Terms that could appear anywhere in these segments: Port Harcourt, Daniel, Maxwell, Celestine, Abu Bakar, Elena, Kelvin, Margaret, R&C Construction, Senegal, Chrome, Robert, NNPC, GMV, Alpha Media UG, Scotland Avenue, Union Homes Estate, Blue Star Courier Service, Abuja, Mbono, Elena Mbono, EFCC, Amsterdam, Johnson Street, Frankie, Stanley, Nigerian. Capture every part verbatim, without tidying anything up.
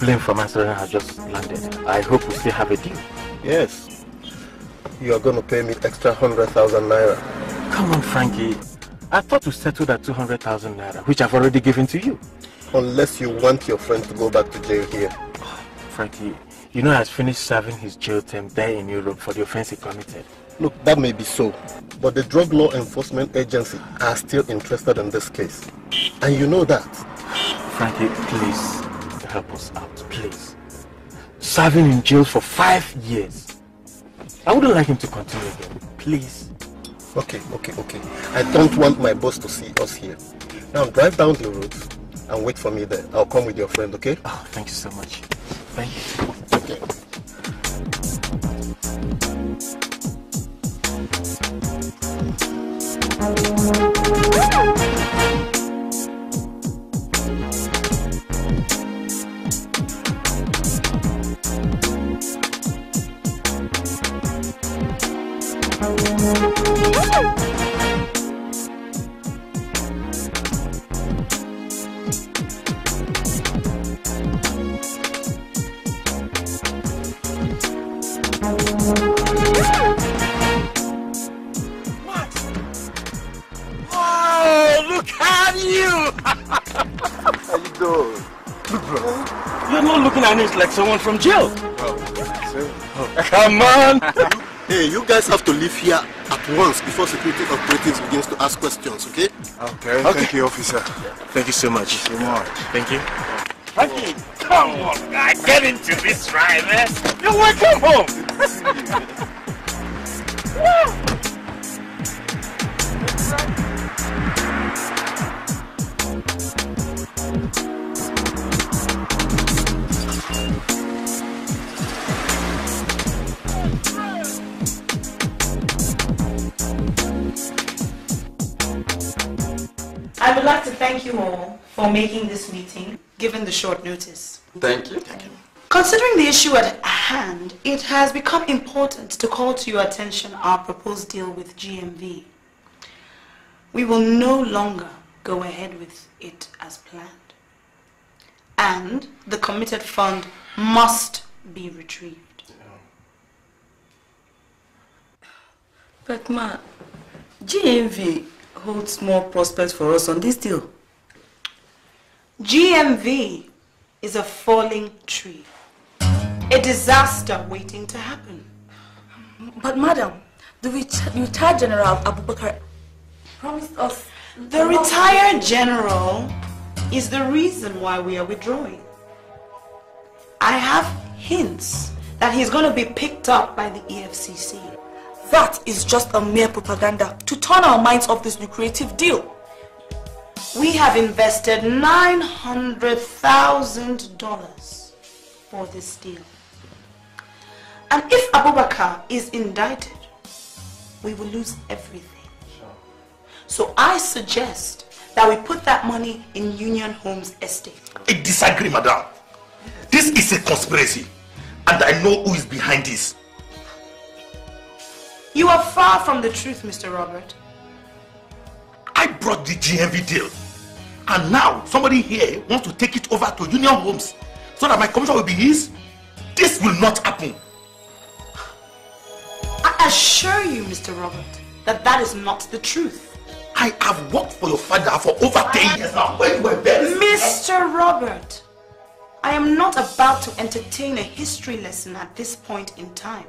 plane from Amsterdam has just landed. I hope we still have a deal. Yes. You are going to pay me extra one hundred thousand naira. Come on, Frankie. I thought we settled at two hundred thousand naira, which I've already given to you. Unless you want your friend to go back to jail here. Oh, Frankie, you know he has finished serving his jail term there in Europe for the offense he committed. Look, that may be so, but the Drug Law Enforcement Agency are still interested in this case. And you know that. Frankie, please, help us out, please. Serving in jail for five years. I wouldn't like him to continue again, please. Okay, okay, okay. I don't want my boss to see us here. Now drive down the road and wait for me there. I'll come with your friend, okay? Oh, thank you so much. Thank you. Okay. Like someone from jail. Well, oh. Come on! Hey, you guys have to leave here at once before security operatives begins to ask questions, okay? Okay, okay. Thank you, officer. Thank you so much. Thank you. So much. Thank you. Thank you. Come on, I get into this drive, eh? You're welcome home! I would like to thank you all for making this meeting, given the short notice. Thank you. Thank you. Considering the issue at hand, it has become important to call to your attention our proposed deal with G M V. We will no longer go ahead with it as planned. And the committed fund must be retrieved. Yeah. But ma, G M V holds more prospects for us on this deal. G M V is a falling tree. A disaster waiting to happen. But madam, the retired General Abu Bakar promised us... The retired General is the reason why we are withdrawing. I have hints that he's going to be picked up by the E F C C. That is just a mere propaganda to turn our minds off this lucrative deal. We have invested nine hundred thousand dollars for this deal. And if Abu Bakar is indicted, we will lose everything. So I suggest that we put that money in Union Homes Estate. I disagree, madam. This is a conspiracy, and I know who is behind this. You are far from the truth, Mister Robert. I brought the G M V deal, and now somebody here wants to take it over to Union Homes so that my commission will be his. This will not happen. I assure you, Mister Robert, that that is not the truth. I have worked for your father for over ten years now. Mister Robert, I am not about to entertain a history lesson at this point in time.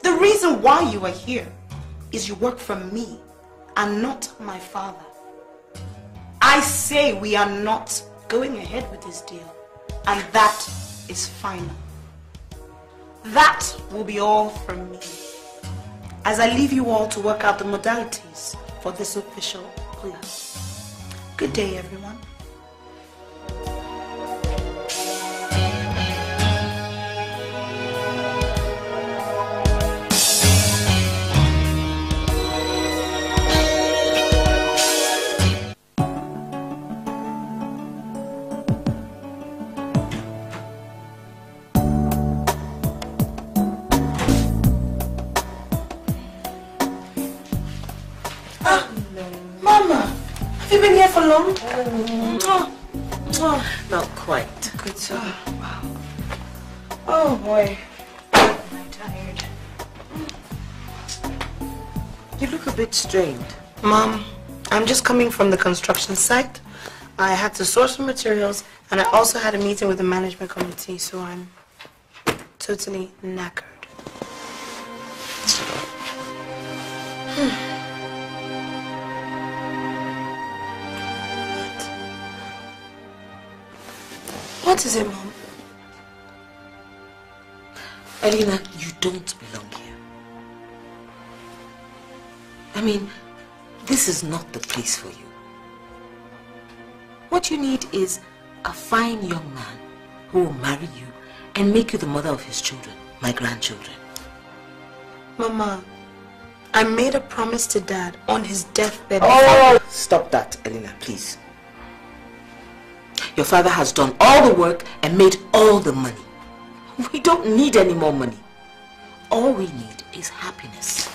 The reason why you are here is you work for me and not my father. I say we are not going ahead with this deal, and that is final. That will be all from me, as I leave you all to work out the modalities for this official collapse. Good day, everyone. You've been here for long? Oh. Oh, not quite. Good, sir. Wow. Oh boy. I'm tired. You look a bit strained. Mom, I'm just coming from the construction site. I had to source some materials, and I also had a meeting with the management committee, so I'm totally knackered. Hmm. What? What is it, Mom? Elena, you don't belong here. I mean, this is not the place for you. What you need is a fine young man who will marry you and make you the mother of his children, my grandchildren. Mama, I made a promise to Dad on his deathbed. Oh! Stop that, Elena, please. Your father has done all the work and made all the money. We don't need any more money. All we need is happiness.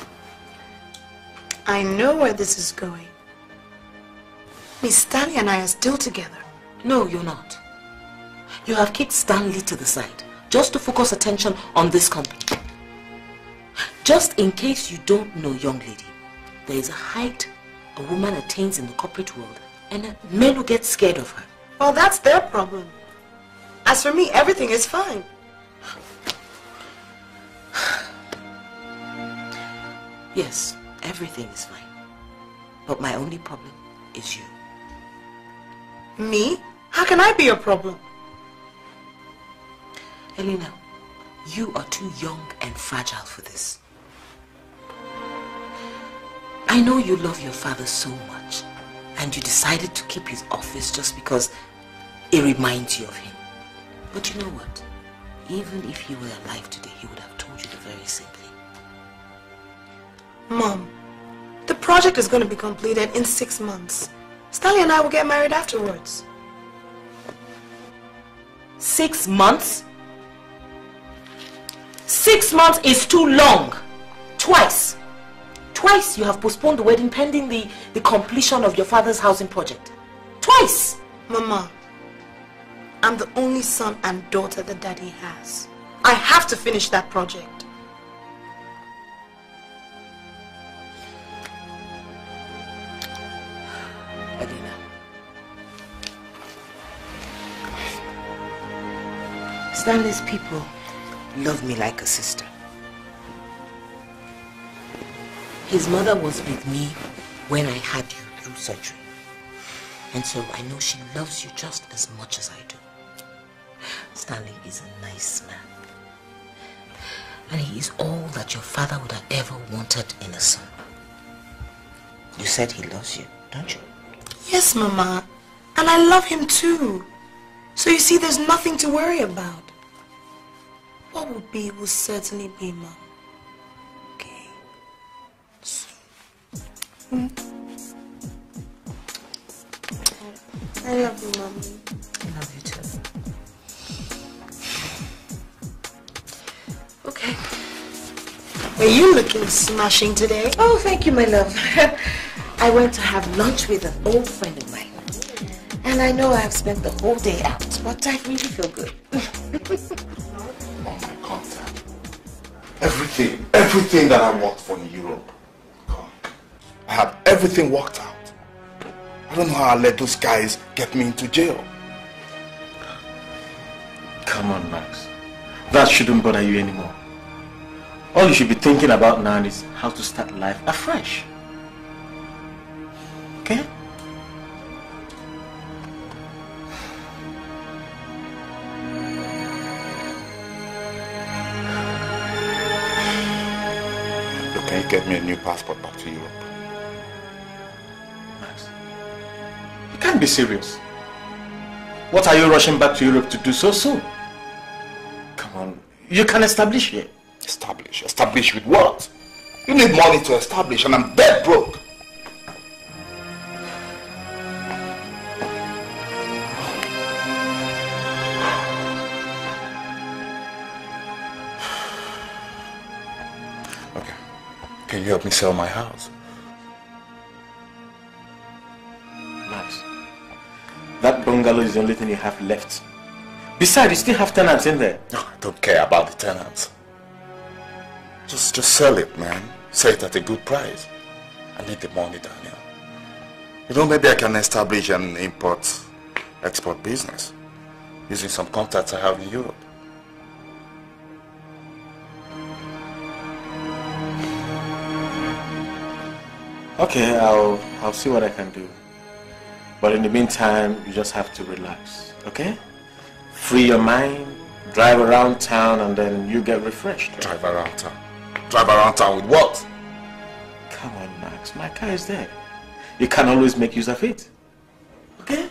I know where this is going. Miss Stanley and I are still together. No, you're not. You have kicked Stanley to the side just to focus attention on this company. Just in case you don't know, young lady, there is a height a woman attains in the corporate world and men who get scared of her. Well, that's their problem. As for me, everything is fine. Yes. Everything is fine. But my only problem is you. Me? How can I be a problem? Elena, you are too young and fragile for this. I know you love your father so much, and you decided to keep his office just because it reminds you of him. But you know what? Even if he were alive today, he would have told you the very same thing. Mom, the project is going to be completed in six months. Stanley and I will get married afterwards. Six months? Six months is too long. Twice. Twice you have postponed the wedding pending the, the completion of your father's housing project. Twice! Mama, I'm the only son and daughter that Daddy has. I have to finish that project. Stanley's people love me like a sister. His mother was with me when I had you through surgery. And so I know she loves you just as much as I do. Stanley is a nice man. And he is all that your father would have ever wanted in a son. You said he loves you, don't you? Yes, Mama. And I love him too. So you see, there's nothing to worry about. What will be will certainly be, Mom. Okay. Mm. I love you, Mommy. I love you too. Okay. Are you looking smashing today? Oh, thank you, my love. I went to have lunch with an old friend of mine. And I know I've spent the whole day out, but I really feel good. Oh my God. Everything, everything that I worked for in Europe. God. I had everything worked out. I don't know how I let those guys get me into jail. Come on, Max. That shouldn't bother you anymore. All you should be thinking about now is how to start life afresh. Okay? Can you get me a new passport back to Europe? Max, you can't be serious. What are you rushing back to Europe to do so soon? Come on, you can establish here. Establish? Establish with what? You need money to establish and I'm dead broke. Can you help me sell my house? Max, That bungalow is the only thing you have left. Besides, you still have tenants in there. No, I don't care about the tenants. Just, just sell it, man. Sell it at a good price. I need the money, Daniel. You know, maybe I can establish an import-export business using some contacts I have in Europe. Okay, I'll, I'll see what I can do. But in the meantime, you just have to relax, okay? Free your mind, drive around town, and then you get refreshed. Right? Drive around town? Drive around town with what? Come on, Max. My car is there. You can always make use of it, okay?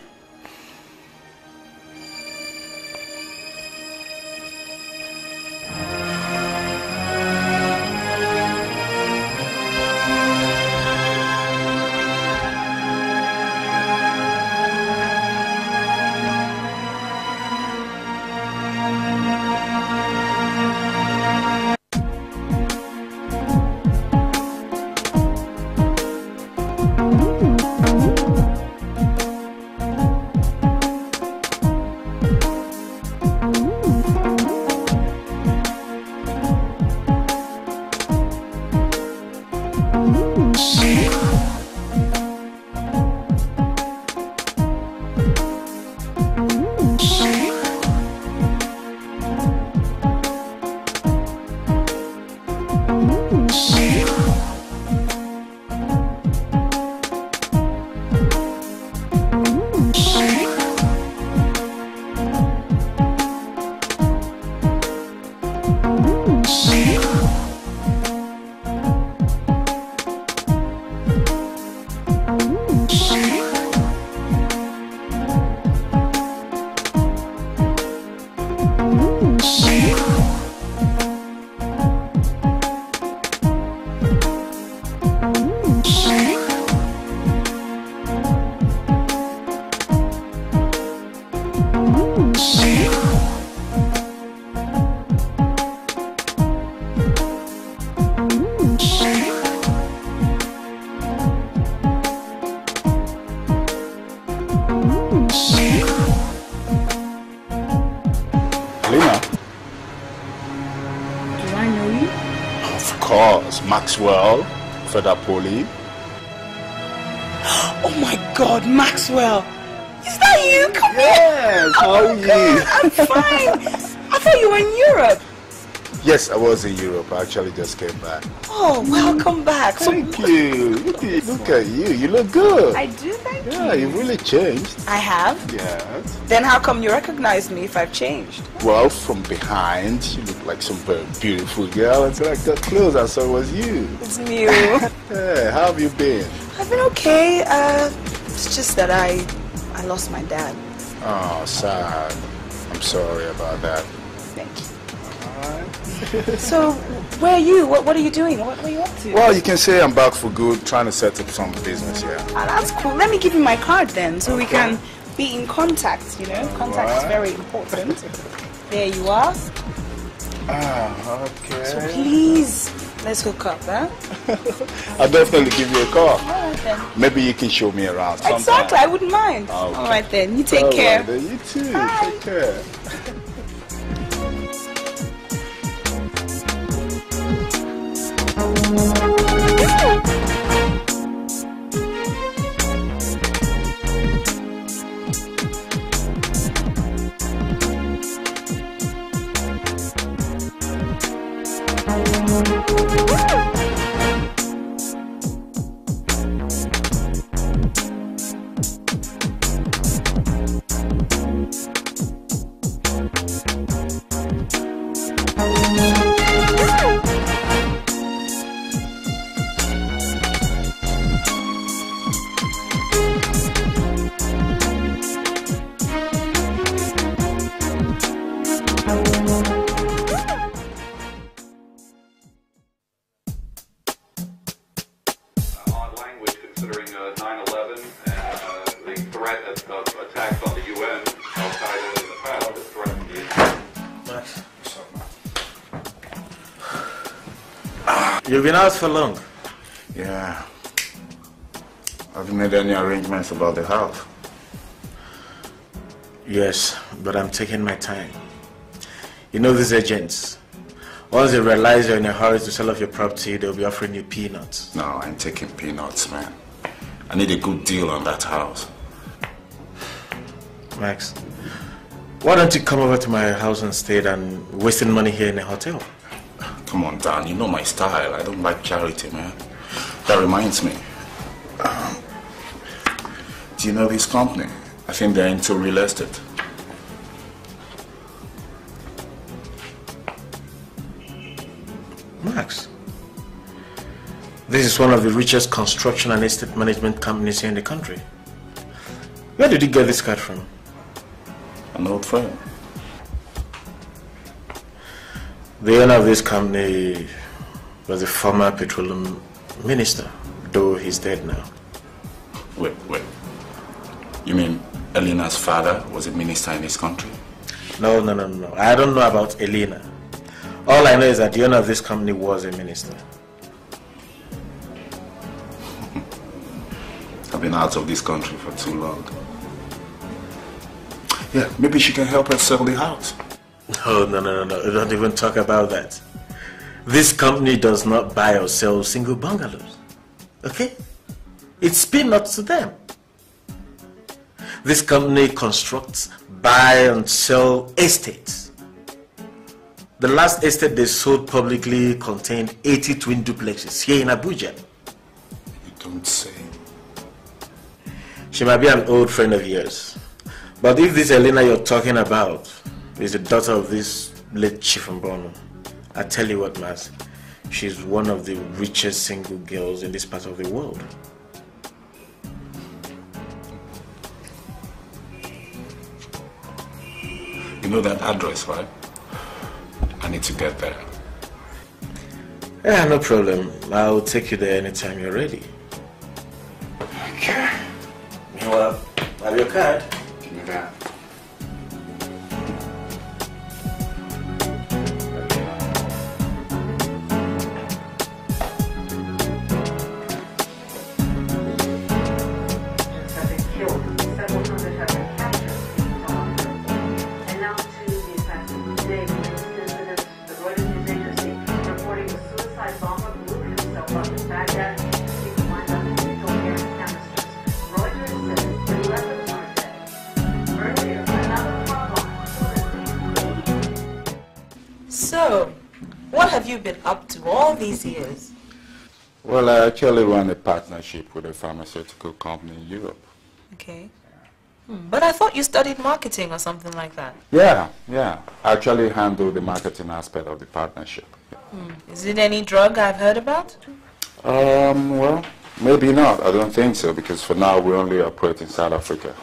Maxwell, Fedapoli. Oh my God, Maxwell! Is that you? Come yes, here! Oh how are you? God, I'm fine! I thought you were in Europe. Yes, I was in Europe. I actually just came back. Oh, welcome back. Thank so, you. Look, look at you. You look good. I do, thank yeah, you. Yeah, you've really changed. I have? Yes. Then how come you recognize me if I've changed? Well, from behind, you look like some very beautiful girl. Until I got close, I saw it was you. It's me. Hey, how have you been? I've been okay. Uh, it's just that I, I lost my dad. Oh, sad. I'm sorry about that. Thank you. So, where are you? What, what are you doing? What were you up to? Well, you can say I'm back for good, trying to set up some business here. Yeah. Oh, that's cool. Let me give you my card then, so okay. we can be in contact, you know. Contact right. is very important. There you are. Ah, okay. So please, let's hook up, huh? I'll definitely give you a call. Alright then. Maybe you can show me around sometime. Exactly, I wouldn't mind. Okay. Alright then, you take All care. Right then. You too. Bye. Take care. You've been out for long. Yeah. Have you made any arrangements about the house? Yes, but I'm taking my time. You know these agents. Once they realize you're in a hurry to sell off your property, they'll be offering you peanuts. No, I ain't taking peanuts, man. I need a good deal on that house. Max, why don't you come over to my house and stay than wasting money here in a hotel? Come on, Dan, you know my style. I don't like charity, man. That reminds me. Um, do you know this company? I think they're into real estate. Max, this is one of the richest construction and estate management companies here in the country. Where did you get this card from? An old friend. The owner of this company was a former petroleum minister, though he's dead now. Wait, wait. You mean Elena's father was a minister in this country? No, no, no, no. I don't know about Elena. All I know is that the owner of this company was a minister. I've been out of this country for too long. Yeah, maybe she can help us sell the house. No, no, no, no, no. Don't even talk about that. This company does not buy or sell single bungalows. Okay? It's peanuts to them. This company constructs, buy and sell estates. The last estate they sold publicly contained eighty twin duplexes here in Abuja. You don't say. She might be an old friend of yours. But if this Elena you're talking about is the daughter of this late Chief Mbono, I tell you what, Mas, she's one of the richest single girls in this part of the world. You know that address, right? I need to get there. Yeah, no problem. I'll take you there anytime you're ready. Okay. You want to have your card? Give me that. These years? Well, I actually run a partnership with a pharmaceutical company in Europe. Okay. Hmm. But I thought you studied marketing or something like that. Yeah, yeah. I actually handle the marketing aspect of the partnership. Hmm. Is it any drug I've heard about? Um, well, maybe not. I don't think so, because for now we only operate in South Africa.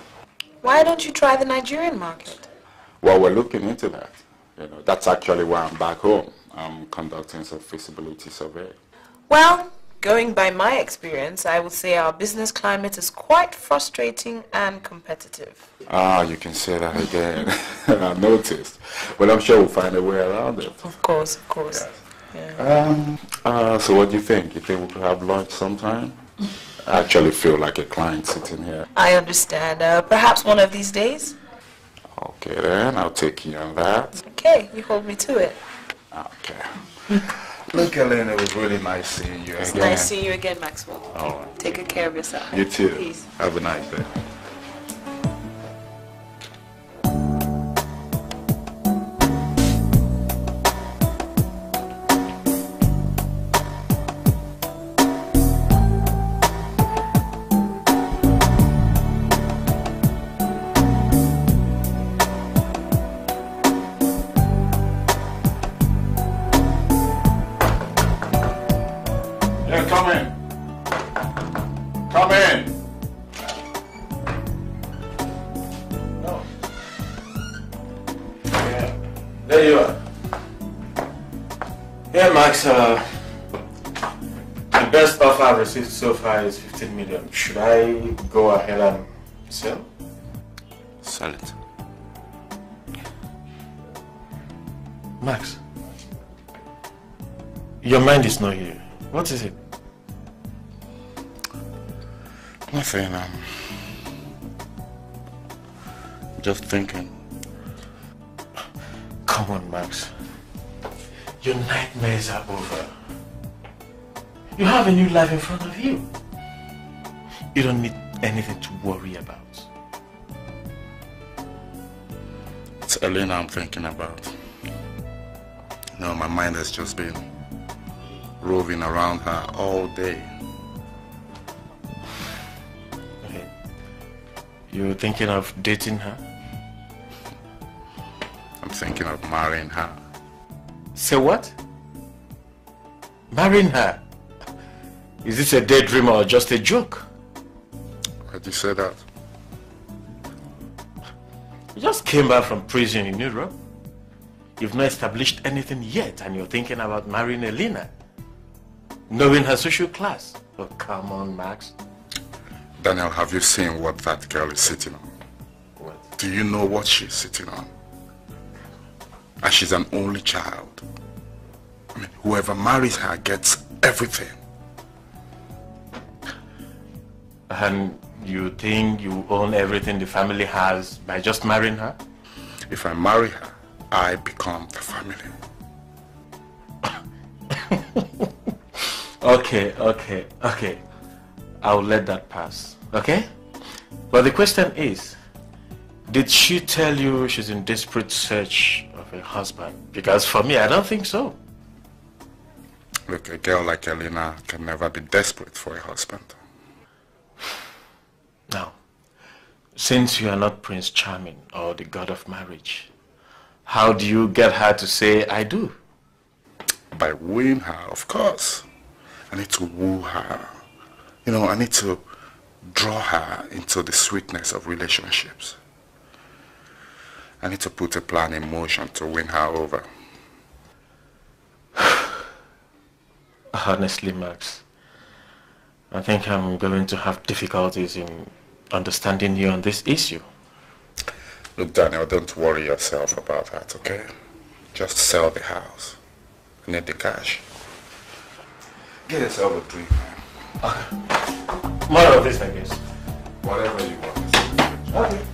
Why don't you try the Nigerian market? Well, we're looking into that. You know, that's actually why I'm back home. I'm conducting some feasibility survey. Well, going by my experience, I would say our business climate is quite frustrating and competitive. Ah, you can say that again. I noticed. Well, I'm sure we'll find a way around it. Of course, of course. Yes. Yeah. Um, uh, so what do you think? You think we could have lunch sometime? I actually feel like a client sitting here. I understand. Uh, perhaps one of these days? Okay then, I'll take you on that. Okay, you hold me to it. Okay. Look, Elena, it was really nice seeing you again. It's nice seeing you again, Maxwell. Oh. Take good care of yourself. You too. Peace. Have a nice day. Uh, the best offer I've received so far is fifteen million. Should I go ahead and sell? Sell it. Max, your mind is not here. What is it? Nothing. Um, Just thinking. Come on, Max. Your nightmares are over. You have a new life in front of you. You don't need anything to worry about. It's Elena I'm thinking about. You know, my mind has just been roving around her all day. Okay. You're thinking of dating her? I'm thinking of marrying her. Say what? Marrying her? Is this a daydream or just a joke? Why did you say that? You just came back from prison in Europe. You've not established anything yet, and you're thinking about marrying Elena. Knowing her social class. Oh, come on, Max. Daniel, have you seen what that girl is sitting on? What? Do you know what she's sitting on? And she's an only child. I mean, whoever marries her gets everything. And you think you own everything the family has by just marrying her? If I marry her, I become the family. okay, okay, okay. I'll let that pass, okay? But the question is, did she tell you she's in desperate search of a husband? Because for me, I don't think so. Look, a girl like Elena can never be desperate for a husband. Now, since you are not Prince Charming or the god of marriage, how do you get her to say, I do? By wooing her, of course. I need to woo her. You know, I need to draw her into the sweetness of relationships. I need to put a plan in motion to win her over. Honestly, Max, I think I'm going to have difficulties in understanding you on this issue. Look, Daniel, don't worry yourself about that, okay? Just sell the house. I need the cash. Get yourself a drink, man. Okay. More of this, I guess. Whatever you want. Okay.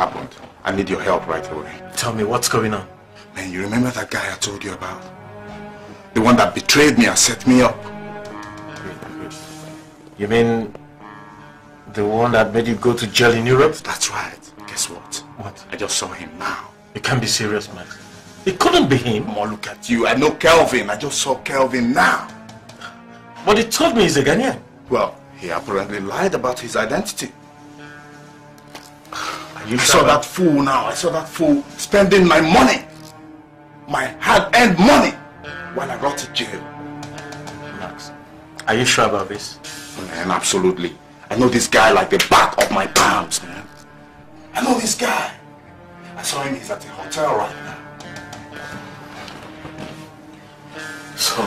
happened. I need your help right away. Tell me, what's going on? Man, you remember that guy I told you about? The one that betrayed me and set me up. You mean the one that made you go to jail in Europe? That's right. Guess what? What? I just saw him now. You can't be serious, man. It couldn't be him. Come on, look at you. I know Kelvin. I just saw Kelvin now. But he told me he's a Ghanaian. Well, he apparently lied about his identity. You I saw that fool now. I saw that fool spending my money. My hard-earned money while I got to jail. Max, are you sure about this? Man, absolutely. I know this guy like the back of my palms, man. I know this guy. I saw him. He's at the hotel right now. So,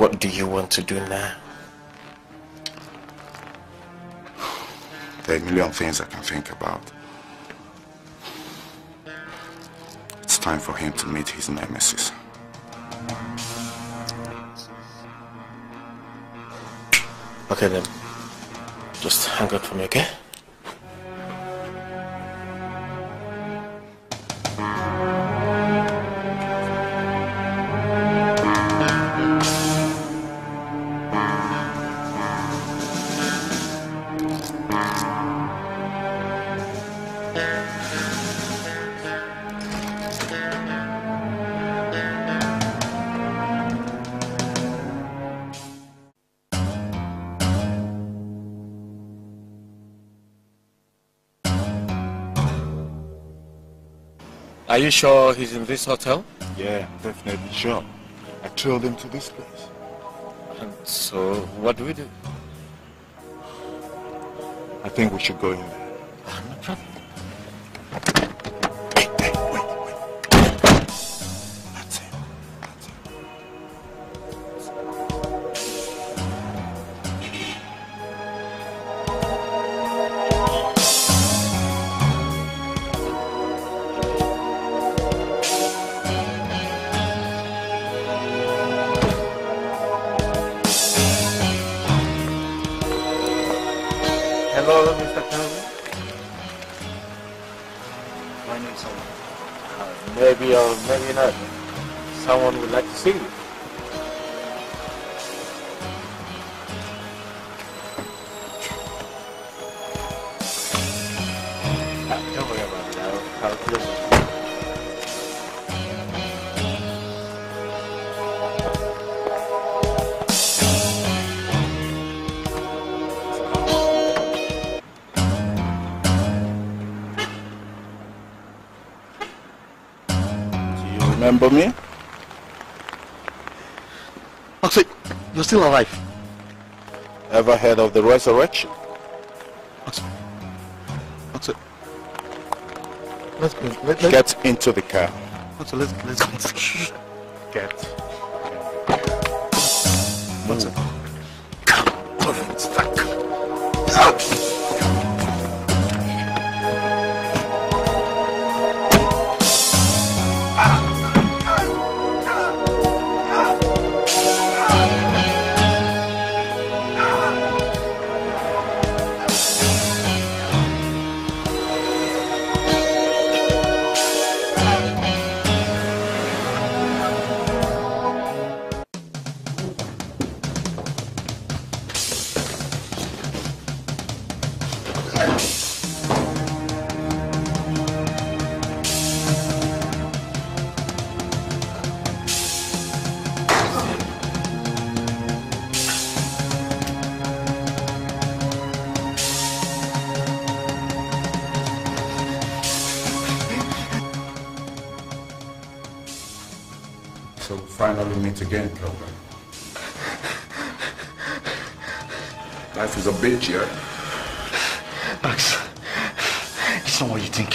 what do you want to do now? There are a million things I can think about. It's time for him to meet his nemesis. Okay then, just hang up for me, okay? Are you sure he's in this hotel? Yeah, definitely sure. I trailed him to this place. And so, what do we do? I think we should go in there. Ah, no problem. Hey, hey, wait, wait. That's it. That's it. Hello, Mister Kelvin. My name's someone. Uh, maybe or maybe not. Someone would like to see you. Don't worry about it. I'll close it. Remember me? Oh, so you're still alive. Ever heard of the resurrection? Oh, so. Oh, so. Let's, let's, let's get into the car. Oh, so let's, let's come to the car. Get. What's it? Come on, it's stuck. Out. Again, Kelvin. Life is a bitch, yeah? Max, it's not what you think.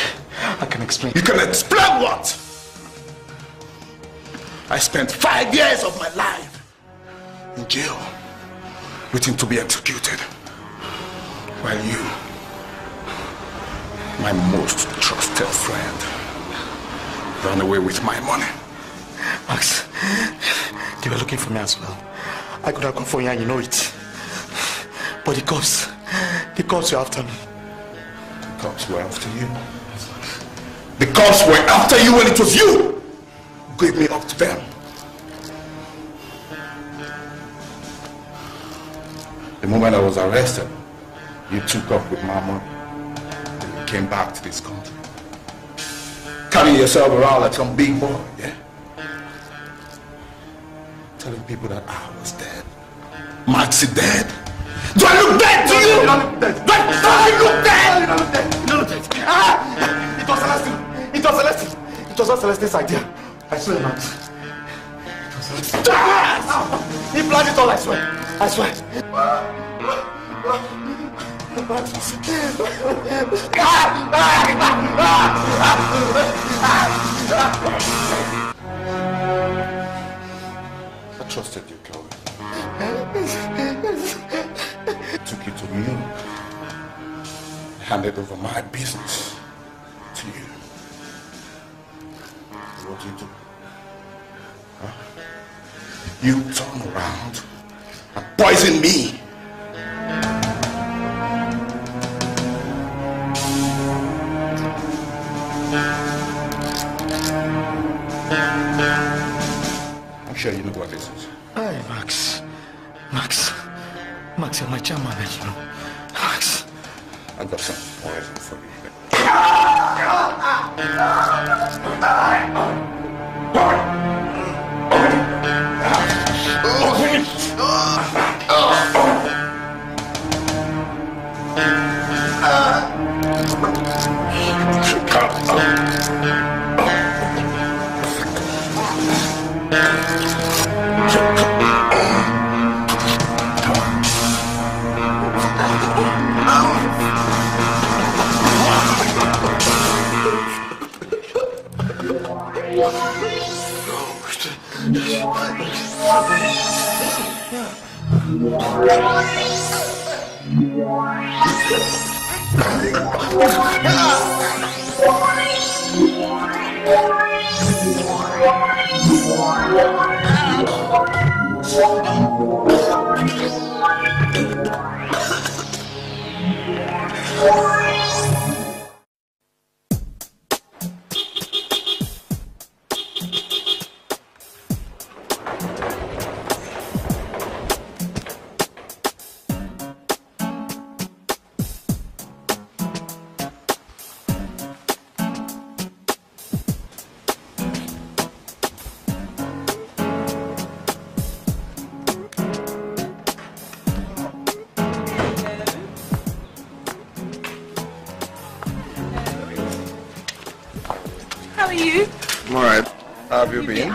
I can explain. You can explain what? I spent five years of my life in jail, waiting to be executed. While you, my most trusted friend, ran away with my money. Max. They were looking for me as well. I could have come for you and you know it. But the cops, the cops were after me. Because we're after you. Because we're after you when it was you who gave me up to them. The moment I was arrested, you took off with my money and you came back to this country. Carrying yourself around like some big boy, yeah? Telling people that I was dead. Maxie dead. Do I look dead to you? No, no, no, no, no. Do I look dead? No, no, no, no, no, no. Ah! It was Celestine. It was Celestine. It was not Celestine's idea. I swear, man. It was Celestine. Ah! He planned it all, I swear. I swear. I trusted you, Kelvin. Took you to New York. Handed over my business to you. What do you do? Huh? You turn around and poison me. I'm sure you know what this is. Hey, Max. Max. Max, you're my chairman, you know. Max. I've got some poison for you.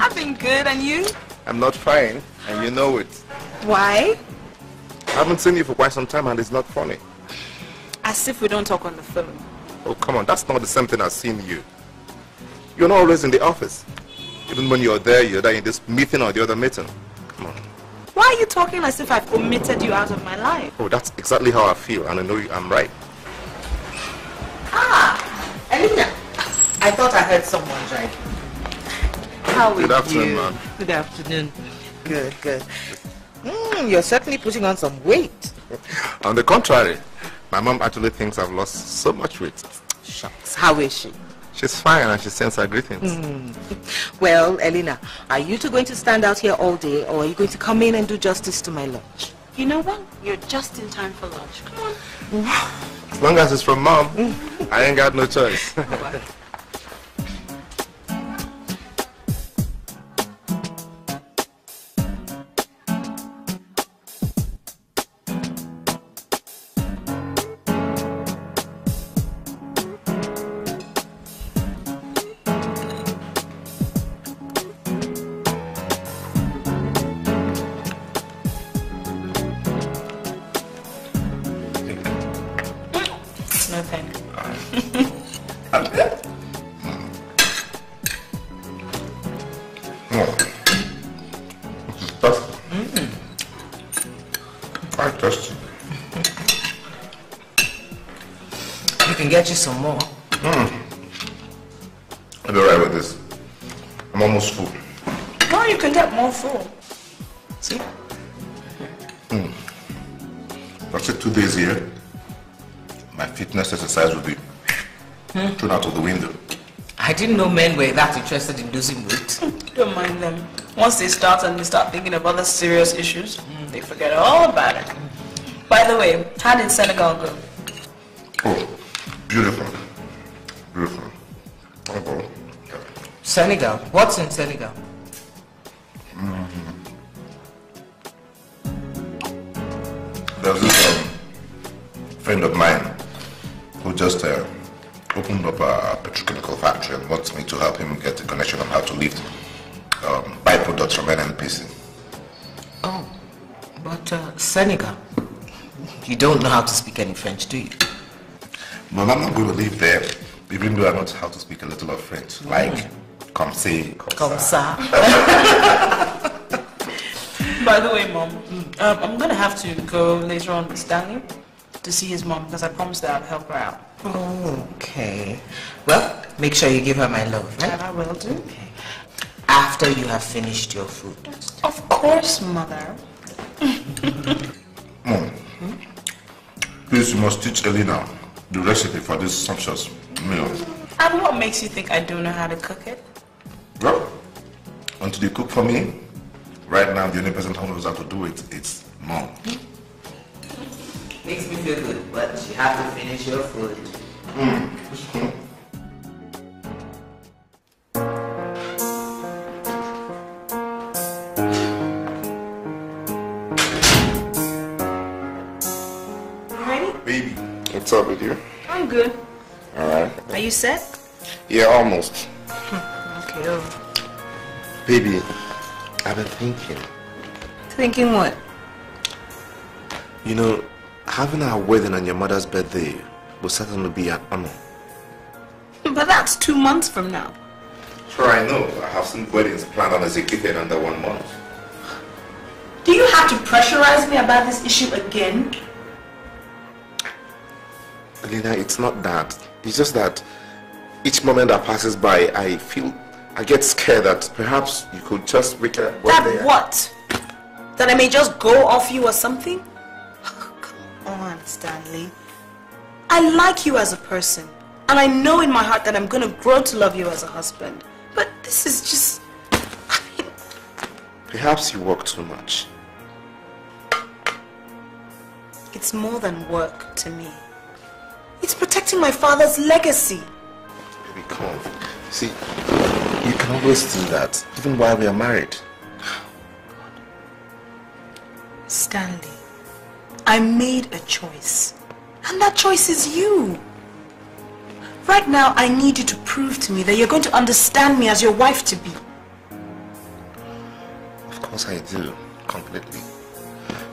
I've been good, and you? I'm not fine, and you know it. Why? I haven't seen you for quite some time, and it's not funny. As if we don't talk on the phone. Oh, come on, that's not the same thing as seeing you. You're not always in the office. Even when you're there, you're there in this meeting or the other meeting. Come on. Why are you talking as if I've omitted you out of my life? Oh, that's exactly how I feel, and I know I'm right. Ah, Elena. I thought I heard someone driving. How Good afternoon, ma'am. Good afternoon. Good, good. Mm, you're certainly putting on some weight. On the contrary, my mom actually thinks I've lost so much weight. Shucks. How is she? She's fine, and she sends her greetings. Mm. Well, Elena, are you two going to stand out here all day, or are you going to come in and do justice to my lunch? You know what? You're just in time for lunch. Come on. Mm. As long as it's from mom, I ain't got no choice. Bye-bye. Get you some more. Mm. I'll be alright with this. I'm almost full. No, you can get more full. See? Mm. After two days here, my fitness exercise will be hmm? thrown out of the window. I didn't know men were that interested in losing weight. Don't mind them. Once they start and they start thinking about the serious issues, mm. they forget all about it. Mm. By the way, how did Senegal go? Oh, beautiful. Beautiful. Okay. Senegal? What's in Senegal? Mm-hmm. There's this um, friend of mine who just uh, opened up a petrochemical factory and wants me to help him get a connection on how to lift um, byproducts from N N P C. Oh, but uh, Senegal, you don't know how to speak any French, do you? No, I'm not going to live there, even though I know how to speak a little of French, mm-hmm. like... Comme ça. Comme ça. By the way, Mom, um, I'm going to have to go later on with Stanley to see his mom because I promised that I'd help her out. Oh, okay. Well, make sure you give her my love. Right? And I will do. Okay. After you have finished your food. Of course, Mother. Mom, hmm? please, you must teach Elena the recipe for this sumptuous meal. And what makes you think I don't know how to cook it? Well, until you cook for me, right now the only person who knows how to do it is Mom. Makes me feel good, but you have to finish your food. Mm. You ready? Baby, what's up with you? I'm good. Alright. Are you set? Yeah, almost. Okay. Oh. Baby, I've been thinking. Thinking what? You know, having our wedding on your mother's birthday will certainly be an honor. But that's two months from now. Sure, I know. I have some weddings planned and executed under one month. Do you have to pressurize me about this issue again? Elena, it's not that. It's just that each moment that passes by, I feel, I get scared that perhaps you could just wake up one day. That what? That I may just go off you or something? Oh, come on, Stanley. I like you as a person. And I know in my heart that I'm going to grow to love you as a husband. But this is just... I mean... Perhaps you work too much. It's more than work to me. It's protecting my father's legacy. Baby, come on. See, you can always do that, even while we are married. Stanley, I made a choice. And that choice is you. Right now, I need you to prove to me that you're going to understand me as your wife-to-be. Of course I do, completely.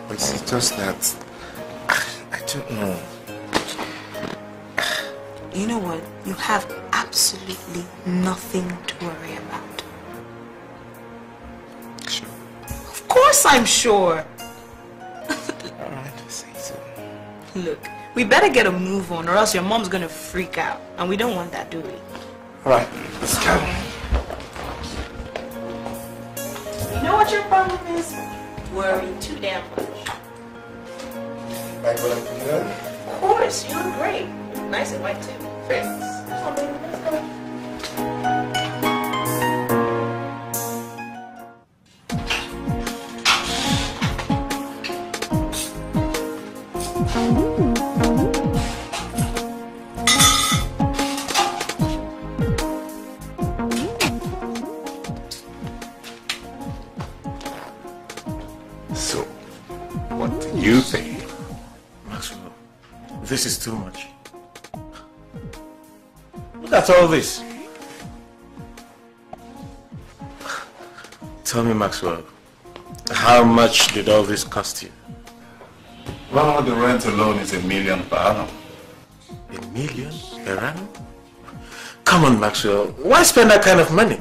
But it's just that, I don't know. You know what? You have absolutely nothing to worry about. Sure. Of course I'm sure. All right, say so. Look, we better get a move on or else your mom's gonna freak out. And we don't want that, do we? All right, let's go. You know what your problem is? Worry too damn much. Like what I'm doing? Of course, you're great. Nice and white too. Thanks. So, what do you think? Maxwell, this is too much. That's all this. Tell me, Maxwell, how much did all this cost you? Well, the rent alone is a million per annum. A million per annum? Come on, Maxwell, why spend that kind of money?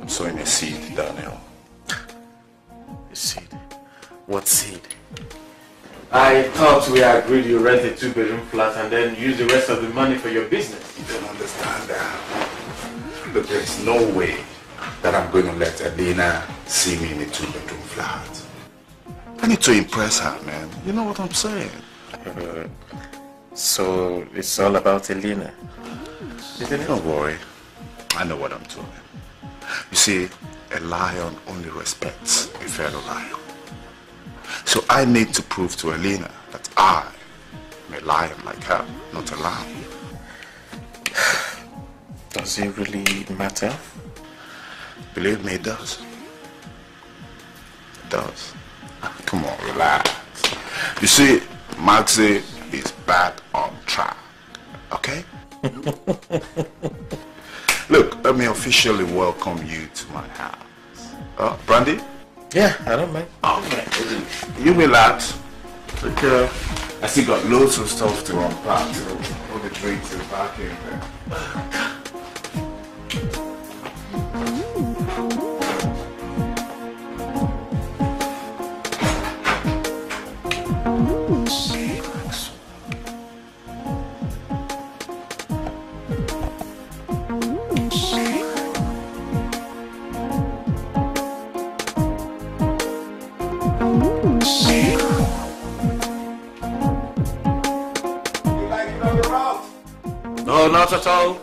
I'm sowing a seed, Daniel. A seed? What seed? I thought we agreed you rent a two-bedroom flat and then use the rest of the money for your business. You don't understand that. Look, there's no way that I'm going to let Elena see me in a two-bedroom flat. I need to impress her, man. You know what I'm saying? Uh, So it's all about Elena. Don't worry. I know what I'm doing. You see, a lion only respects a fellow lion. So I need to prove to Elena that I am a lion like her, not a lion. Does it really matter? Believe me, it does. It does. Come on, relax. You see, Maxie is back on track, okay? Look, let me officially welcome you to my house. Uh, Brandy? Yeah, I don't mind. Okay. You relax. Take care. I still got loads of stuff to unpack. So all the drinks are back in there. Not at all.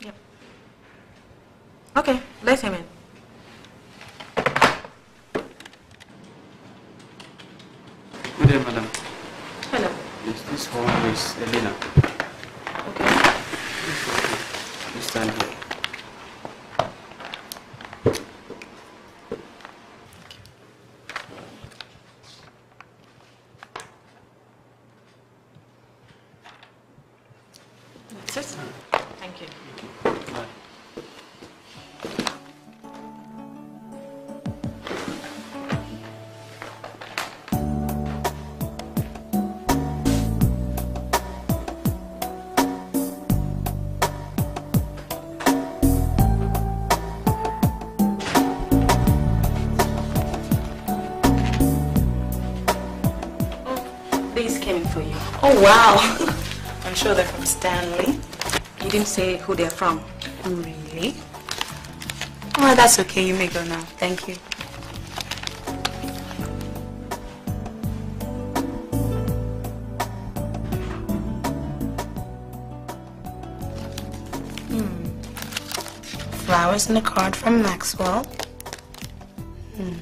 Yep. Okay, let him in. Good day, madam. Hello. Yes, this one is Elena. Okay. You stand here. Wow, I'm sure they're from Stanley. You didn't say who they're from. Really? Oh, that's okay. You may go now. Thank you. Hmm. Flowers and a card from Maxwell. Hmm.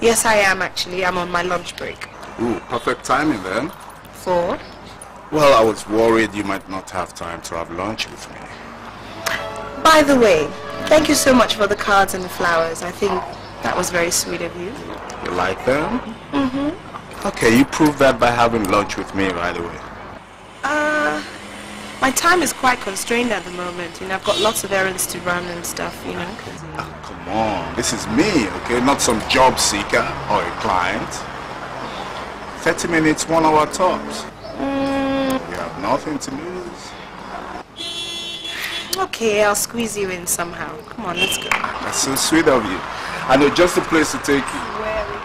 Yes, I am actually. I'm on my lunch break. Ooh, perfect timing then. For? Well, I was worried you might not have time to have lunch with me. By the way, thank you so much for the cards and the flowers. I think that was very sweet of you. You like them? Mm-hmm. Okay, you proved that by having lunch with me, by the way. Uh, my time is quite constrained at the moment, and I've got lots of errands to run and stuff, you know. Oh, come on. This is me, okay? Not some job seeker or a client. thirty minutes, one hour tops. Mm. You have nothing to lose. Okay, I'll squeeze you in somehow. Come on, let's go. That's so sweet of you. I know just the place to take you. Where we go.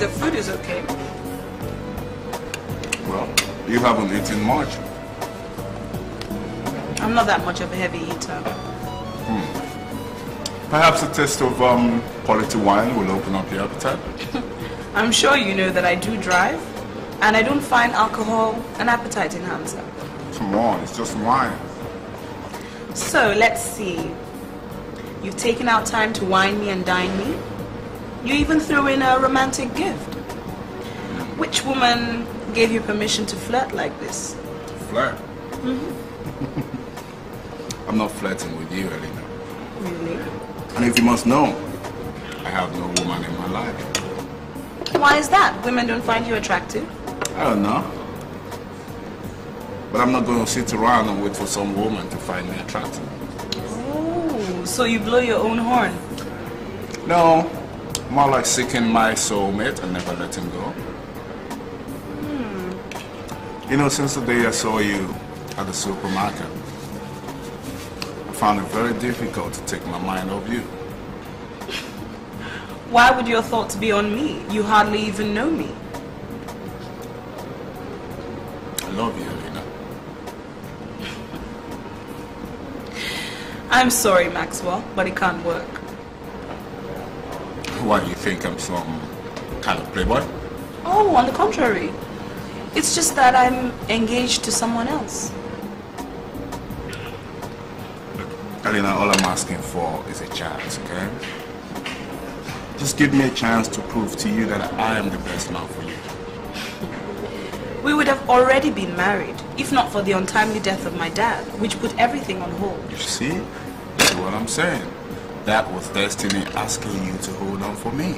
The food is okay. Well, you haven't eaten much. I'm not that much of a heavy eater. Hmm. Perhaps a taste of um, quality wine will open up your appetite. I'm sure you know that I do drive, and I don't find alcohol an appetite enhancer. Come on, it's just wine. So, let's see. You've taken out time to wine me and dine me. You even threw in a romantic gift. Which woman gave you permission to flirt like this? Flirt? Mm-hmm. I'm not flirting with you, Elena. Really? And if you must know, I have no woman in my life. Why is that? Women don't find you attractive? I don't know. But I'm not going to sit around and wait for some woman to find me attractive. Oh, so you blow your own horn? No. More like seeking my soulmate and never letting go. Hmm. You know, since the day I saw you at the supermarket, I found it very difficult to take my mind off you. Why would your thoughts be on me? You hardly even know me. I love you, Elena. I'm sorry, Maxwell, but it can't work. Why, you think I'm some kind of playboy? Oh, on the contrary. It's just that I'm engaged to someone else. Elena, all I'm asking for is a chance, okay? Just give me a chance to prove to you that I am the best man for you. We would have already been married, if not for the untimely death of my dad, which put everything on hold. You see? That's what I'm saying. That was destiny asking you to hold on for me.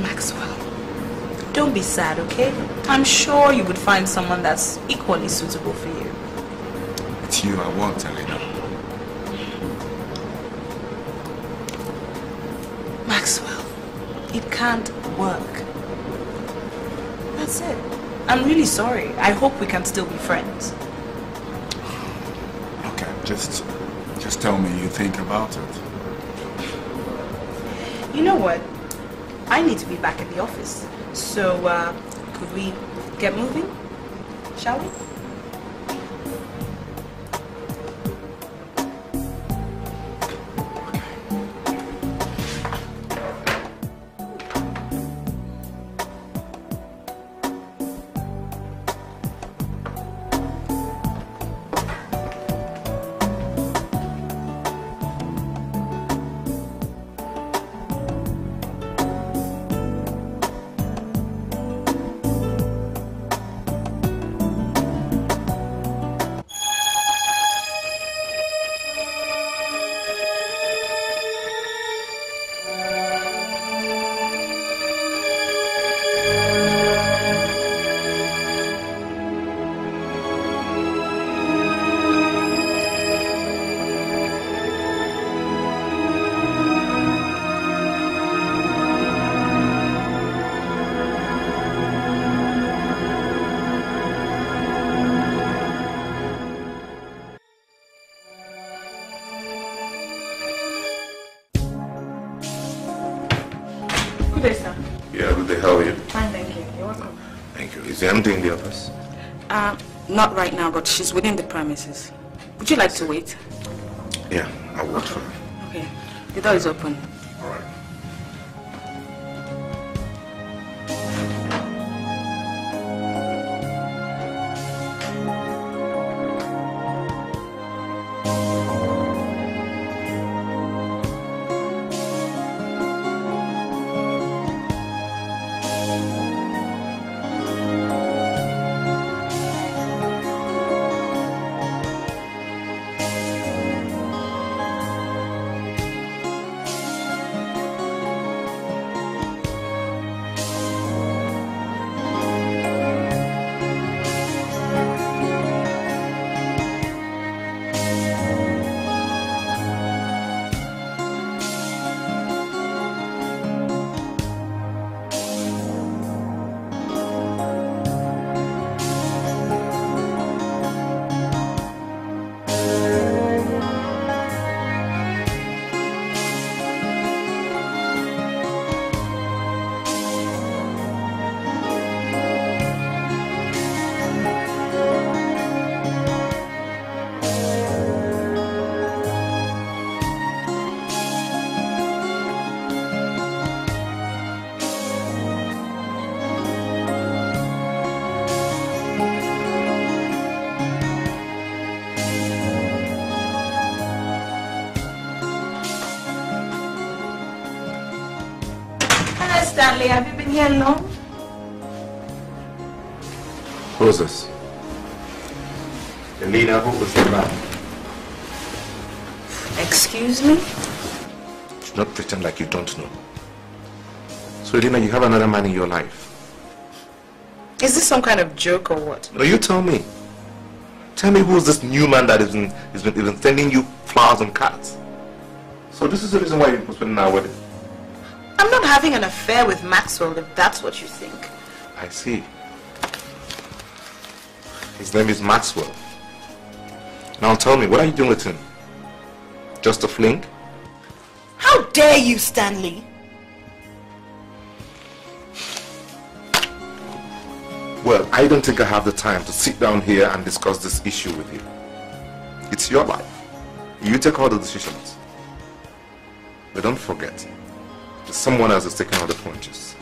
Maxwell, don't be sad, okay? I'm sure you would find someone that's equally suitable for you. It's you I want, Elena. Maxwell, it can't work. That's it. I'm really sorry. I hope we can still be friends. Okay, just, just tell me you think about it. You know what? I need to be back at the office. So, uh, could we get moving? Shall we? Doing the office? Uh, not right now, but she's within the premises. Would you like to wait? Yeah, I'll wait for her. Okay, the door is open. All right. Stanley, have you been here long? Who is this? Elena, who was the man? Excuse me? Do not pretend like you don't know. So Elena, you have another man in your life. Is this some kind of joke or what? No, you tell me. Tell me who is this new man that has been, has been, has been sending you flowers and cards. So this is the reason why you're postponing our wedding. I'm not having an affair with Maxwell, if that's what you think. I see. His name is Maxwell. Now tell me, what are you doing with him? Just a fling? How dare you, Stanley? Well, I don't think I have the time to sit down here and discuss this issue with you. It's your life. You take all the decisions. But don't forget, someone else is taking all the punches.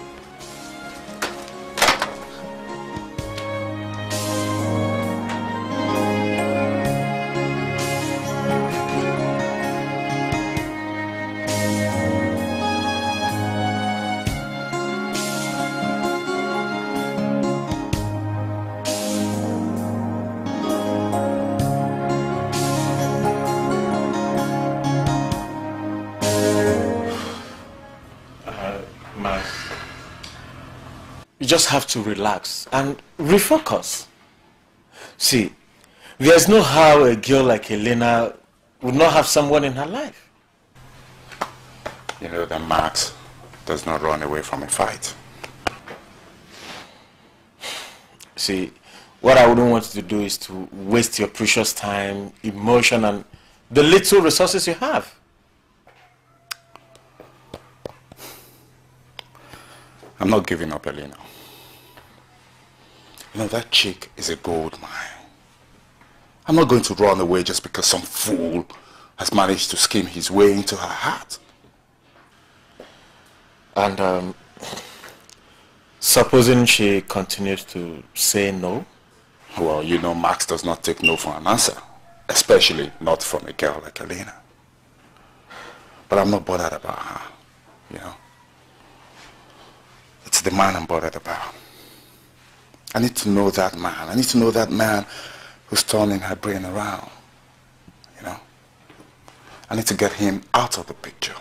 Just have to relax and refocus. See, there's no how a girl like Elena would not have someone in her life. You know that Max does not run away from a fight. See, what I wouldn't want you to do is to waste your precious time, emotion, and the little resources you have. I'm not giving up, Elena. You know, that chick is a gold mine. I'm not going to run away just because some fool has managed to scheme his way into her heart. And um, supposing she continues to say no? Well, you know, Max does not take no for an answer, especially not from a girl like Elena. But I'm not bothered about her, you know. It's the man I'm bothered about. I need to know that man. I need to know that man who's turning her brain around, you know. I need to get him out of the picture.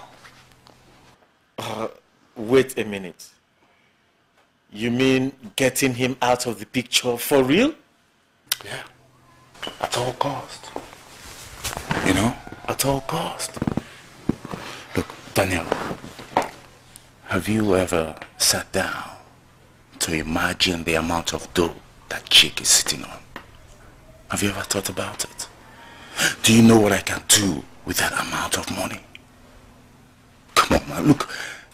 Uh, wait a minute. You mean getting him out of the picture for real? Yeah. At all cost. You know? At all cost. Look, Daniel, have you ever sat down to imagine the amount of dough that chick is sitting on? Have you ever thought about it? Do you know what I can do with that amount of money? Come on, man. Look,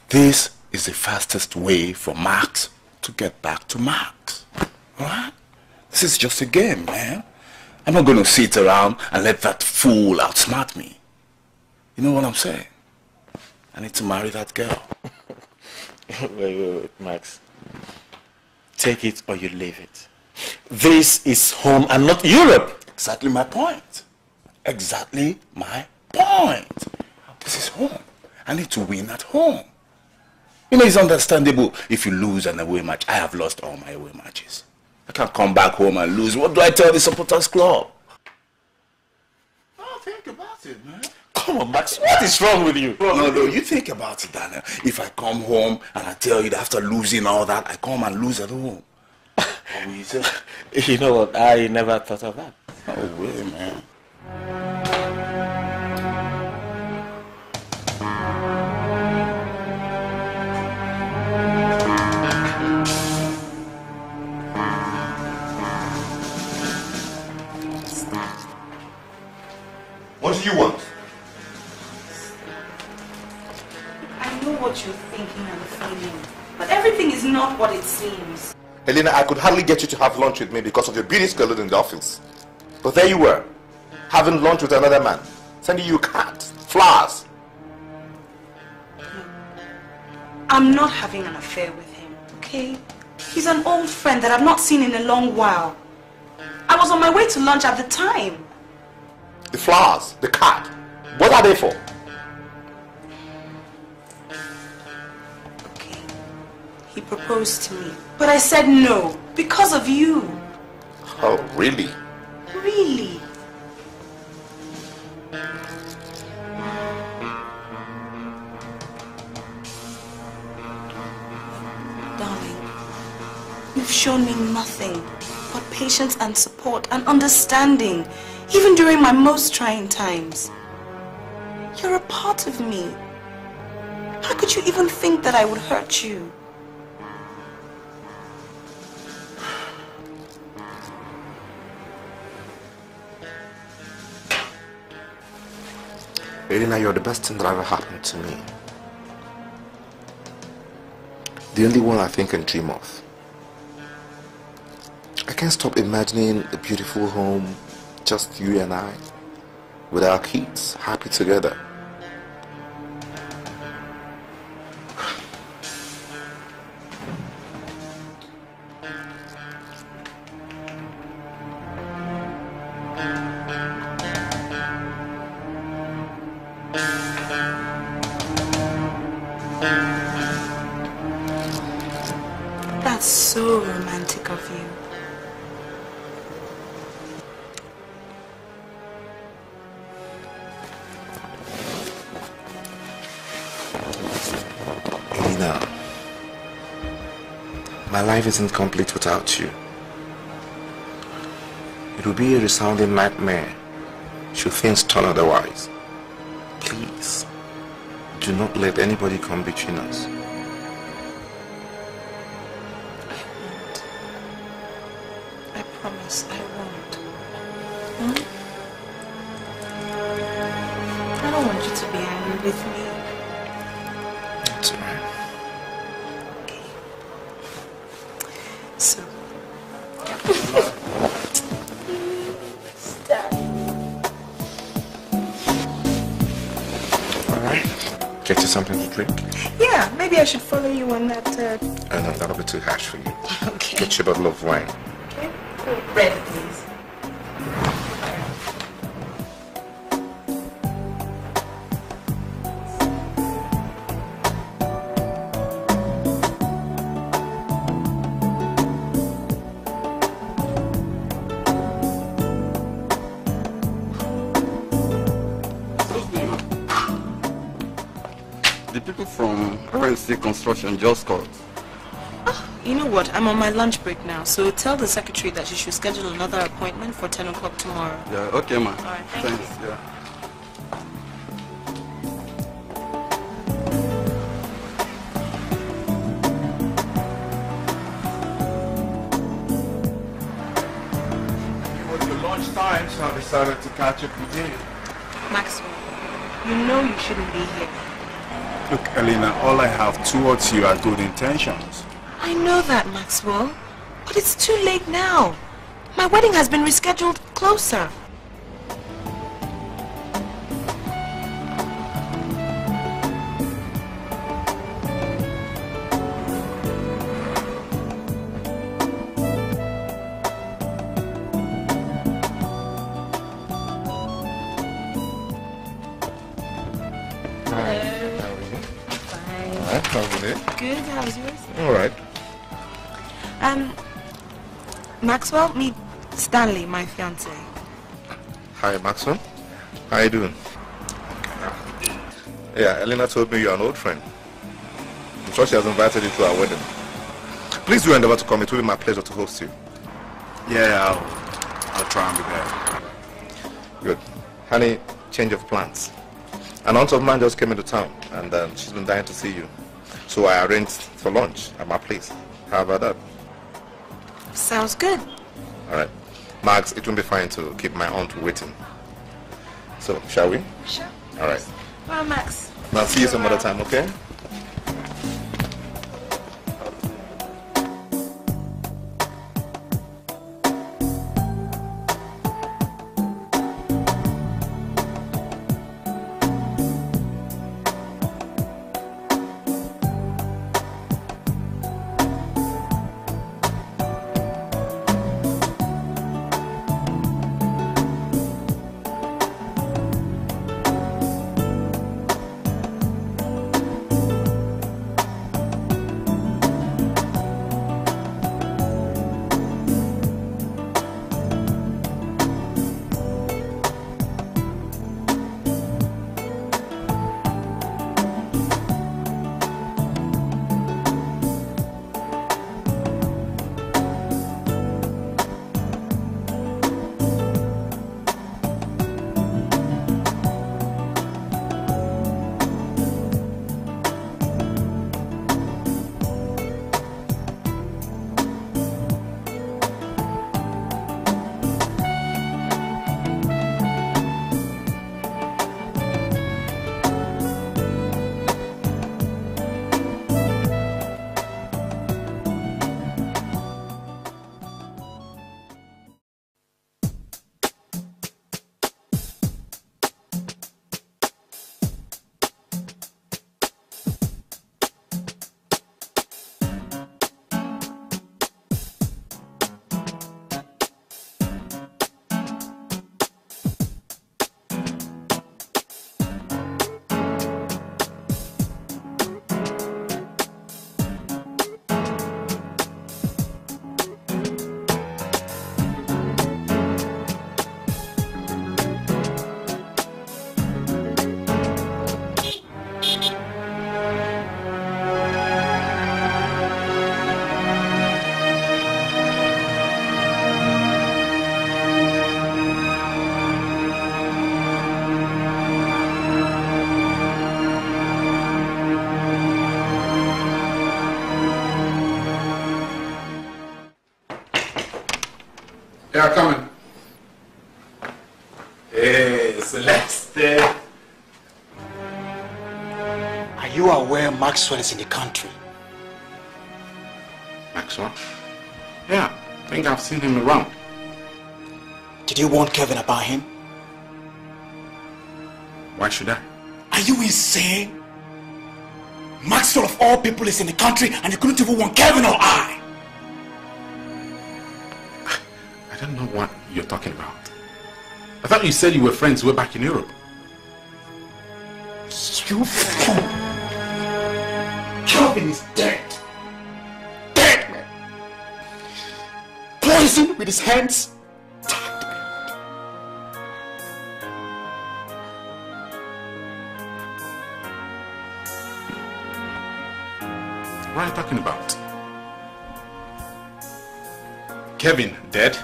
this is the fastest way for Max to get back to Max. Alright? This is just a game, man. I'm not going to sit around and let that fool outsmart me. You know what I'm saying? I need to marry that girl. wait, wait, wait, Max. Take it or you leave it. This is home and not Europe. Exactly my point. Exactly my point. This is home. I need to win at home. You know, it's understandable if you lose an away match. I have lost all my away matches. I can't come back home and lose. What do I tell the supporters club? Oh, think about it, man. Come on, Max. What is wrong with you? Bro, no, no, you think about it, Daniel. If I come home and I tell you that after losing all that, I come and lose at home. You know what? I never thought of that. Oh, wait, man. What do you want? I know what you're thinking and feeling, but everything is not what it seems. Elena, I could hardly get you to have lunch with me because of your beauty squalor in the office. But there you were, having lunch with another man, sending you cards, flowers. I'm not having an affair with him, okay? He's an old friend that I've not seen in a long while. I was on my way to lunch at the time. The flowers, the card, what are they for? Okay, he proposed to me, but I said no, because of you. Oh, really? Really? Darling, you've shown me nothing but patience and support and understanding. Even during my most trying times, you're a part of me. How could you even think that I would hurt you? Elena, you're the best thing that ever happened to me. The only one I think and dream of. I can't stop imagining a beautiful home, just you and I, with our kids, happy together. That's so romantic of you. My life isn't complete without you. It will be a resounding nightmare should things turn otherwise. Please, do do not let anybody come between us. I won't. I promise I won't. Hmm? I don't want you to be angry with me. That's all right. Okay. So. Get you something to drink? Yeah, maybe I should follow you on that. Uh... Oh no, that'll be too harsh for you. Okay. Get you a bottle of wine. Okay. Bread, please. R and C Construction just called. Oh, you know what? I'm on my lunch break now, so tell the secretary that she should schedule another appointment for ten o'clock tomorrow. Yeah, okay, ma'am. All right, thank Thanks. You. Yeah. It was your lunch time, so I decided to catch up with you. Maxwell, you know you shouldn't be here. Look, Elena, all I have towards you are good intentions. I know that, Maxwell. But it's too late now. My wedding has been rescheduled closer. Maxwell, meet Stanley, my fiancé. Hi, Maxwell. How are you doing? Yeah, Elena told me you're an old friend. I'm sure she has invited you to our wedding. Please do endeavor to come. It will be my pleasure to host you. Yeah, I'll, I'll try and be there. Good. Honey, change of plans. An aunt of mine just came into town, and um, she's been dying to see you. So I arranged for lunch at my place. How about that? Sounds good. All right. Max, it won't be fine to keep my aunt waiting. So, shall we? Sure. All right. Well, Max. I'll see you some other time, okay? They are coming. Hey, Celeste. Are you aware Maxwell is in the country? Maxwell? Yeah, I think I've seen him around. Did you warn Kelvin about him? Why should I? Are you insane? Maxwell of all people is in the country and you couldn't even warn Kelvin or I! I don't know what you're talking about. I thought you said you were friends way back in Europe. You fool! Kelvin is dead! Dead man! Poisoned with his hands! Dead man! What are you talking about? Kelvin dead?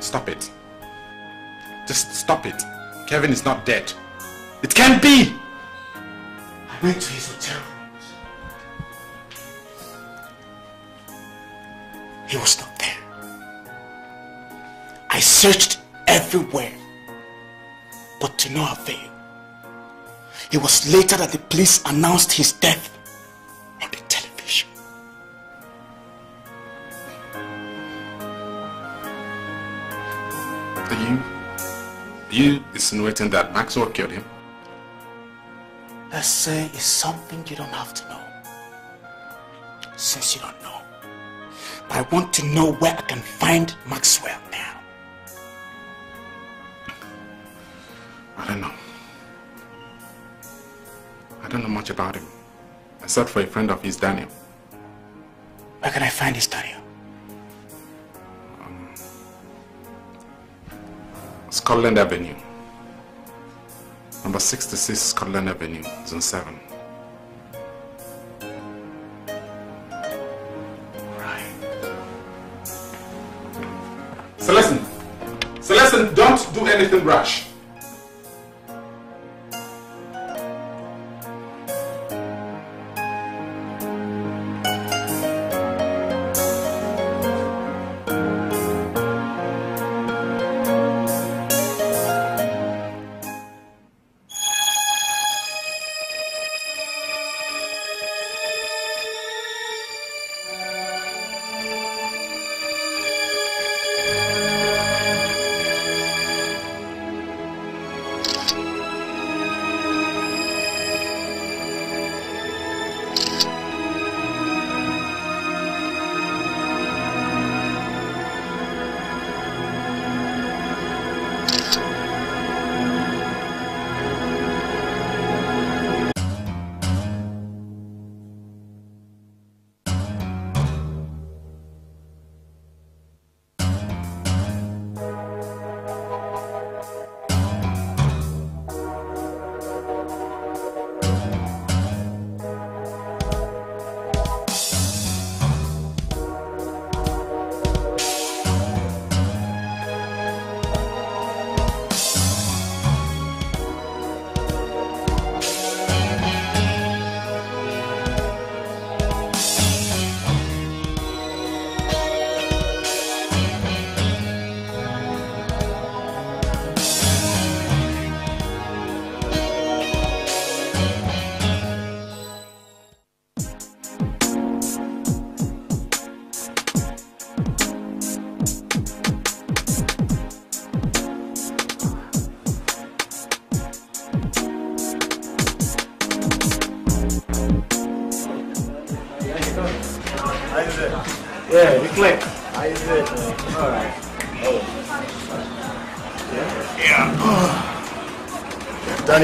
Stop it. Just stop it. Kelvin is not dead. It can't be! I went to his hotel. He was not there. I searched everywhere, but to no avail. It was later that the police announced his death. Are you, are you insinuating that Maxwell killed him? Let's say it's something you don't have to know. Since you don't know. But I want to know where I can find Maxwell now. I don't know. I don't know much about him. Except for a friend of his, Daniel. Where can I find his Daniel? Scotland Avenue, number sixty-six Scotland Avenue, Zone seven. Right. Celestine, Celestine, don't do anything rash.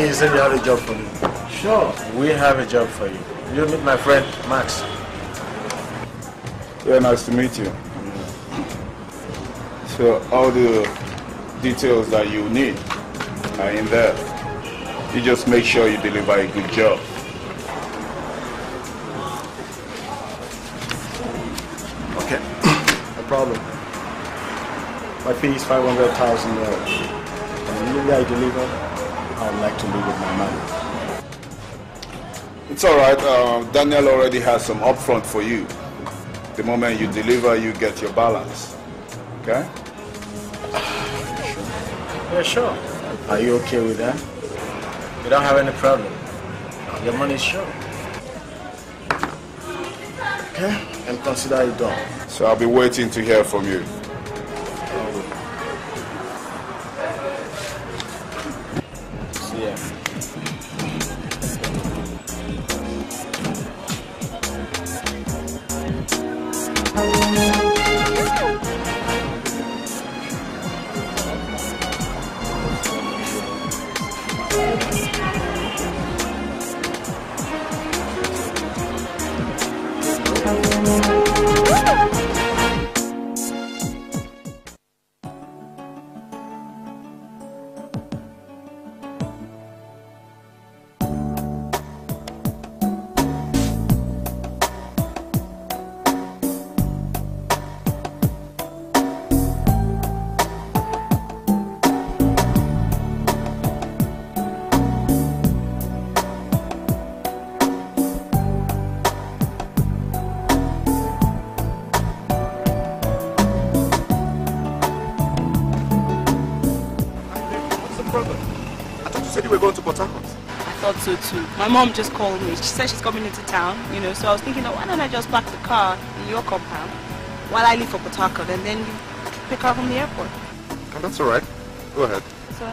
You said you have a job for me. Sure. We have a job for you. You meet my friend, Max. Very nice to meet you. Mm-hmm. So all the details that you need are in there. You just make sure you deliver a good job. Okay. No problem. My fee is five hundred thousand dollars. And usually I deliver. I'd like to live with my money. It's all right. Uh, Daniel already has some upfront for you. The moment you deliver, you get your balance. guy? Yeah, sure. Are you okay with that? You don't have any problem. Your money is sure. Okay, and consider it done. So I'll be waiting to hear from you. So too. My mom just called me. She said she's coming into town, you know, so I was thinking, oh, why don't I just park the car in your compound while I leave for Port Harcourt and then you pick her up from the airport. Oh, that's all right. Go ahead. So,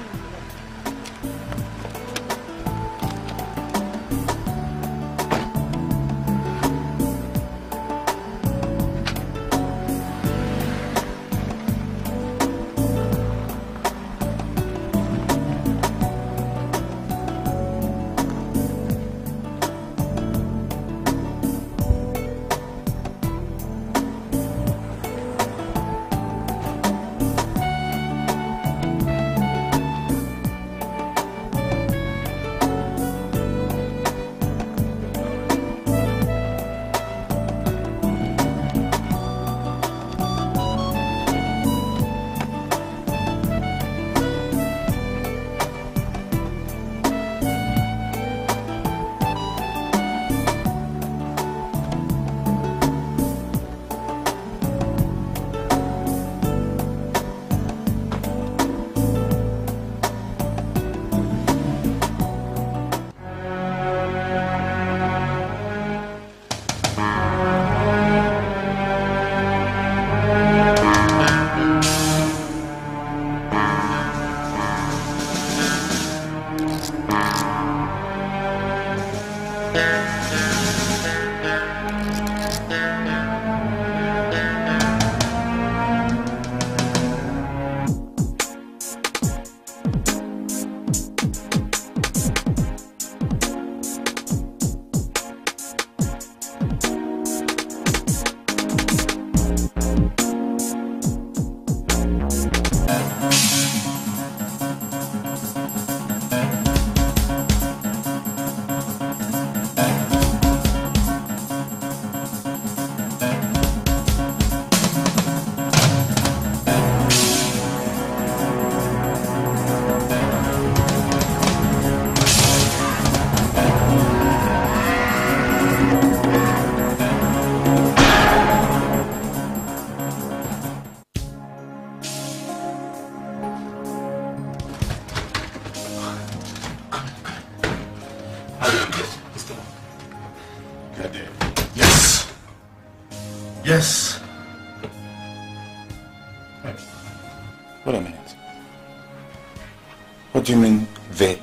what do you mean, they?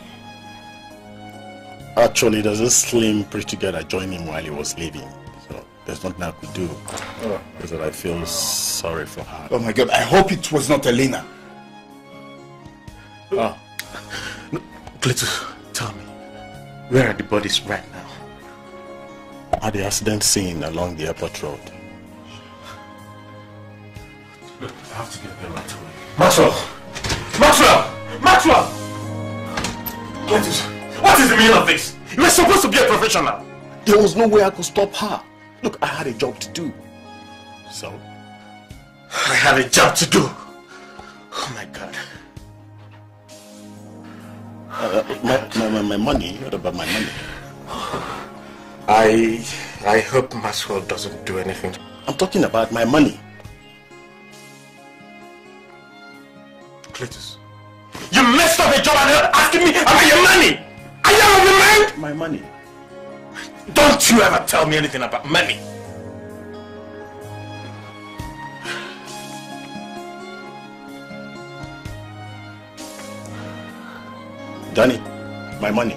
Actually, there's a slim pretty girl that joined him while he was leaving. So there's nothing I could do. Oh. Because I feel sorry for her. Oh my God, I hope it was not Elena. Oh. No, Clitus, tell me, where are the bodies right now? At the accident scene along the airport road. Look, I have to get there right away. Maxwell! Maxwell! Maxwell! What is, what is the meaning of this? You were supposed to be a professional. There was no way I could stop her. Look, I had a job to do. So? I had a job to do. Oh my God. Uh, my, my, my, my money, what about my money? I, I hope Maxwell doesn't do anything. I'm talking about my money. status. You messed up a job and you're asking me about your money! Are you out of your mind? My money? Don't you ever tell me anything about money! Danny, my money.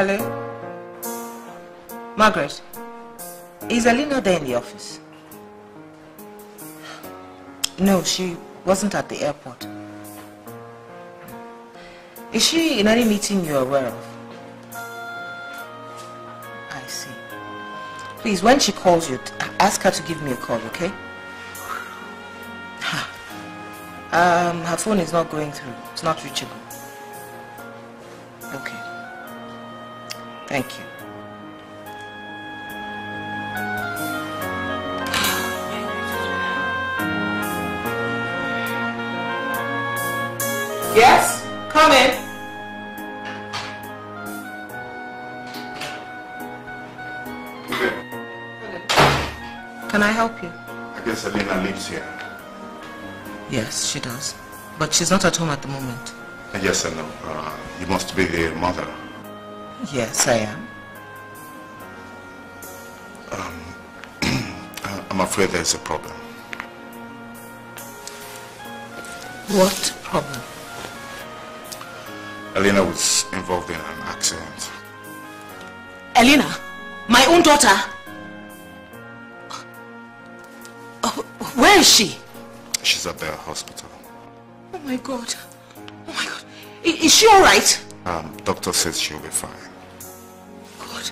Hello? Margaret, is Elena there in the office? No, she wasn't at the airport. Is she in any meeting you're aware of? I see. Please, when she calls you, ask her to give me a call, okay? Um, her phone is not going through. It's not reachable. Okay. Thank you. Yes? Come in. Okay. Can I help you? I guess Elena lives here. Yes, she does. But she's not at home at the moment. Yes, I know. Uh, you must be the mother. Yes, I am. Um, I'm afraid there's a problem. What problem? Elena was involved in an accident. Elena? My own daughter? Oh, where is she? She's at the hospital. Oh my God. Oh my God. I, is she alright? Um, doctor says she'll be fine. God.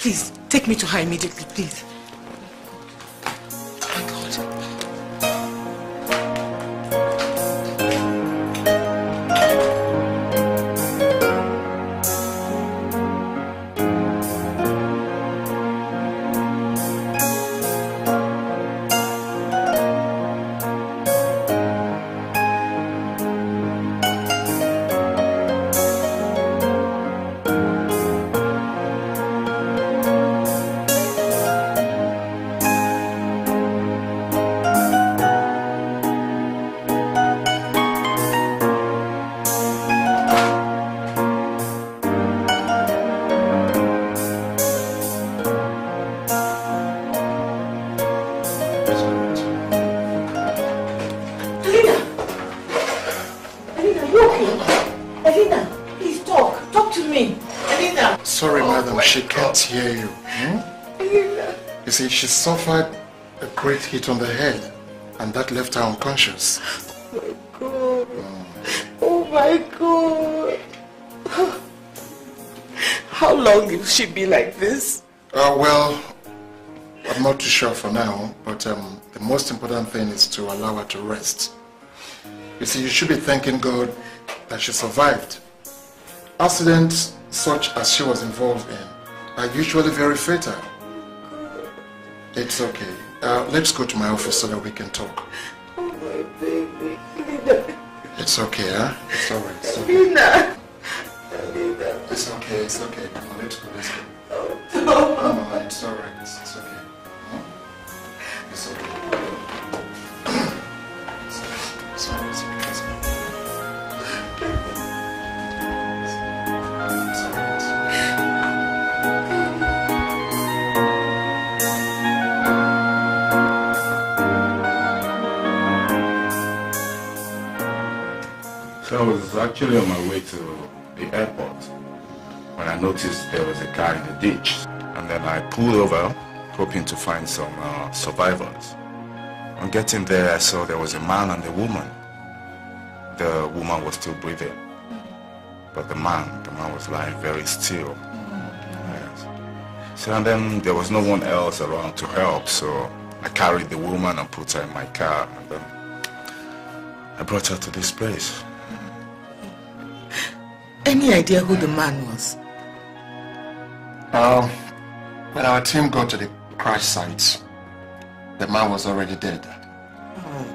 Please, take me to her immediately, please. Oh my God. She suffered a great hit on the head, and that left her unconscious. Oh my God! Oh my God! How long will she be like this? Uh, well, I'm not too sure for now, but um, the most important thing is to allow her to rest. You see, you should be thanking God that she survived. Accidents such as she was involved in are usually very fatal. It's okay. Uh, let's go to my office so that we can talk. Oh, my baby. Elena. It's okay, huh? It's all right. It's okay. Elena. Elena. It's okay. It's okay. Come on, let's go. Let's go. Oh, no. Come on, it's all right. It's, it's okay. It's okay. It's okay. It's all right. It's okay. It's okay. I was actually on my way to the airport when I noticed there was a car in the ditch, and then I pulled over hoping to find some uh, survivors. On getting there, I saw there was a man and a woman. The woman was still breathing, but the man, the man was lying very still. Yes. So and then there was no one else around to help, so I carried the woman and put her in my car, and then I brought her to this place. Any idea who the man was? Uh, when our team got to the crash site, the man was already dead. Oh.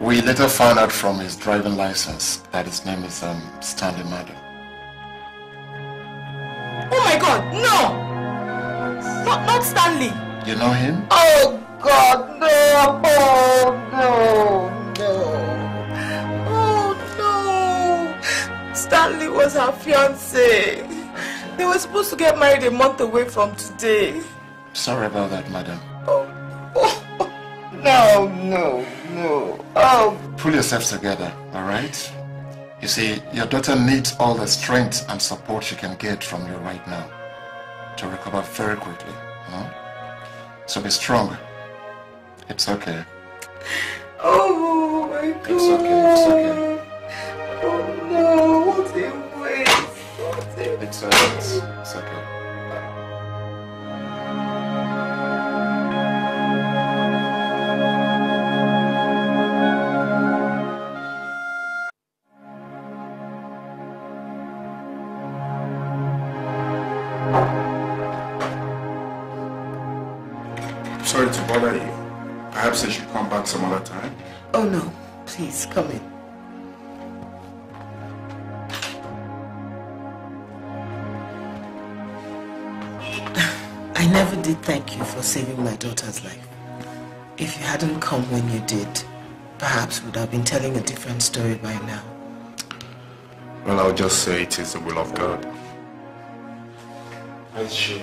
We later found out from his driving license that his name is um, Stanley. Oh my God, no! Not, not Stanley! You know him? Oh God, no! Oh no, no! Stanley was her fiancé. They were supposed to get married a month away from today. Sorry about that, madam. Oh, oh. No, no, no. Oh. Pull yourselves together, all right? You see, your daughter needs all the strength and support she can get from you right now to recover very quickly, you know? So be strong. It's okay. Oh my God. It's okay, it's okay. Oh no, what a waste. What a waste. It's okay, it's, it's okay. Perhaps I should come back some other time. Oh no, please come in. I never did thank you for saving my daughter's life. If you hadn't come when you did, perhaps we would have been telling a different story by now. Well, I'll just say it is the will of God. That's she.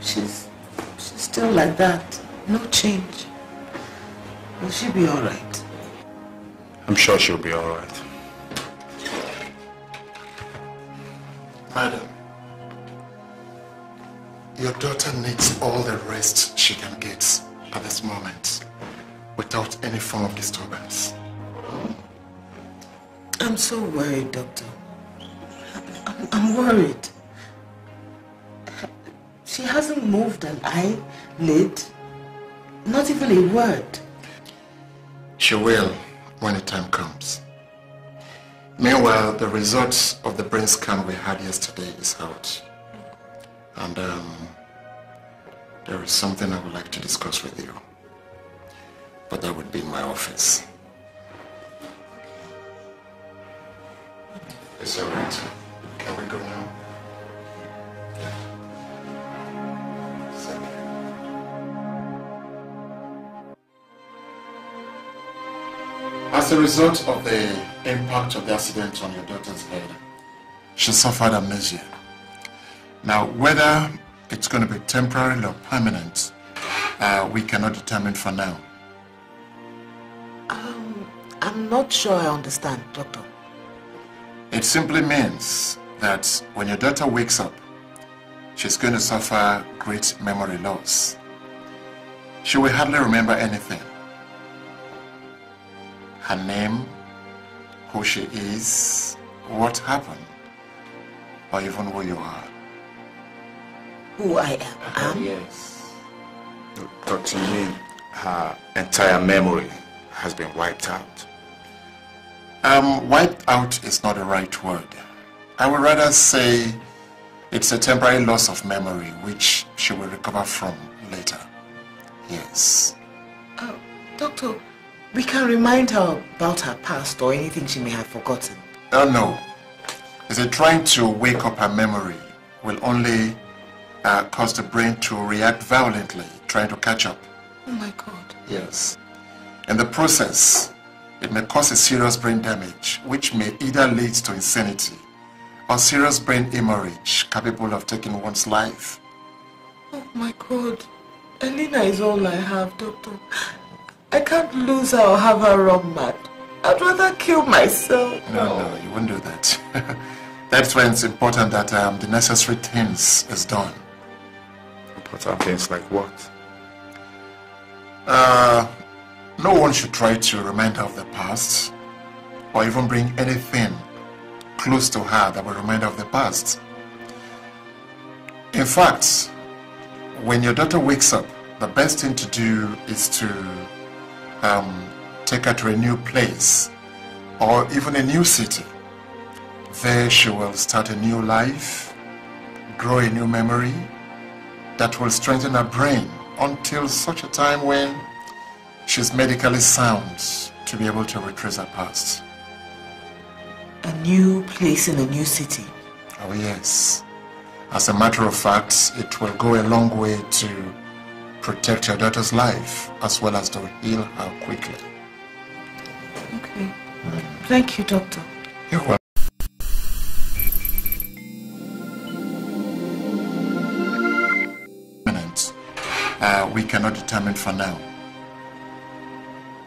She's, she's still like that. No change. Will she be all right? I'm sure she'll be all right. Madam, your daughter needs all the rest she can get at this moment without any form of disturbance. I'm so worried, Doctor. I'm, I'm worried. She hasn't moved an eyelid. Not even a word. She will when the time comes. Meanwhile, the results of the brain scan we had yesterday is out. And um, there is something I would like to discuss with you. But that would be in my office. It's all right. Can we go now? As a result of the impact of the accident on your daughter's head, she suffered amnesia. Now, whether it's going to be temporary or permanent, uh, we cannot determine for now. Um, I'm not sure I understand, Doctor. It simply means that when your daughter wakes up, she's going to suffer great memory loss. She will hardly remember anything. Her name, who she is, what happened, or even who you are. Who I am? Uh, yes. Doctor, you mean her entire memory has been wiped out? Um, wiped out is not the right word. I would rather say it's a temporary loss of memory, which she will recover from later. Yes. Oh, Doctor. We can remind her about her past or anything she may have forgotten. Oh no. Is it trying to wake up her memory will only uh, cause the brain to react violently, trying to catch up. Oh my God. Yes. In the process, it may cause a serious brain damage, which may either lead to insanity or serious brain hemorrhage capable of taking one's life. Oh my God. Elena is all I have, Doctor. I can't lose her or have her run mad. I'd rather kill myself. No, no, no you wouldn't do that. That's why it's important that um, the necessary things is done. Important things like what? Uh, no one should try to remind her of the past or even bring anything close to her that will remind her of the past. In fact, when your daughter wakes up, the best thing to do is to Um, take her to a new place or even a new city. There she will start a new life, grow a new memory that will strengthen her brain until such a time when she's medically sound to be able to retrace her past. A new place in a new city? Oh yes. As a matter of fact, it will go a long way to protect your daughter's life, as well as to heal her quickly. Okay. Mm. Thank you, Doctor. You're welcome. Uh, we cannot determine for now.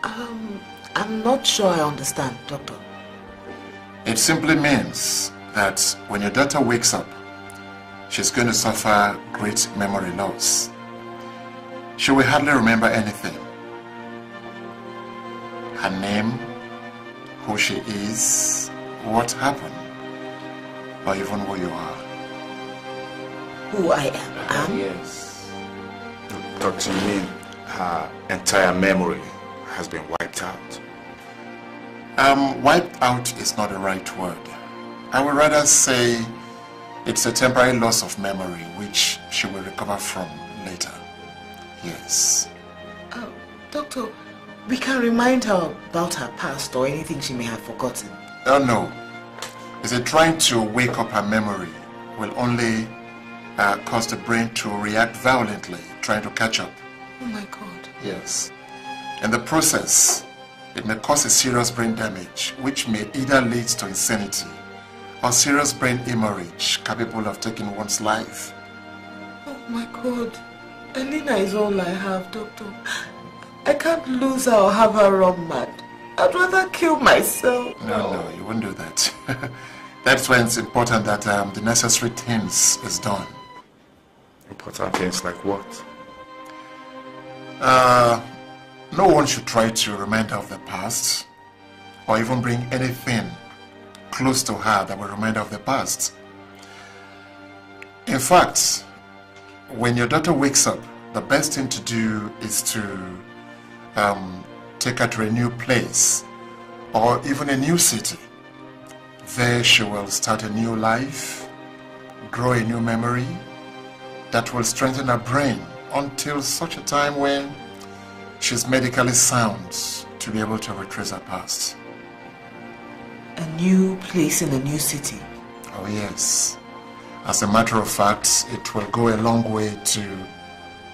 Um, I'm not sure I understand, Doctor. It simply means that when your daughter wakes up, she's going to suffer great memory loss. She will hardly remember anything. Her name, who she is, what happened, or even who you are. Who I am? Um, yes. Doctor Min, her entire memory has been wiped out. Um, wiped out is not the right word. I would rather say it's a temporary loss of memory which she will recover from later. Yes. Uh, doctor, we can remind her about her past or anything she may have forgotten. Oh, uh, no. Is it trying to wake up her memory will only uh, cause the brain to react violently, trying to catch up. Oh my God. Yes. In the process, it may cause a serious brain damage, which may either lead to insanity or serious brain hemorrhage capable of taking one's life. Oh my God. Elena is all I have, Doctor. I can't lose her or have her run mad. I'd rather kill myself. No, no, you wouldn't do that. That's why it's important that um, the necessary things is done. Important things like what? Uh, no one should try to remind her of the past or even bring anything close to her that will remind her of the past. In fact, when your daughter wakes up, the best thing to do is to um, take her to a new place or even a new city. There she will start a new life, grow a new memory that will strengthen her brain until such a time when she's medically sound to be able to retrace her past. A new place in a new city? Oh yes. As a matter of fact, it will go a long way to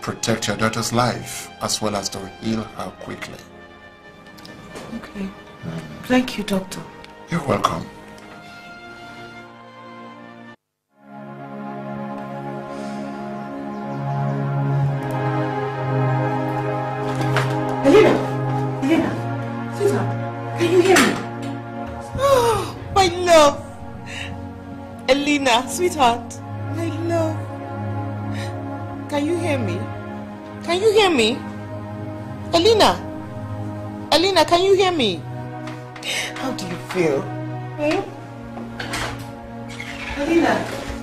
protect your daughter's life as well as to heal her quickly. Okay. Mm. Thank you, Doctor. You're welcome. Elena! Elena! Sweetheart, can you hear me? Oh, my love! Elena, sweetheart, my love. Can you hear me? Can you hear me? Elena? Elena, can you hear me? How do you feel? Hmm? Elena,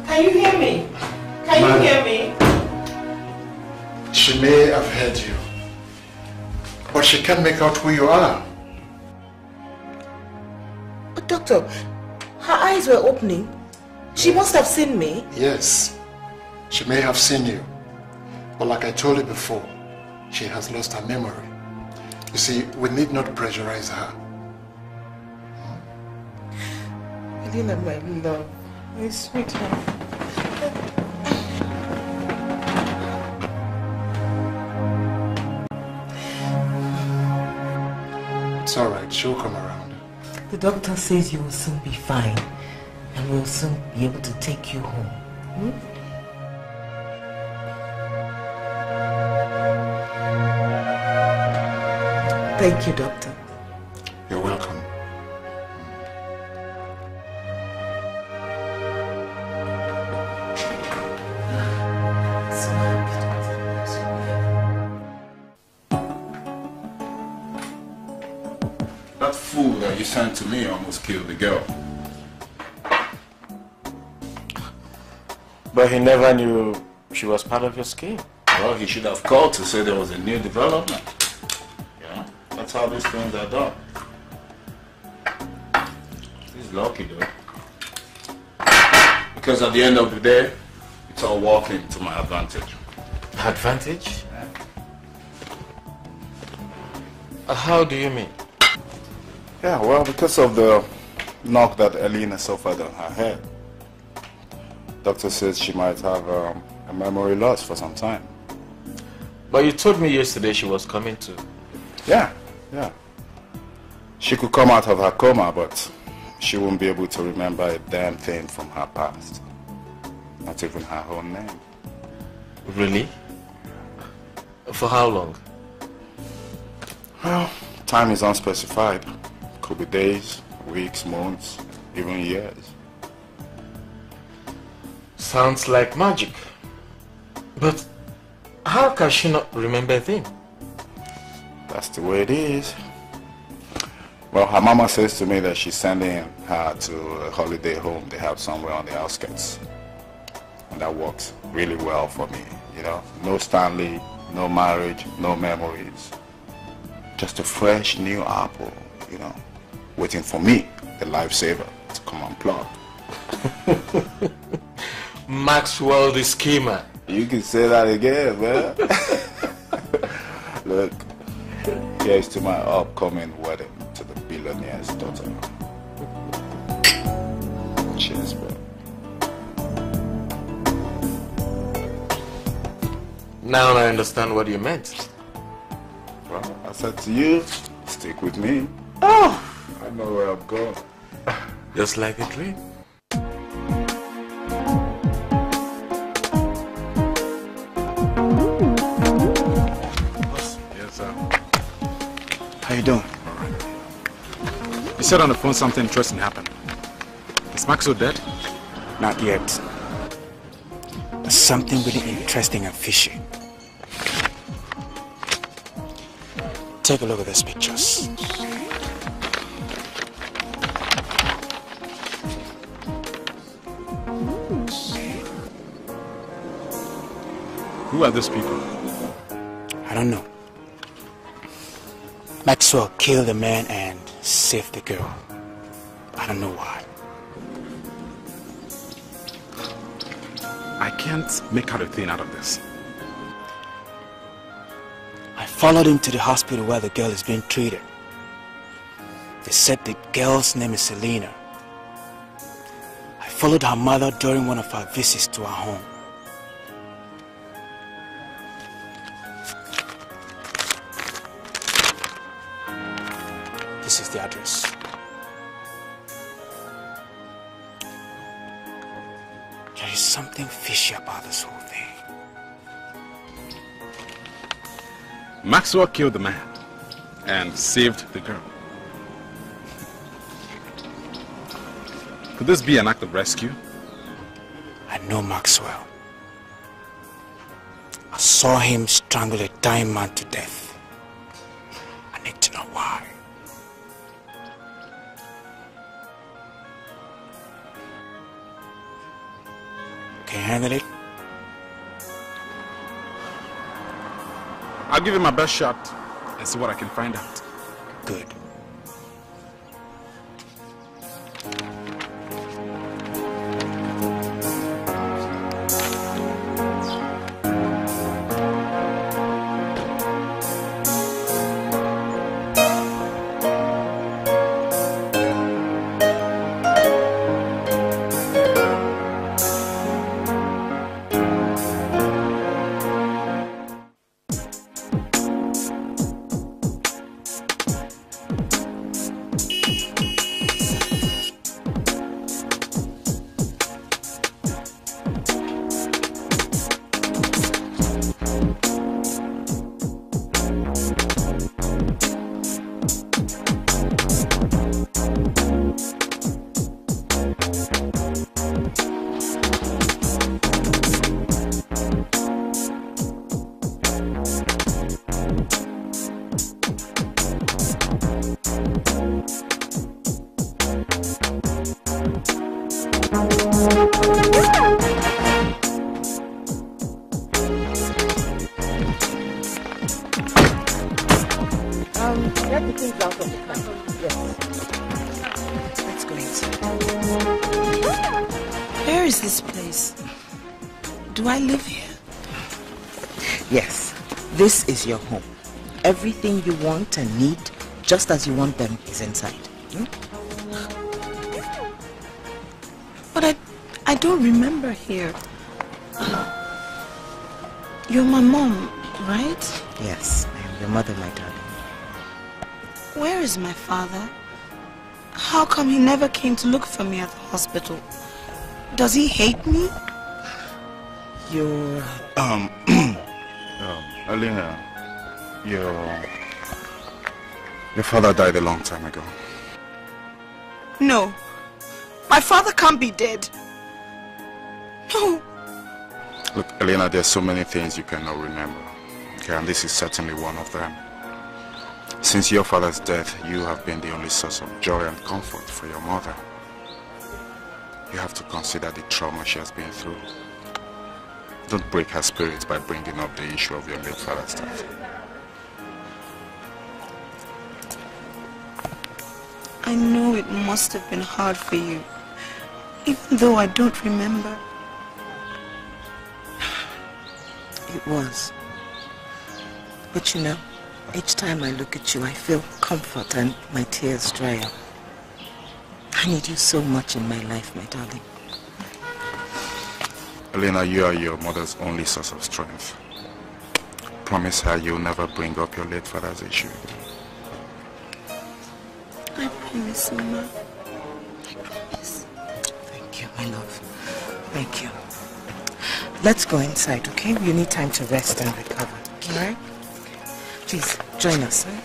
can you hear me? Can Ma, you hear me? She may have heard you, but she can't make out who you are. But Doctor, her eyes were opening. She must have seen me. Yes, she may have seen you. But like I told you before, she has lost her memory. You see, we need not pressurize her. Elena, my love, my sweetheart. It's all right, she'll come around. The doctor says you will soon be fine. And we'll soon be able to take you home. Hmm? Thank you, Doctor. You're welcome. That fool that you sent to me almost killed the girl. But he never knew she was part of your scheme. Well, he should have called to say there was a new development. Yeah, that's how these things are done. He's lucky though. Because at the end of the day, it's all working to my advantage. Advantage? Yeah. How do you mean? Yeah, well, because of the knock that Elena suffered on her head. Doctor says she might have um, a memory loss for some time. But you told me yesterday she was coming to. Yeah, yeah. She could come out of her coma, but she won't be able to remember a damn thing from her past. Not even her own name. Really? For how long? Well, time is unspecified. Could be days, weeks, months. even years. Sounds like magic. But how can she not remember a thing? That's the way it is. Well, her mama says to me that she's sending her to a holiday home they have somewhere on the outskirts. And that works really well for me, you know. No Stanley, no marriage, no memories. Just a fresh new apple, you know, waiting for me, the lifesaver, to come and plug. Maxwell the schemer. You can say that again, man. Look, here's to my upcoming wedding to the billionaire's daughter. Cheers, bro. Now I understand what you meant. Well, I said to you, stick with me. Oh, I know where I'm going. Just like a dream. Yes, sir. How you doing? All right. You said on the phone something interesting happened. Is Maxwell dead? Not yet. But something really interesting and fishy. Take a look at these pictures. Who are these people? I don't know. Maxwell killed the man and saved the girl. I don't know why. I can't make out a thing out of this. I followed him to the hospital where the girl is being treated. They said the girl's name is Elena. I followed her mother during one of her visits to her home. This is the address. There is something fishy about this whole thing. Maxwell killed the man and saved the girl. Could this be an act of rescue? I know Maxwell. I saw him strangle a dying man to death. I need to know why. Can you handle it? I'll give it my best shot and see what I can find out. Good. This is your home. Everything you want and need, just as you want them, is inside. Hmm? But I, I don't remember here. Uh, you're my mom, right? Yes, I am your mother, my darling. Where is my father? How come he never came to look for me at the hospital? Does he hate me? You're... Um... Elena, your, your father died a long time ago. No, My father can't be dead. No. Look, Elena, there's so many things you cannot remember. Okay, and this is certainly one of them. Since your father's death, you have been the only source of joy and comfort for your mother. You have to consider the trauma she has been through. Don't break her spirit by bringing up the issue of your late father's death. I know it must have been hard for you, even though I don't remember. It was. But you know, each time I look at you, I feel comfort and my tears dry up. I need you so much in my life, my darling. Elena, you are your mother's only source of strength. Promise her you'll never bring up your late father's issue. I promise, Mama. I promise. Thank you, my love. Thank you. Let's go inside, okay? You need time to rest and recover, all right? Please, join us, eh?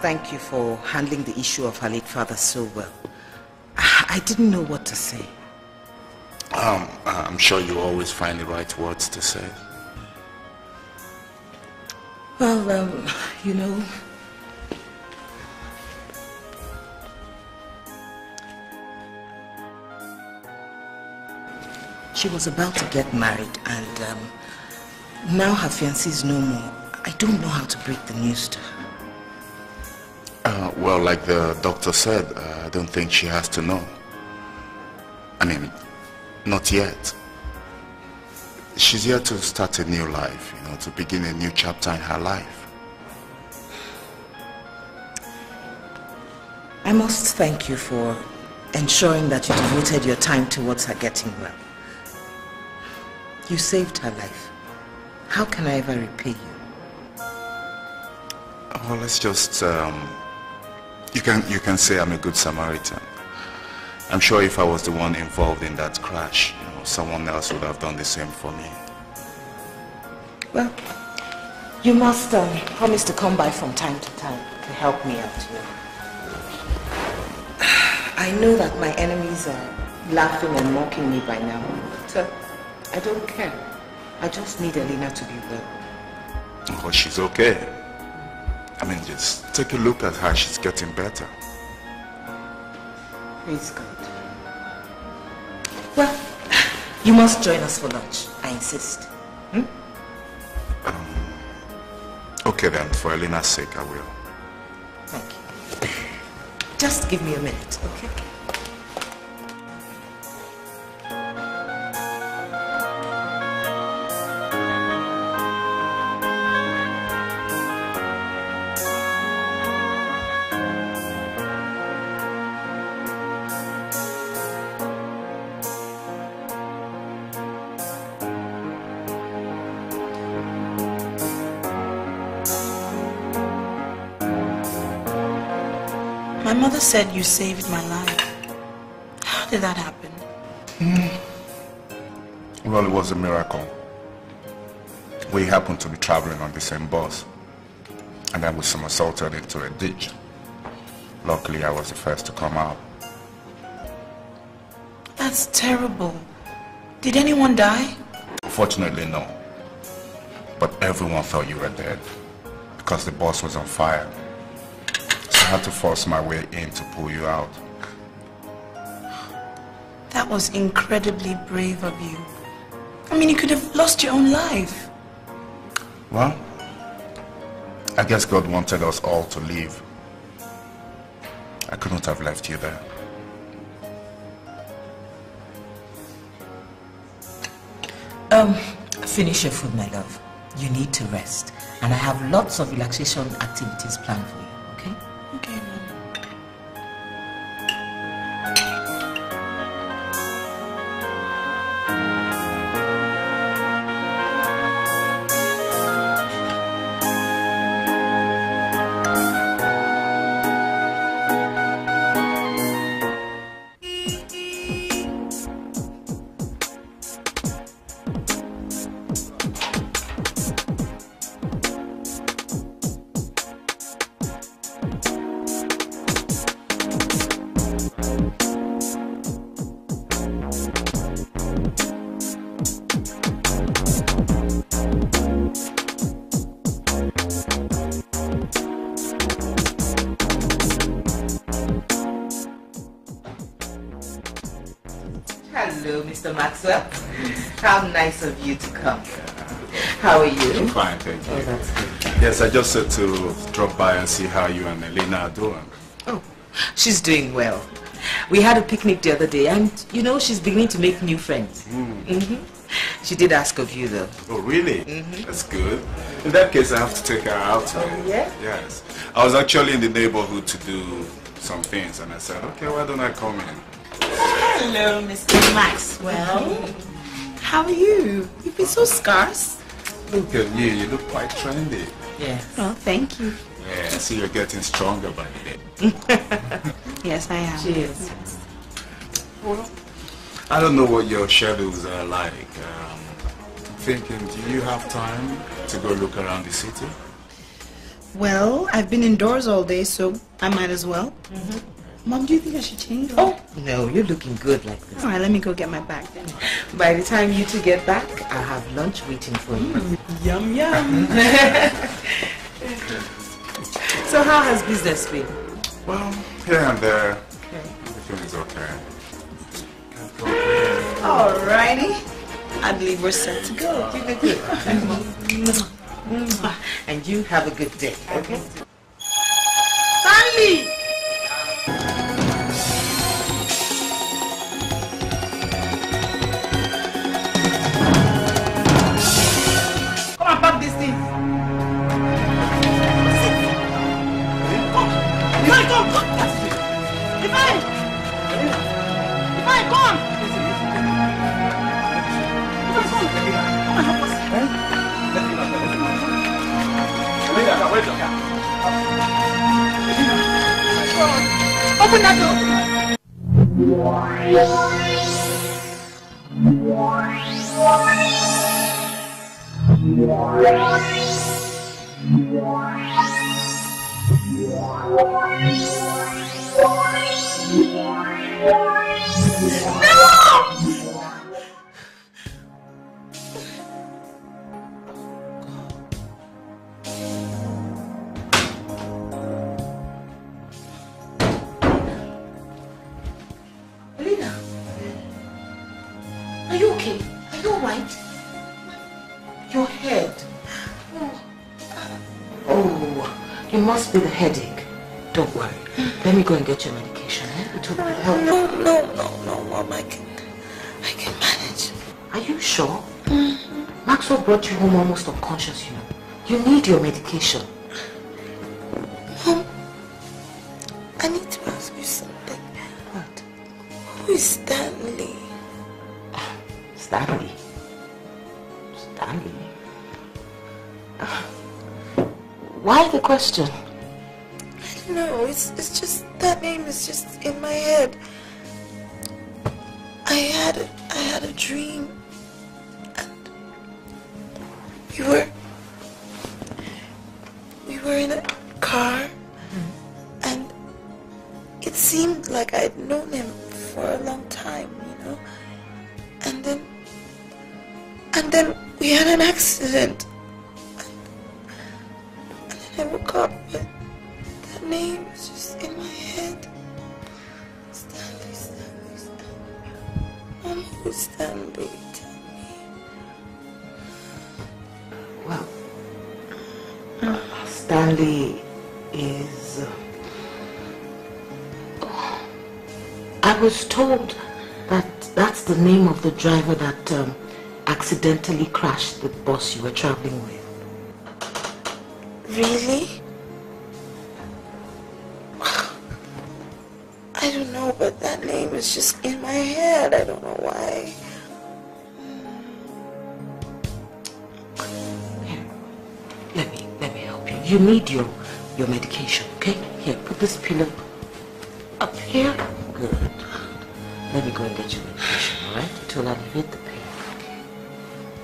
Thank you for handling the issue of her late father so well. I didn't know what to say. Um, I'm sure you always find the right words to say. Well, um, you know, she was about to get married and um, now her fiancé is no more. I don't know how to break the news to her. Uh, well, like the doctor said, uh, I don't think she has to know. I mean, not yet. She's here to start a new life, you know, to begin a new chapter in her life. I must thank you for ensuring that you devoted your time towards her getting well. You saved her life. How can I ever repay you? Well, let's just... Um, You can, you can say I'm a good Samaritan. I'm sure if I was the one involved in that crash, you know, someone else would have done the same for me. Well, you must um, promise to come by from time to time to help me out. You know. I know that my enemies are laughing and mocking me by now, but uh, I don't care. I just need Elena to be well. Oh, she's okay. I mean, just take a look at her. She's getting better. Praise God. Well, you must join us for lunch. I insist. Hmm? Um, okay then, for Elena's sake, I will. Thank you. Just give me a minute, okay? My mother said you saved my life. How did that happen? Mm. Well, it was a miracle. We happened to be traveling on the same bus, and then we somersaulted into a ditch. Luckily, I was the first to come out. That's terrible. Did anyone die? Fortunately, no. But everyone thought you were dead because the bus was on fire. So I had to force my way in to pull you out. That was incredibly brave of you. I mean, you could have lost your own life. Well, I guess God wanted us all to leave. I couldn't have left you there. Um, finish your food, my love. You need to rest. And I have lots of relaxation activities planned for you, okay? Okay, Mom. Mister Maxwell, how nice of you to come. How are you? I'm fine, thank you. Oh, that's good. Yes, I just had to drop by and see how you and Elena are doing. Oh, she's doing well. We had a picnic the other day and, you know, she's beginning to make new friends. Mm. Mm-hmm. She did ask of you, though. Oh, really? Mm-hmm. That's good. In that case, I have to take her out. Oh, yeah? Yes. I was actually in the neighborhood to do some things and I said, okay, why don't I come in? Hello, Mister Maxwell. Mm-hmm. How are you? You've been so scarce. Look at you. You look quite trendy. Yes. Oh, thank you. Yeah, I see you're getting stronger by the day. Yes, I am. Cheers. Well, I don't know what your schedules are like. Um, I'm thinking, do you have time to go look around the city? Well, I've been indoors all day, so I might as well. Mm-hmm. Mom, do you think I should change? Oh, no, you're looking good like this. All right, let me go get my bag then. By the time you two get back, I'll have lunch waiting for you. Mm, yum, yum. So how has business been? Well, here and there. Okay. Everything's okay. All righty. I believe we're set to go. You look good. And you have a good day, okay? Stanley! Open that door. No! It must be the headache. Don't worry. Let me go and get your medication. Eh? It will help. No, no, no, no, Mom. I can, I can manage. Are you sure? Mm-hmm. Maxwell brought you home almost unconscious, you know. You need your medication. Mom, I need to ask you something. What? Who is Stanley? Stanley? Stanley? Why the question? I don't know, it's, it's just, that name is just in my head. I had, a, I had a dream, and we were, we were in a car, mm-hmm. and like I'd known him for a long time, you know. And then, and then we had an accident. And, and then I woke up, but that name was just in my head. Stanley, Stanley, Stanley. Mom, who's Stanley? Tell me. Well, uh, Stanley is... I was told that that's the name of the driver that um, accidentally crashed the bus you were traveling with. Really? I don't know, but that name is just in my head. I don't know why. Here, let me, let me help you. You need your, your medication, okay? Here, put this pillow up here. Good. Let me go and get your medication, all right? It will alleviate the pain.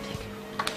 Okay. Take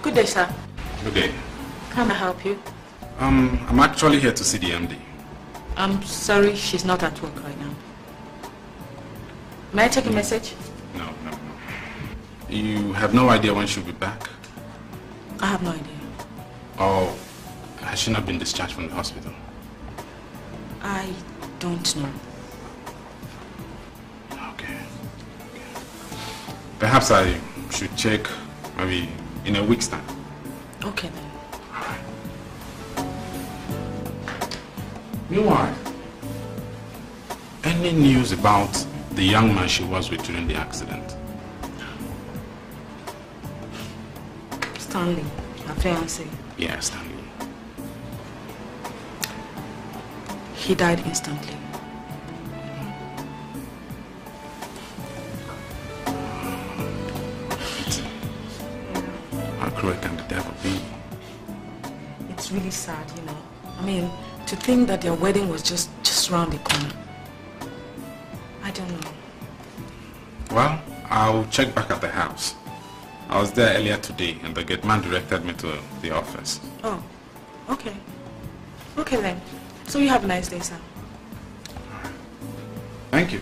Good day, sir. Good day. Can I help you? Um, I'm actually here to see the M D. I'm sorry, she's not at work right now. May I take a message? No, no, no. You have no idea when she'll be back? I have no idea. Oh, has she not been discharged from the hospital? I don't know. Okay. Okay. Perhaps I should check, maybe in a week's time. Okay then. All right. Meanwhile, any news about the young man she was with during the accident? Stanley, her fiancé. Yeah, Stanley. He died instantly. Can the devil be? It's really sad, you know. I mean, to think that their wedding was just just round the corner. I don't know. Well, I'll check back at the house. I was there earlier today, and the gate man directed me to the office. Oh, okay. Okay then. So you have a nice day, sir. All right. Thank you.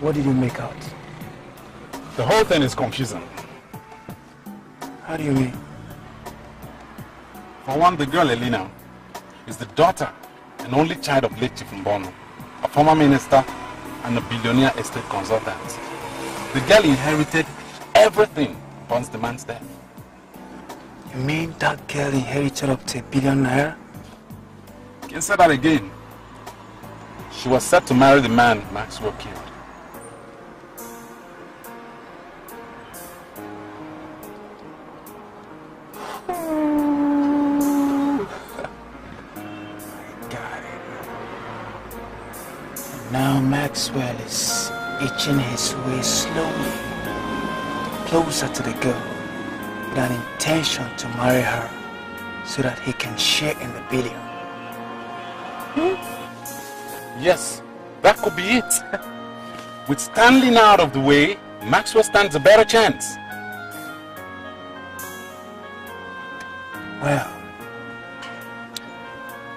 What did you make out? The whole thing is confusing. How do you mean? For one, the girl Elena is the daughter and only child of late Chief Mbono, a former minister and a billionaire estate consultant. The girl inherited everything once the man's death. You mean that girl inherited up to a billionaire? Can say that again. She was set to marry the man Maxwell killed. I got it. Maxwell is itching his way slowly closer to the girl with an intention to marry her so that he can share in the billion. Hmm? Yes, that could be it. With Stanley now out of the way, Maxwell stands a better chance. Well,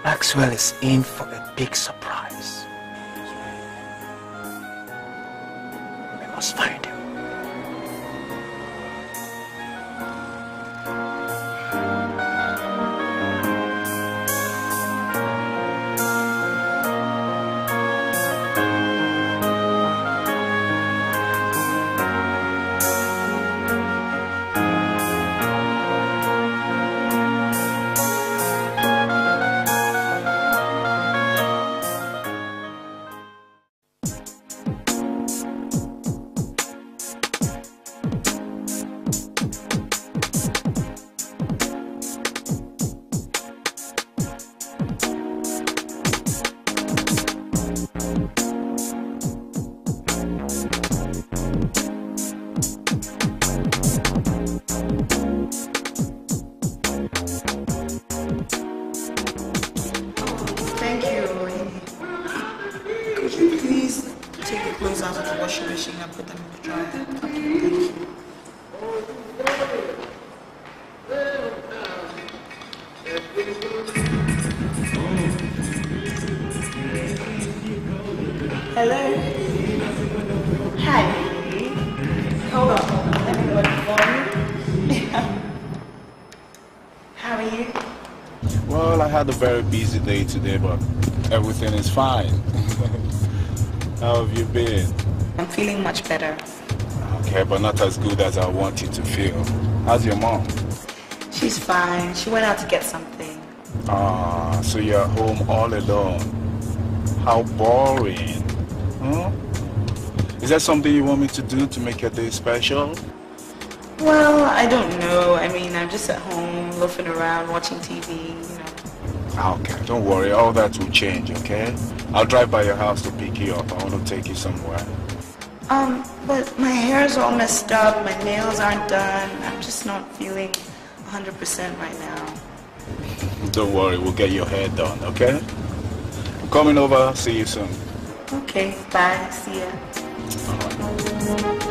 Maxwell is in for a big surprise. We must find him. A very busy day today, but everything is fine. How have you been? I'm feeling much better. Okay, but not as good as I want you to feel. How's your mom? She's fine. She went out to get something. Ah, so you're home all alone. How boring. Hmm? Is there something you want me to do to make your day special? Well, I don't know. I mean, I'm just at home, loafing around, watching T V. Okay, don't worry. All that will change, okay? I'll drive by your house to pick you up. I want to take you somewhere. Um, but my hair is all messed up. My nails aren't done. I'm just not feeling one hundred percent right now. Don't worry. We'll get your hair done, okay? I'm coming over. See you soon. Okay, bye. See ya. All right.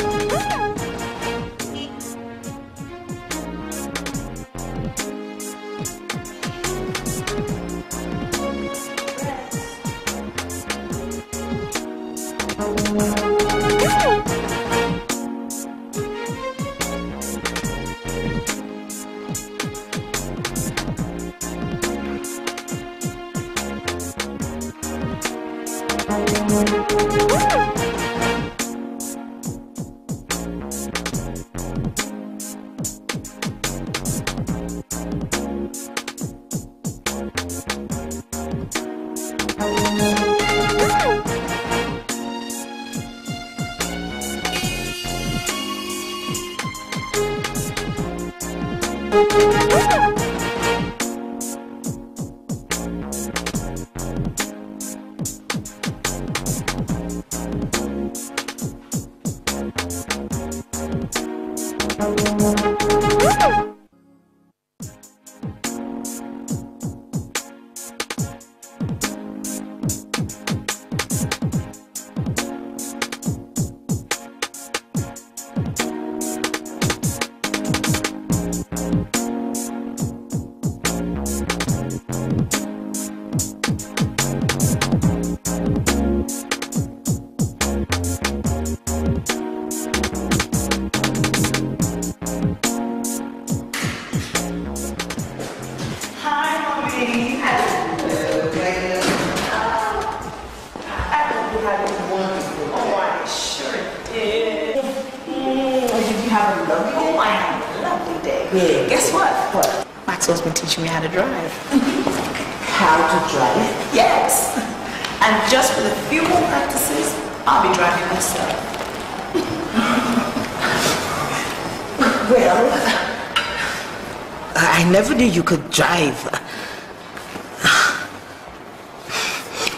You could drive.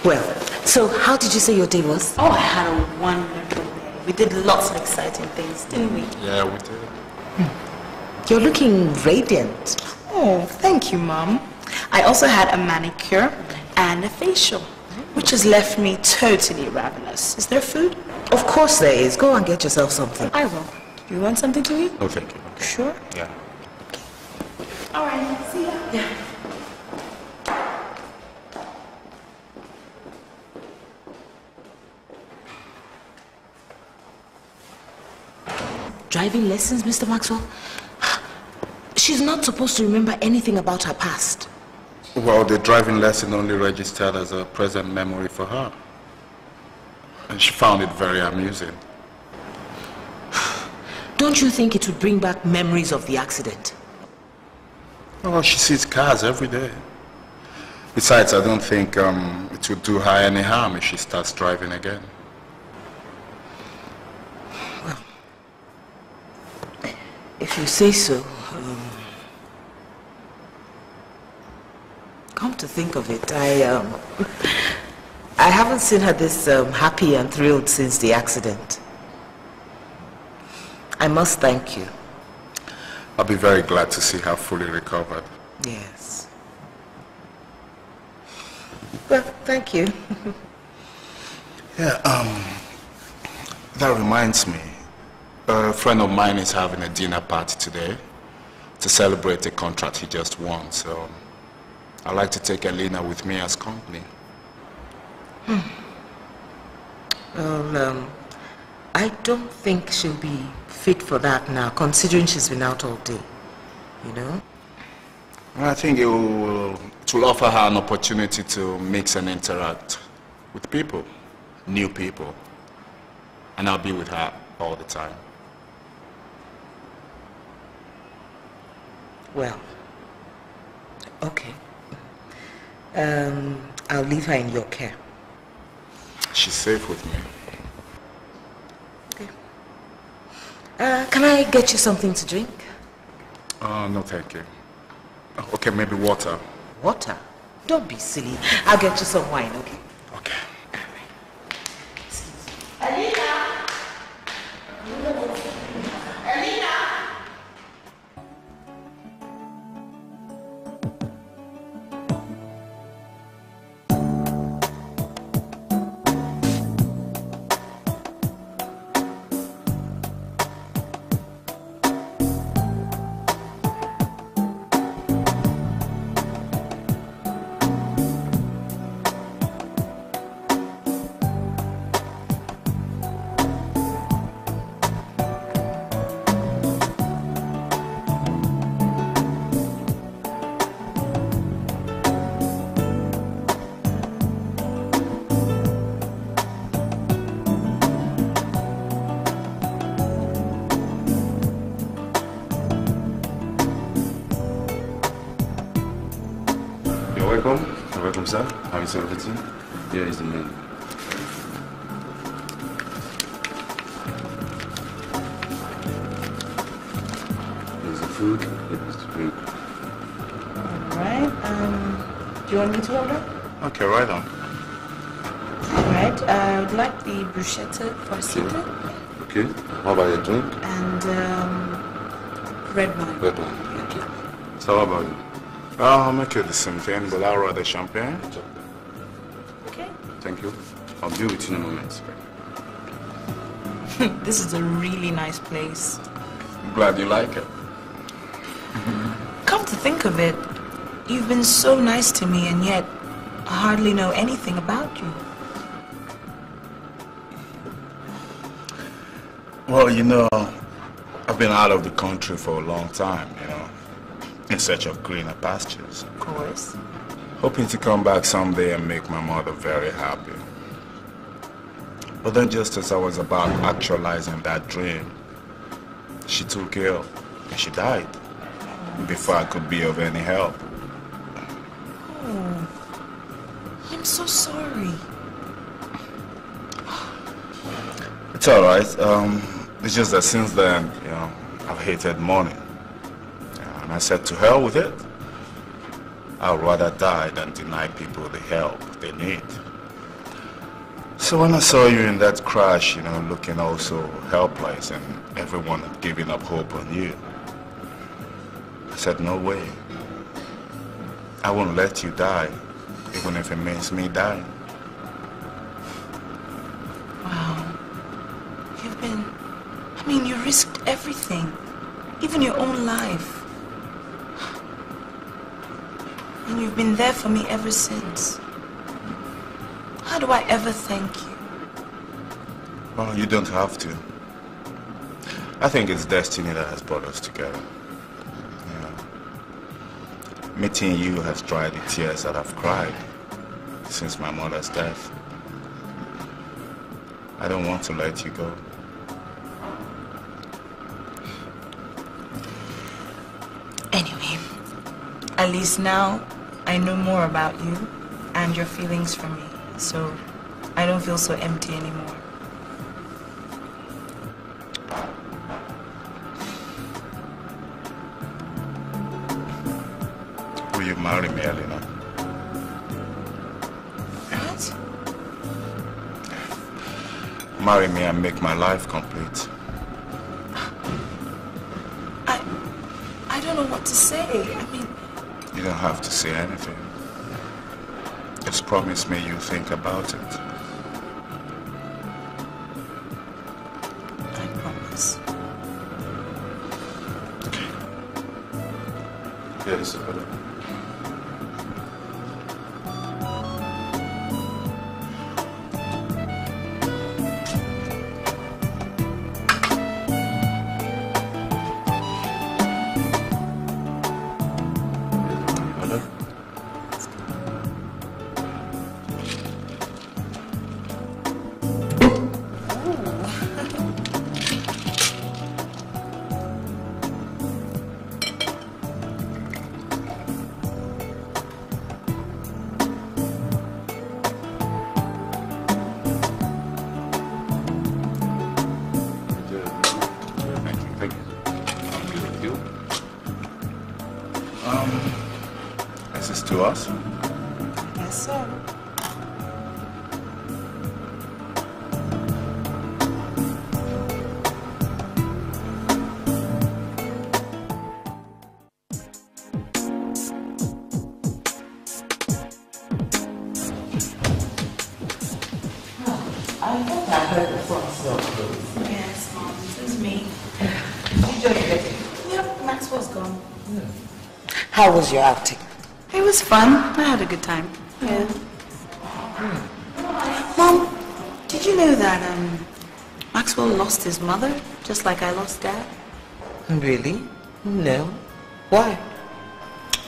Well, So how did you say your day was? Oh, I had a wonderful day. We did lots of exciting things, didn't we? Yeah, we did. Hmm. You're looking radiant. Oh, thank you, Mom. I also had a manicure and a facial, which has left me totally ravenous. Is there food? Of course there is. Go and get yourself something. I will. You want something to eat? No, thank you. Sure? Yeah. All right. See ya. Yeah. Driving lessons, Mister Maxwell? She's not supposed to remember anything about her past. Well, the driving lesson only registered as a present memory for her. And she found it very amusing. Don't you think it would bring back memories of the accident? Well, she sees cars every day. Besides, I don't think um, it would do her any harm if she starts driving again. Well, if you say so. Um, come to think of it, I, um, I haven't seen her this um, happy and thrilled since the accident. I must thank you. I'll be very glad to see her fully recovered. Yes. Well, thank you. Yeah, um, that reminds me. A friend of mine is having a dinner party today to celebrate a contract he just won, so I'd like to take Elena with me as company. Hmm. Well, um, I don't think she'll be fit for that now, considering she's been out all day, you know? I think it will, it will offer her an opportunity to mix and interact with people, new people. And I'll be with her all the time. Well, okay. Um, I'll leave her in your care. She's safe with me. Uh, can I get you something to drink? Uh, no, thank you. Okay, maybe water. Water? Don't be silly. I'll get you some wine, okay? Okay. All right. Excuse me. Alina! Alina! Everything. Here is the menu. Here's the food, here's the drink. Alright, um, do you want me to order? Okay, right on. Alright, uh, I would like the bruschetta farcita. Okay. Okay, how about your drink? And, um, red wine. Red wine, okay. So how about you? I'll make it the same thing, but I'll rather champagne. Thank you. I'll be with you in a moment. This is a really nice place. I'm glad you like it. Come to think of it, you've been so nice to me and yet I hardly know anything about you. Well, you know, I've been out of the country for a long time, you know, in search of greener pastures. Of course. Hoping to come back someday and make my mother very happy. But then just as I was about actualizing that dream, she took ill and she died before I could be of any help. Oh, I'm so sorry. It's all right. Um, it's just that since then, you know, I've hated money. And I said, to hell with it. I'd rather die than deny people the help they need. So when I saw you in that crash, you know, looking also helpless and everyone had given up hope on you, I said, no way. I won't let you die, even if it means me dying. Wow. You've been... I mean, you risked everything. Even your own life. And you've been there for me ever since. How do I ever thank you? Well, you don't have to. I think it's destiny that has brought us together. Yeah. Meeting you has dried the tears that I've cried since my mother's death. I don't want to let you go. Anyway, at least now I know more about you and your feelings for me. So, I don't feel so empty anymore. Will you marry me, Elena? What? Marry me and make my life complete. I... I don't know what to say. I mean... You don't have to say anything. Just promise me you think about it. I promise. Okay. Yes. How was your outing? It was fun. I had a good time. Yeah. Mm. Mom, did you know that um, Maxwell lost his mother, just like I lost Dad? Really? No. Why?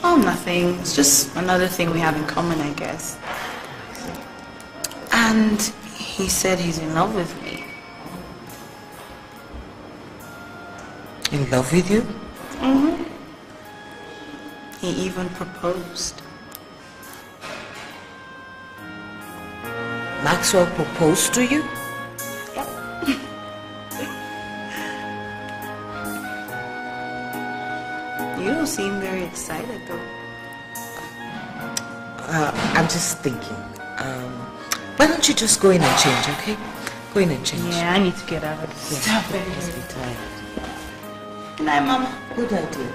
Oh, nothing. It's just another thing we have in common, I guess. And he said he's in love with me. In love with you? Mm-hmm. He even proposed. Maxwell proposed to you? Yep. You don't seem very excited, though. Uh, I'm just thinking. Um, why don't you just go in and change, okay? Go in and change. Yeah, I need to get out of this. Stop it. I must be tired. Good night, Mama. Good night, dear.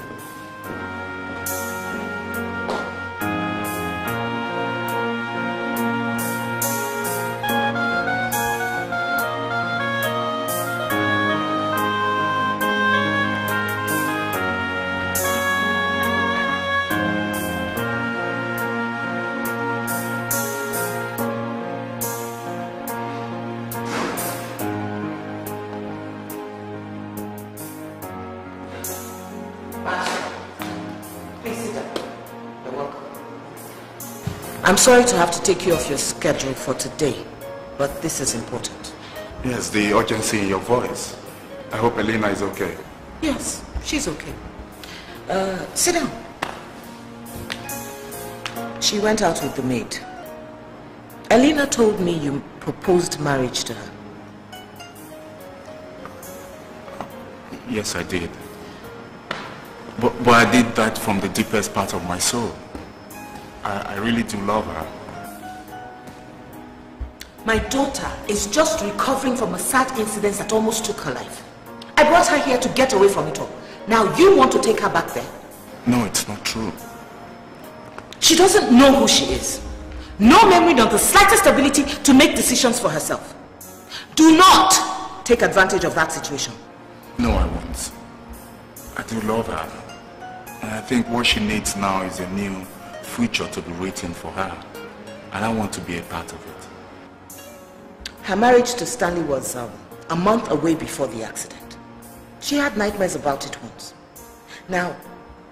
I'm sorry to have to take you off your schedule for today, but this is important. Yes, the urgency in your voice. I hope Elena is okay. Yes, she's okay. Uh, sit down. She went out with the maid. Elena told me you proposed marriage to her. Yes, I did. But, but I did that from the deepest part of my soul. I, I really do love her. My daughter is just recovering from a sad incident that almost took her life. I brought her here to get away from it all. Now you want to take her back there? No, it's not true. She doesn't know who she is. No memory, nor the slightest ability to make decisions for herself. Do not take advantage of that situation. No, I won't. I do love her. And I think what she needs now is a new future to be waiting for her. And I want to be a part of it. Her marriage to Stanley was um, a month away before the accident. She had nightmares about it once. Now,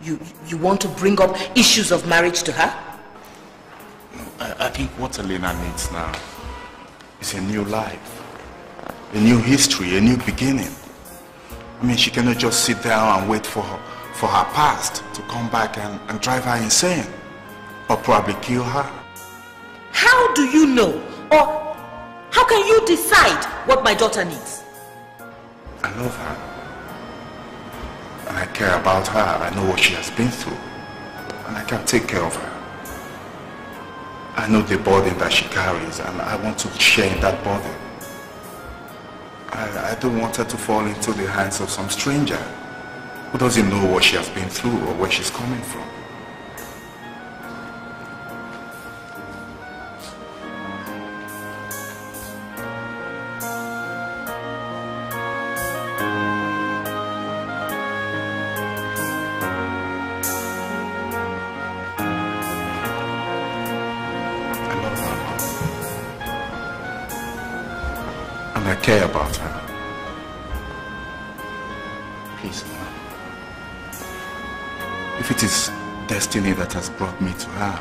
you, you want to bring up issues of marriage to her? I, I think what Elena needs now is a new life, a new history, a new beginning. I mean, she cannot just sit down and wait for her, for her past to come back and, and drive her insane, or probably kill her. How do you know, or how can you decide what my daughter needs? I love her, and I care about her. I know what she has been through, and I can take care of her. I know the burden that she carries, and I want to share in that burden. I, I don't want her to fall into the hands of some stranger who doesn't know what she has been through or where she's coming from. Care about her. Please, Mama. If it is destiny that has brought me to her,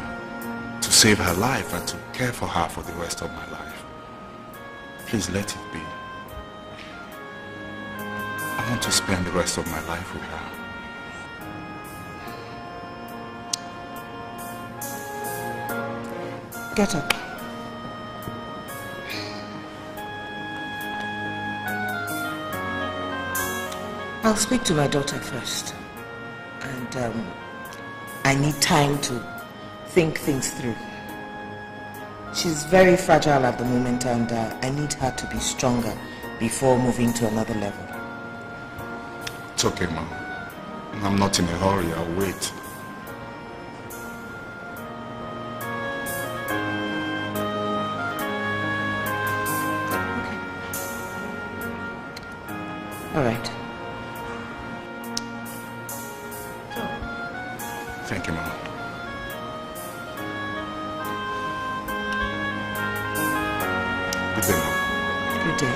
to save her life and to care for her for the rest of my life, please let it be. I want to spend the rest of my life with her. Get up. I'll speak to my daughter first, and um, I need time to think things through. She's very fragile at the moment, and uh, I need her to be stronger before moving to another level. It's okay, Mom. I'm not in a hurry. I'll wait. Okay. All right. Thank you, Mama. Good day, Mama. Good day.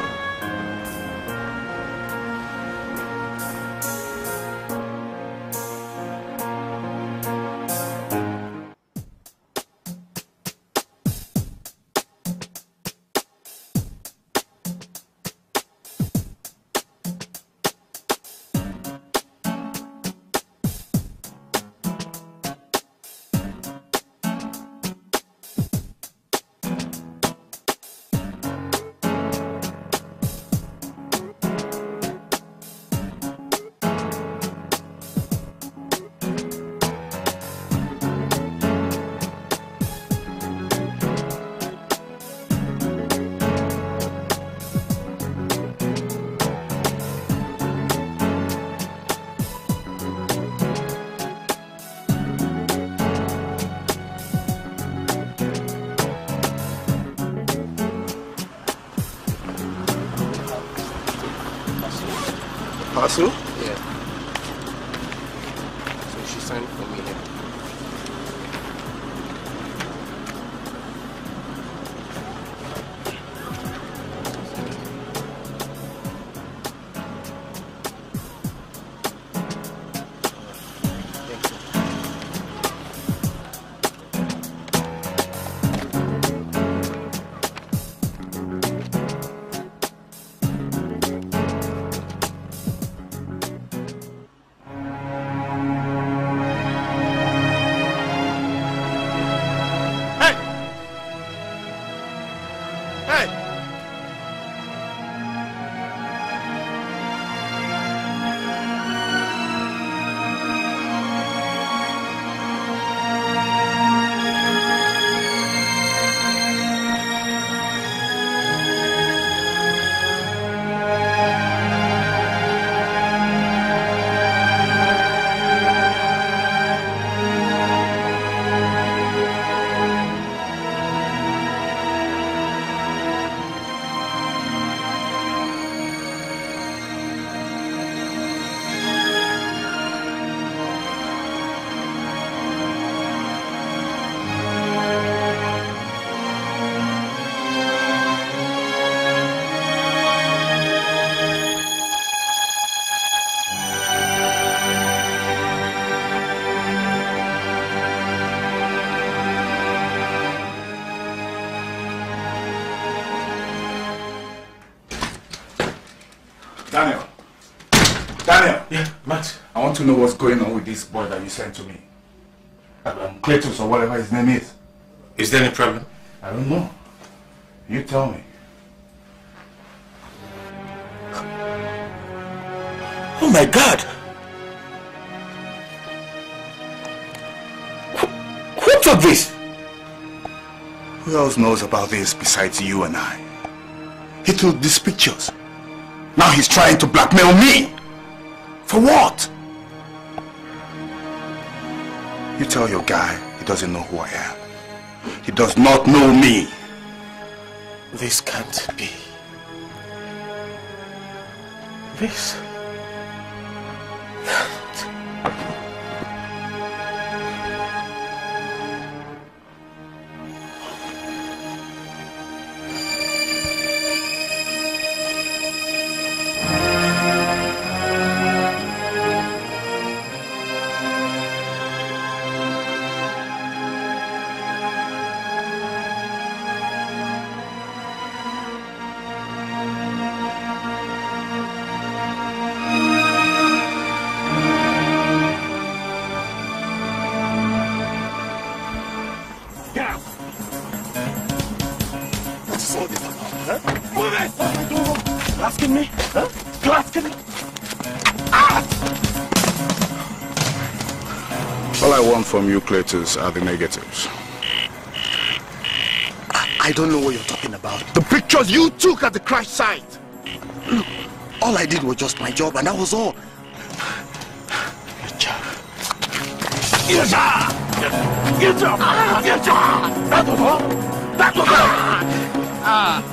Parcel? Yeah. So she signed for me here. I want to know what's going on with this boy that you sent to me. Um, Cletus or whatever his name is. Is there any problem? I don't know. You tell me. Oh my God! Who took this? Who else knows about this besides you and I? He took these pictures. Now he's trying to blackmail me! For what? You tell your guy he doesn't know who I am. He does not know me. This can't be. This... From you, Cletus, are the negatives. I don't know what you're talking about. The pictures you took at the crash site. Look, all I did was just my job, and that was all. Your job. Your job. Your job. Your job. That was all. That was all. Ah.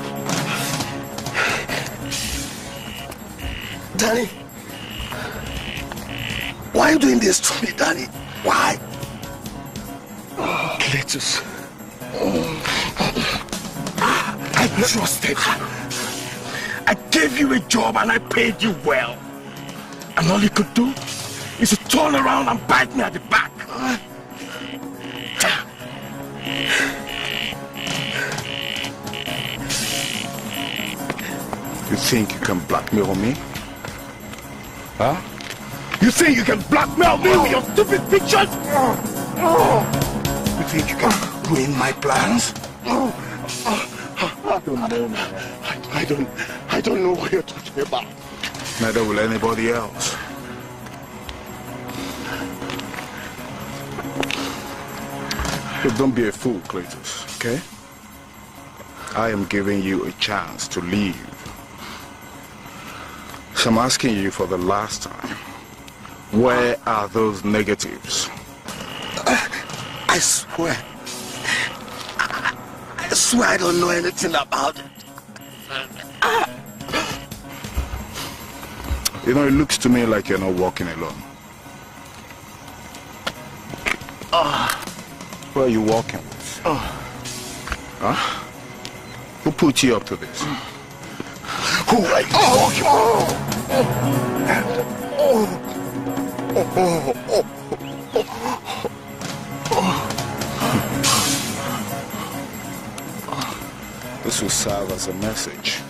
Danny, why are you doing this to me, Danny? Why? Cletus, I trusted you. I gave you a job and I paid you well. And all you could do is to turn around and bite me at the back. You think you can blackmail me? Huh? You think you can blackmail me with your stupid pictures? You think you can ruin my plans? I don't know, man. I, I don't, I don't know what you're talking about. Neither will anybody else. But don't be a fool, Cletus, okay? I am giving you a chance to leave. So I'm asking you for the last time. Where are those negatives? I swear, I, I swear I don't know anything about it. You know, it looks to me like you're not walking alone. Uh, Who are you walking with? Uh, huh? Who put you up to this? Who are you walking with? This will serve as a message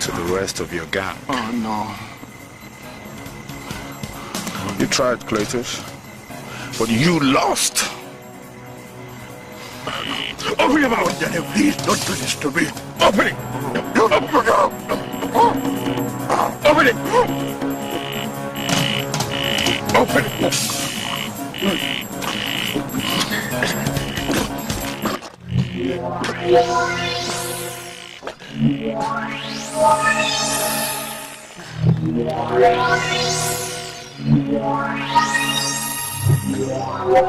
to the rest of your gang. Oh, no. You tried, Cletus, but you lost. Open your mouth, Daniel. Please don't do this to me. Open it. Open it. Open it. Open it. What? What?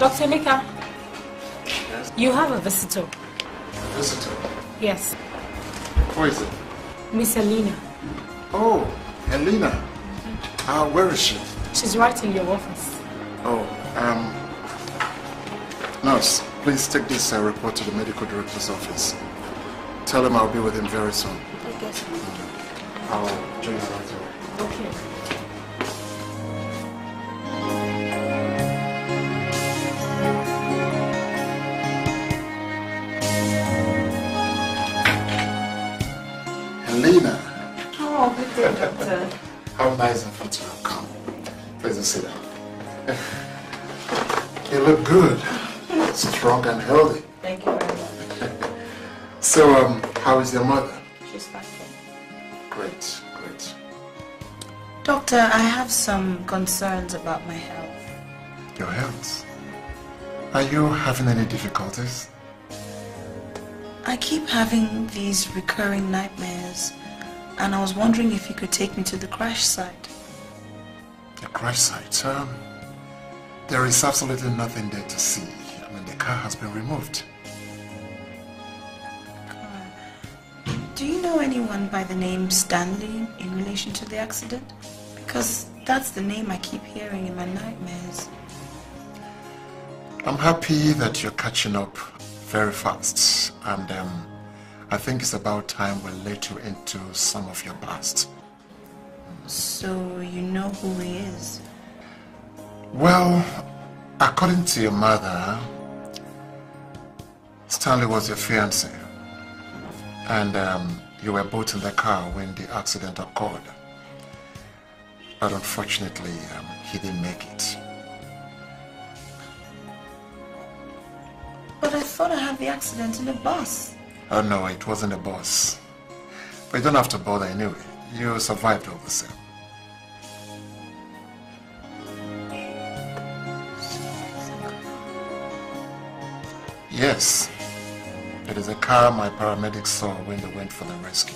Doctor Mika, yes? You have a visitor. A visitor? Yes. Who is it? Miss Elena. Oh, Elena. Mm-hmm. Uh, where is she? She's right in your office. Oh, um, nurse, please take this uh, report to the medical director's office. Tell him I'll be with him very soon. Okay. Mm-hmm. I'll join you right away. Okay. How nice and fun to have come. Please sit down. You look good, strong and healthy. Thank you very much. So, um, how is your mother? She's fine. Great, great. Doctor, I have some concerns about my health. Your health? Are you having any difficulties? I keep having these recurring nightmares. And I was wondering if you could take me to the crash site. The crash site? Um, there is absolutely nothing there to see. I mean, the car has been removed. Uh, do you know anyone by the name Stanley in relation to the accident? Because that's the name I keep hearing in my nightmares. I'm happy that you're catching up very fast. And, um... I think it's about time we let you into some of your past. So you know who he is? Well, according to your mother, Stanley was your fiancé. And um, you were both in the car when the accident occurred. But unfortunately, um, he didn't make it. But I thought I had the accident in the bus. Oh no, it wasn't a bus. But you don't have to bother anyway. You survived all the same. Yes. It is a car my paramedics saw when they went for the rescue.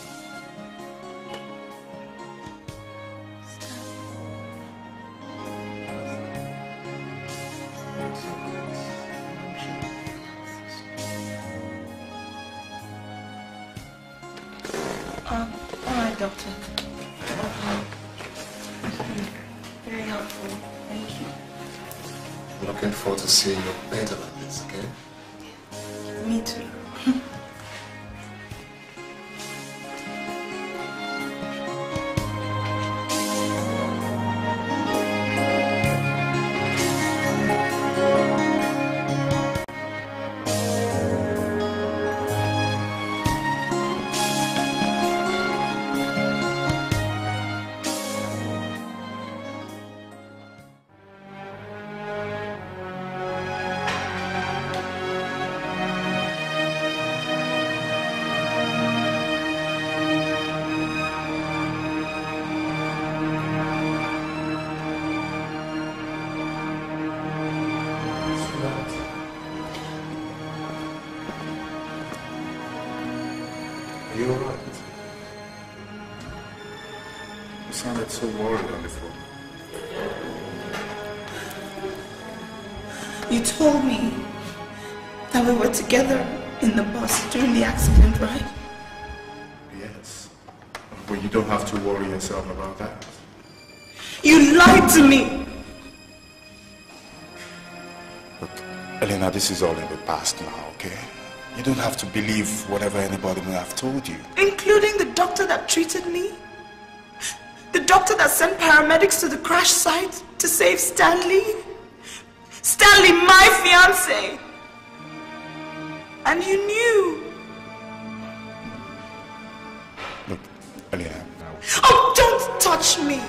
Together in the bus during the accident, right? Yes, but you don't have to worry yourself about that. You lied to me! Look, Elena, this is all in the past now, okay? You don't have to believe whatever anybody may have told you. Including the doctor that treated me? The doctor that sent paramedics to the crash site to save Stanley? Stanley, my fiancé! And you knew. Look, Elena. Oh, don't touch me.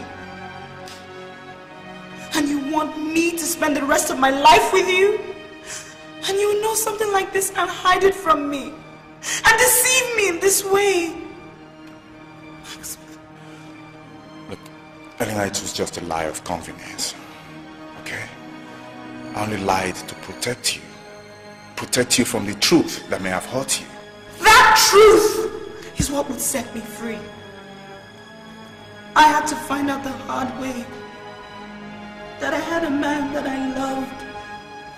And you want me to spend the rest of my life with you? And you know something like this and hide it from me? And deceive me in this way? Maxwell. Look, Elena, it was just a lie of convenience. Okay? I only lied to protect you. Protect you from the truth that may have hurt you. That truth is what would set me free. I had to find out the hard way that I had a man that I loved,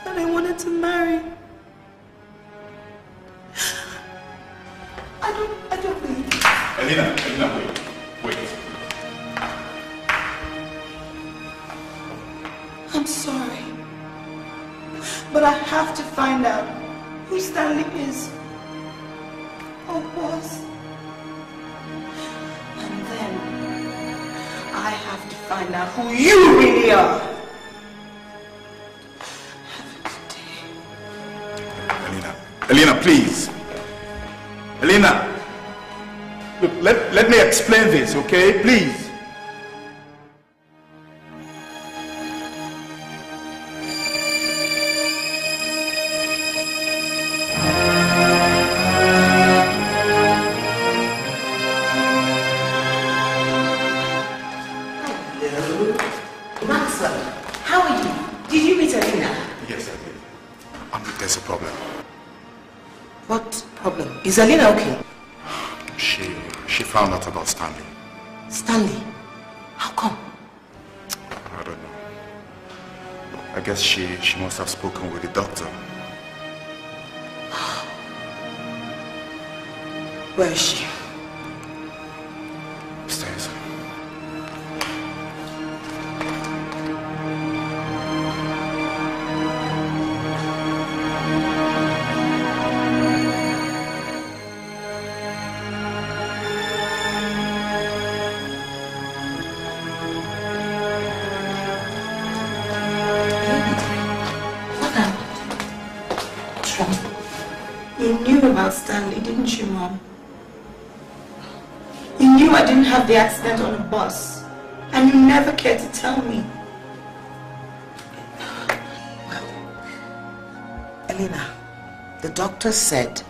that I wanted to marry. I don't, I don't believe it. Elena, Elena, wait, wait. I'm sorry. But I have to find out who Stanley is, or was. And then, I have to find out who you really are. Have a good day. Elena, Elena, please. Elena, look, let, let me explain this, okay? Please. Is Elena okay? She, she found out about Stanley. Stanley? How come? I don't know. I guess she, she must have spoken with the doctor. Where is she? Upstairs. You, Mom. You knew I didn't have the accident on a bus, and you never cared to tell me. Well, Elena, the doctor said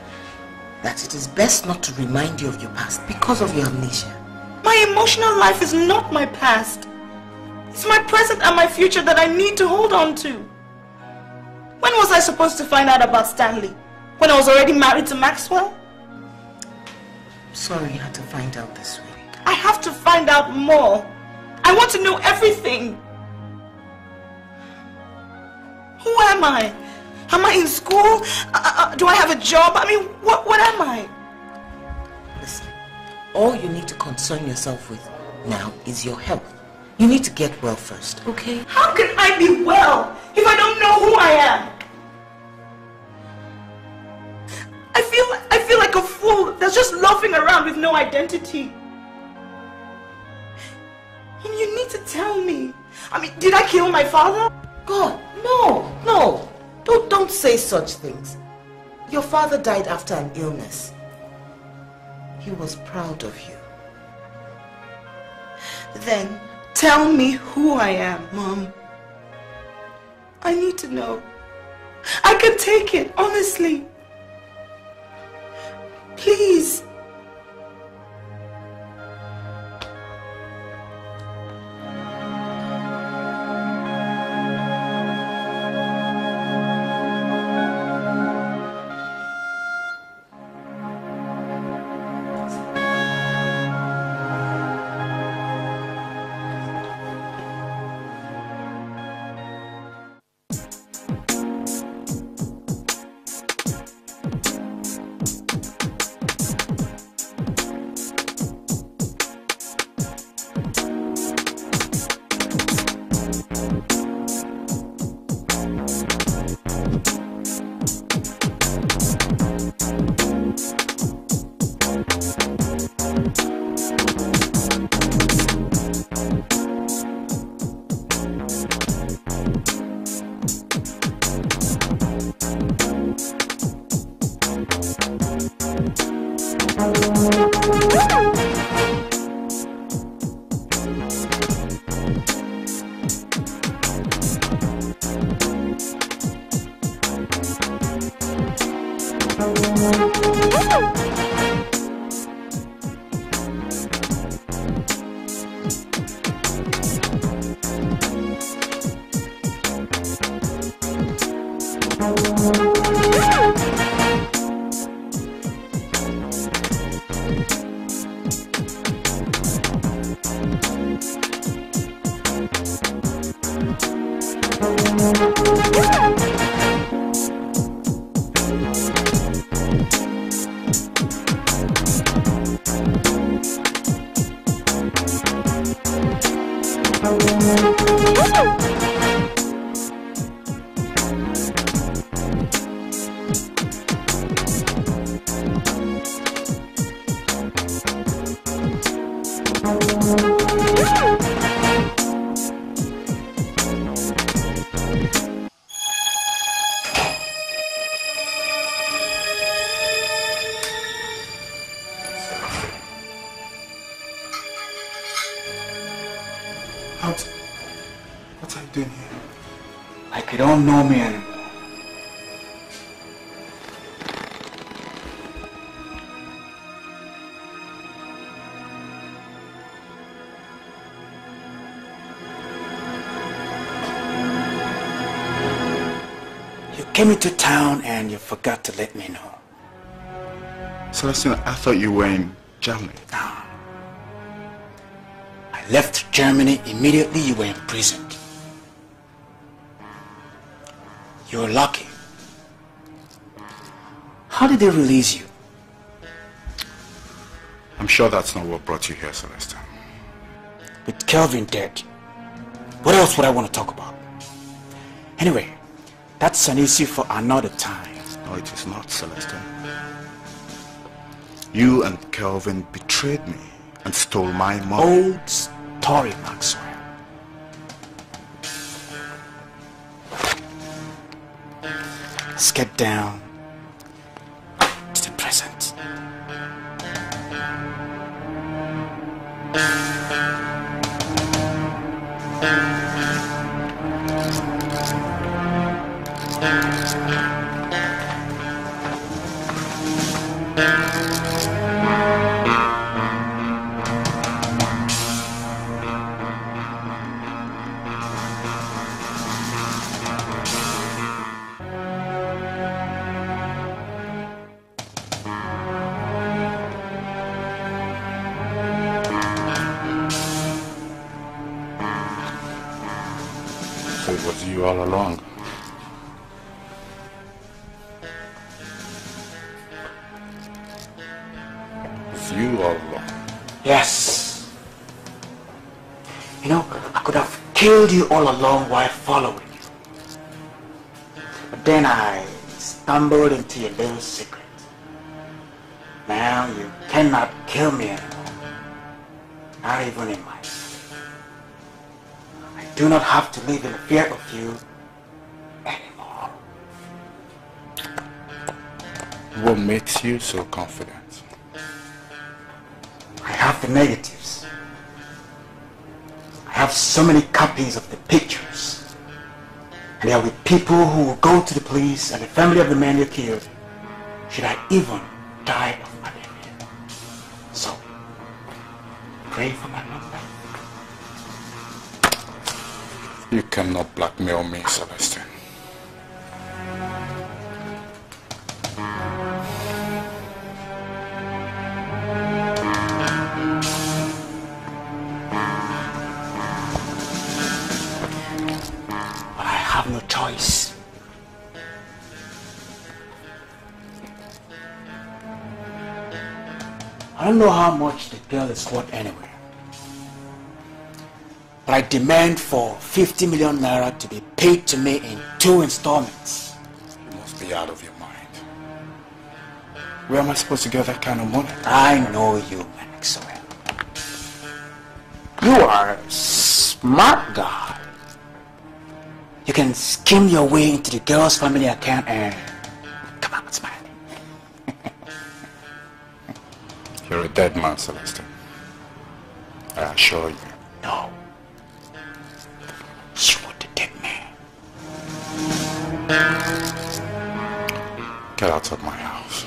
that it is best not to remind you of your past because of your amnesia. My emotional life is not my past. It's my present and my future that I need to hold on to. When was I supposed to find out about Stanley? when I was already married to Maxwell? Sorry, you had to find out this week. I have to find out more. I want to know everything. Who am I? Am I in school? Uh, uh, do I have a job? I mean, what, what am I? Listen, all you need to concern yourself with now is your health. You need to get well first, okay? How can I be well if I don't know who I am? I feel, I feel like a fool that's just loafing around with no identity. And you need to tell me. I mean, did I kill my father? God, no, no. Don't, don't say such things. Your father died after an illness. He was proud of you. Then, tell me who I am, Mom. I need to know. I can take it, honestly. Please. Came into town and you forgot to let me know. Celestine, I thought you were in Germany. No. I left Germany immediately. You were imprisoned. You're lucky. How did they release you? I'm sure that's not what brought you here, Celestine. With Kelvin dead, what else would I want to talk about? Anyway. That's an issue for another time. No, it is not, Celestine. You and Kelvin betrayed me and stole my money. Old story, Maxwell. Let's get down to the present. so it was you all along. It's you all along. Yes. You know, I could have killed you all along while following you. But then I stumbled into your little secret. Now you cannot kill me anymore. Not even in my sleep. I do not have to live in fear of you anymore. What makes you so confident? I have the negatives. I have so many copies of the pictures. And they are with people who will go to the police and the family of the man you killed. Should I even die of malaria? So, pray for my mother. You cannot blackmail me, Celestine. But I have no choice. I don't know how much the girl is worth anywhere, but I demand for fifty million naira to be paid to me in two installments. You must be out of your mind. Where am I supposed to get that kind of money? I know you, Maxwell. You are a smart guy. You can skim your way into the girl's family account and come out smiling. You're a dead man, Celestine. I assure you. No. She was a dead man. Get out of my house.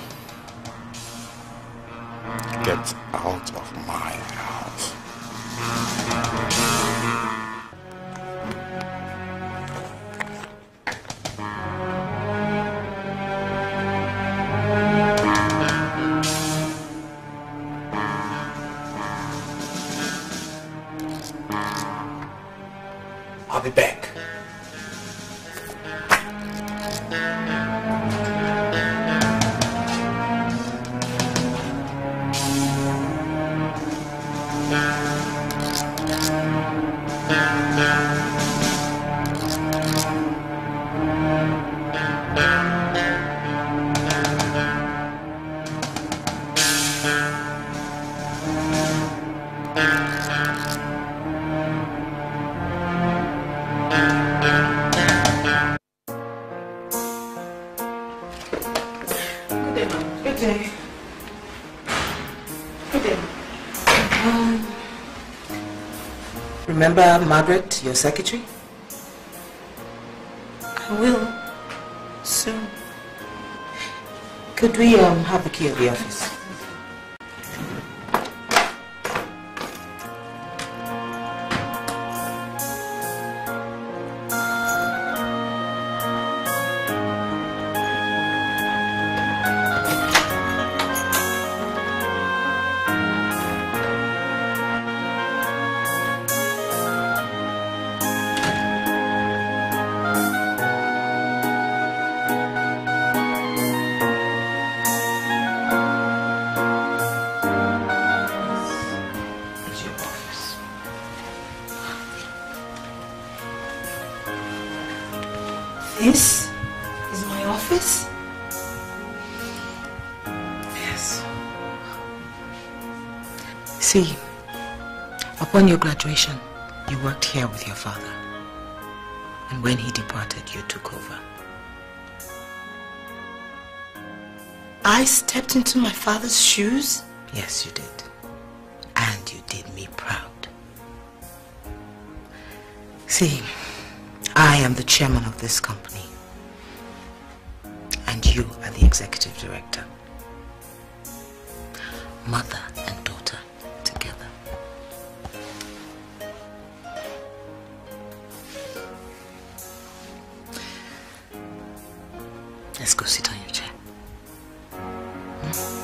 Get out of my house. I'll be back. Remember Margaret, your secretary? I will. Soon. Could we um, have the key of the office? See, upon your graduation, you worked here with your father. And when he departed, you took over. I stepped into my father's shoes? Yes, you did. And you did me proud. See, I am the chairman of this company. And you are the executive director. Mother and daughter. Let's go sit on your chair. Hmm?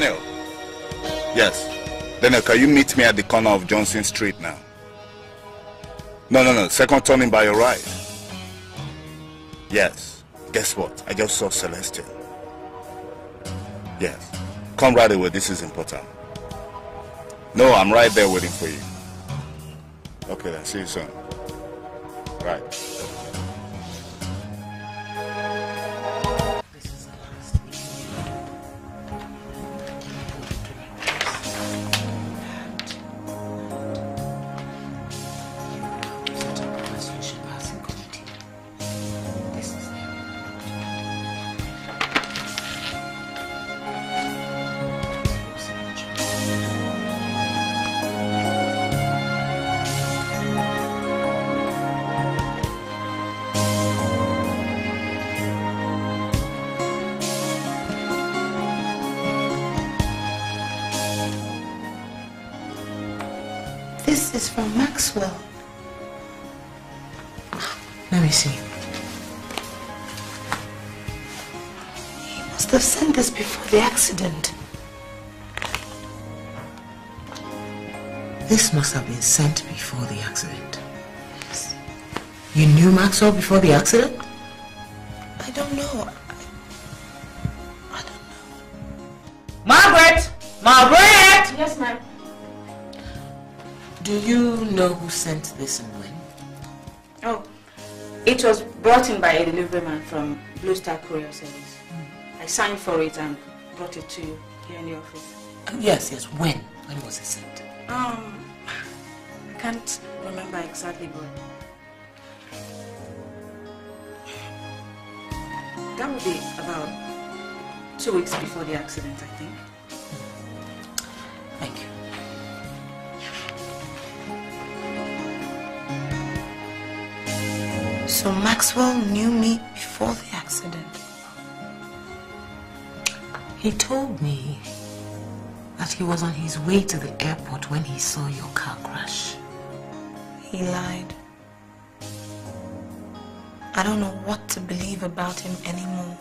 Daniel? Yes. Daniel, can you meet me at the corner of Johnson Street now? No, no, no. Second turning by your right. Yes. Guess what? I just saw Celestine. Yes. Come right away. This is important. No, I'm right there waiting for you. Okay, then. See you soon. Right. This is from Maxwell. Let me see. He must have sent this before the accident. This must have been sent before the accident. Yes. You knew Maxwell before the accident? I don't know. I, I don't know. Margaret! Margaret! Yes, ma'am. Do you know who sent this and when? Oh, it was brought in by a delivery man from Blue Star Courier Service. Mm. I signed for it and brought it to you here in the office. Oh, yes, yes. When? When was it sent? Um, I can't remember exactly, but that would be about two weeks before the accident, I think. Mm. Thank you. So Maxwell knew me before the accident. He told me that he was on his way to the airport when he saw your car crash. He lied. I don't know what to believe about him anymore.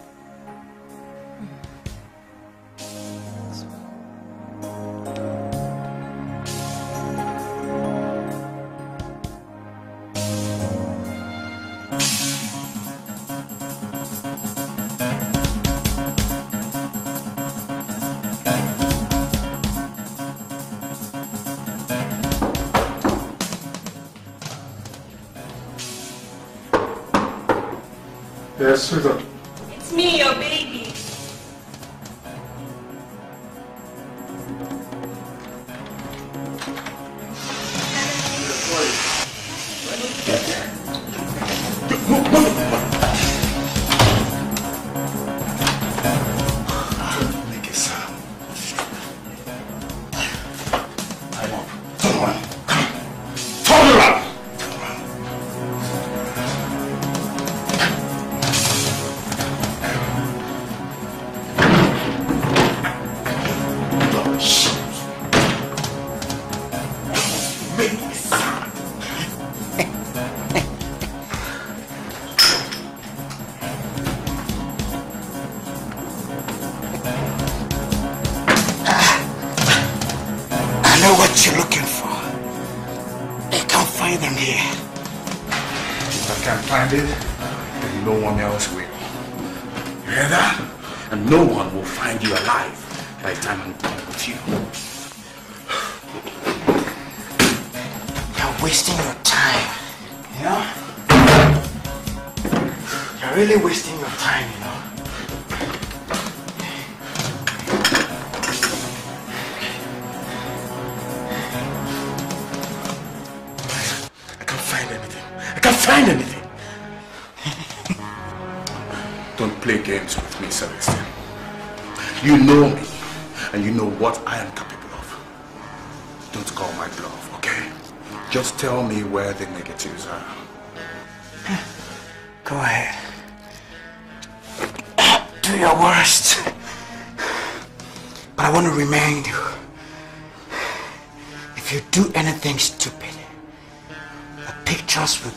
Yes, sweetheart. It's me, your baby.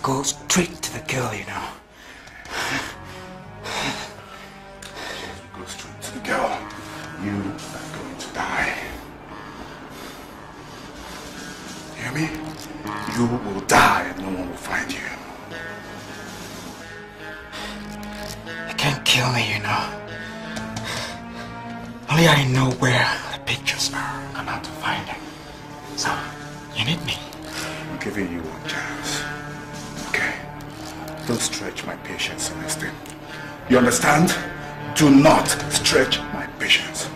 Go straight to the girl. You are going to hear me? You will die and no one will find you. They can't kill me, you know. Only I know where the pictures are and how to find them. So, you need me. I'm giving you one chance. Okay? Don't stretch my patience, Celestine. You understand? Do not stretch my patience.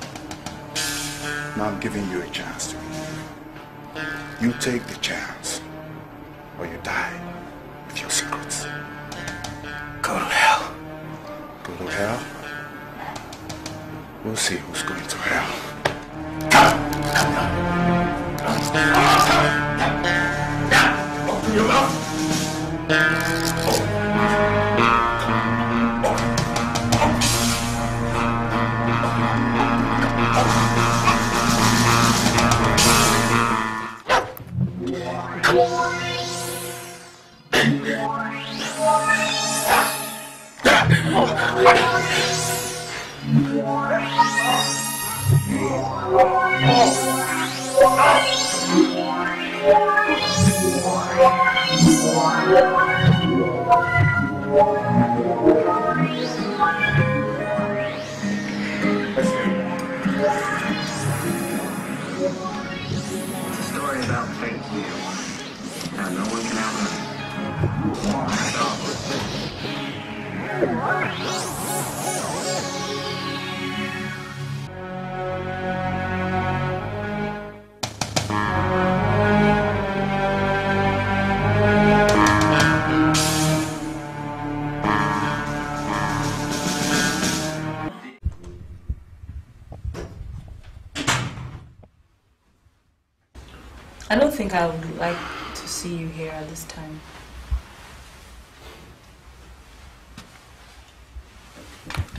Now I'm giving you a chance to leave. You take the chance, or you die with your secrets. Go to hell. Go to hell? We'll see who's going to hell. Come! Come down! Come down! Open your mouth! Open. I don't think I would like to see you here at this time.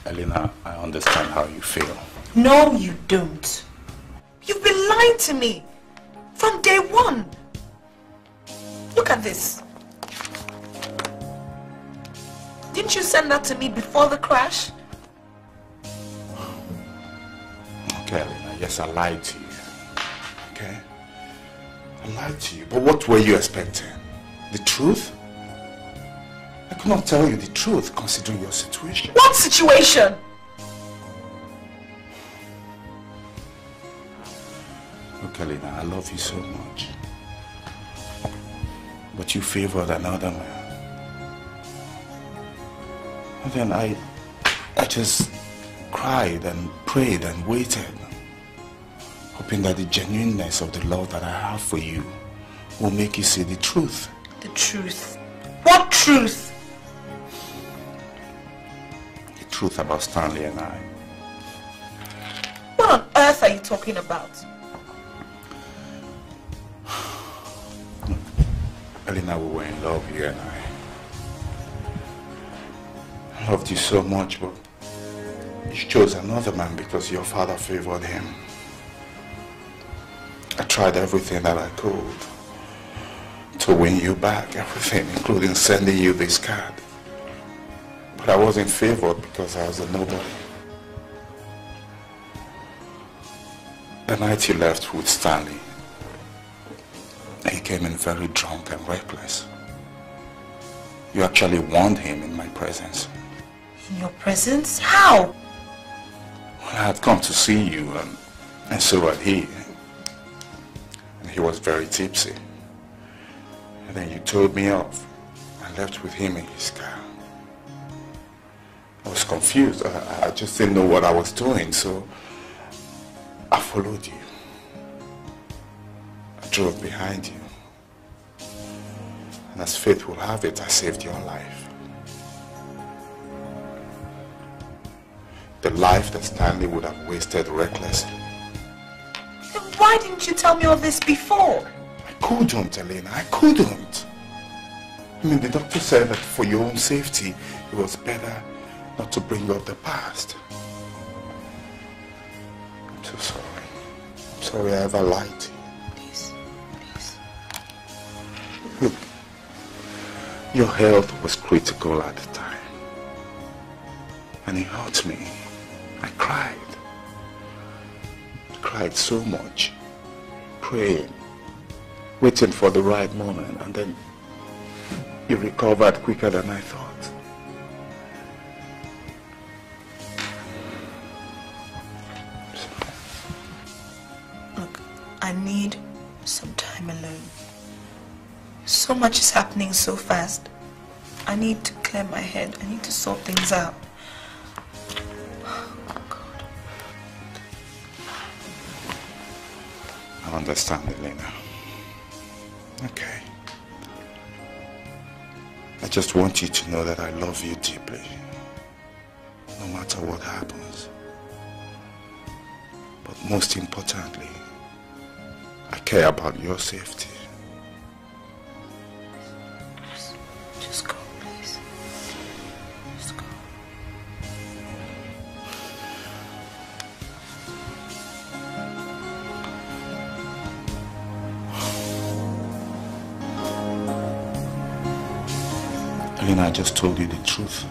Elena, I understand how you feel. No, you don't. You've been lying to me from day one. Look at this. Didn't you send that to me before the crash? Okay, Elena, yes, I lied to you. Okay? I lied to you, but what were you expecting? The truth? I could not tell you the truth considering your situation. What situation? Look, Elena, I love you so much. But you favored another man. And then I, I just cried and prayed and waited, hoping that the genuineness of the love that I have for you will make you see the truth. The truth? What truth? The truth about Stanley and I. What on earth are you talking about? Elena, we were in love, you and I. I loved you so much, but you chose another man because your father favored him. I tried everything that I could to win you back, everything, including sending you this card. But I wasn't favored because I was a nobody. The night you left with Stanley, he came in very drunk and reckless. You actually warned him in my presence. In your presence? How? Well, I had come to see you, and, and so had he. He was very tipsy. And then you told me off. I left with him in his car. I was confused. I, I just didn't know what I was doing, so I followed you. I drove behind you. And as fate will have it, I saved your life. The life that Stanley would have wasted recklessly. Then why didn't you tell me all this before? I couldn't, Elena. I couldn't. I mean, the doctor said that for your own safety, it was better not to bring up the past. I'm so sorry. I'm sorry I ever lied to you. Please, please. Look, your health was critical at the time. And it hurt me. I cried. cried so much, praying, waiting for the right moment, and then you recovered quicker than I thought. Look, I need some time alone. So much is happening so fast. I need to clear my head. I need to sort things out. Oh, God. I understand, Elena. Okay. I just want you to know that I love you deeply, no matter what happens. But most importantly, I care about your safety. Just go, please. Just go. Elena, I just told you the truth.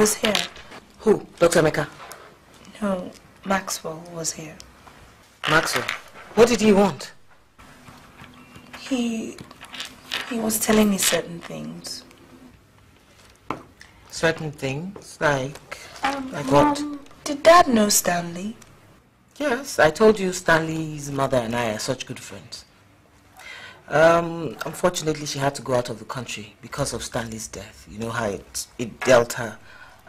Was here. Who? Doctor Emeka? No, Maxwell was here. Maxwell? What did he want? He... he was telling me certain things. Certain things? Like... Um, like what? Um, did Dad know Stanley? Yes, I told you Stanley's mother and I are such good friends. Um, unfortunately, she had to go out of the country because of Stanley's death. You know how it, it dealt her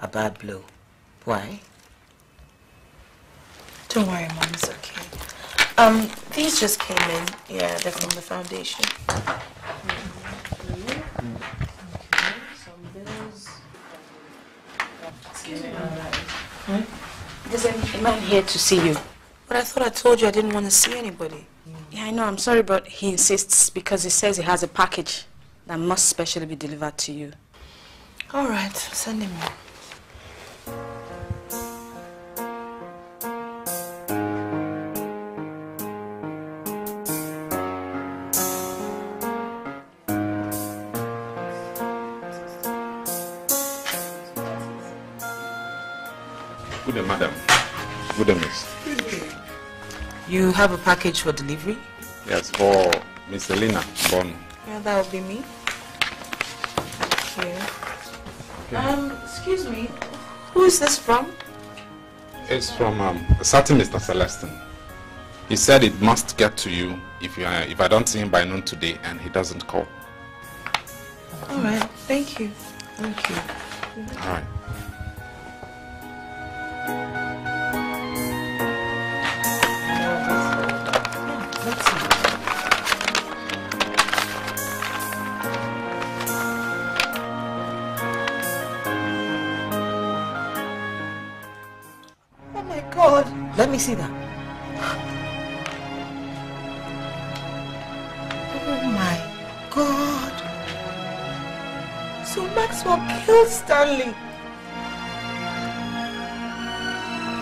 a bad blow. Why? Don't worry, Mom, it's okay. Um, these just came in. Yeah, they're from the foundation. Mm-hmm. Okay, some bills. Excuse me. Hmm? There's a man here to see you. But I thought I told you I didn't want to see anybody. Mm. Yeah, I know, I'm sorry, but he insists because he says he has a package that must specially be delivered to you. All right, send him in. Good day, madam. Good day, miss. You have a package for delivery? Yes, for Miss Elena Mbono. Yeah, that will be me. Thank you. Okay. Um, excuse me, who is this from? It's from um, a certain Mister Celestine. He said it must get to you if you uh, if I don't see him by noon today and he doesn't call. All right, thank you. Thank you. Mm-hmm. All right. Let me see that. Oh my God. So Maxwell killed Stanley.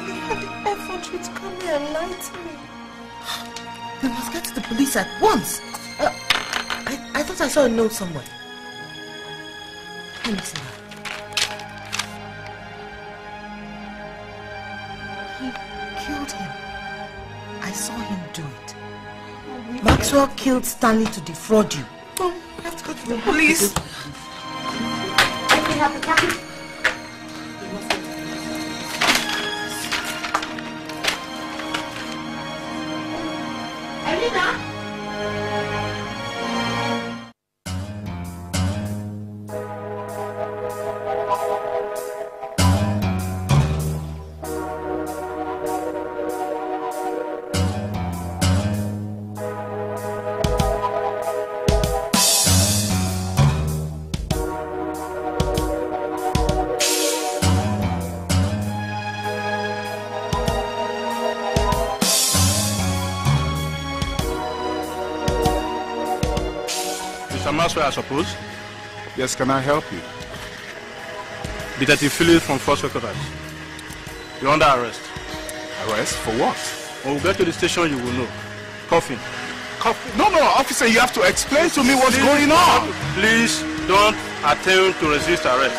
He had the infantry to come here and lie to me. We must get to the police at once. Uh, I, I thought I saw a note somewhere. Let me see that. Maxwell killed Stanley to defraud you. Oh, we have to go to the police. Let me have the package. Maxwell, I suppose? Yes, can I help you? Detective Phillips from First Recorders. You're under arrest. Arrest? For what? When we get to the station, you will know. Coffin. Coffin? No, no, officer, you have to explain to me what's please, going on. Please don't attempt to resist arrest.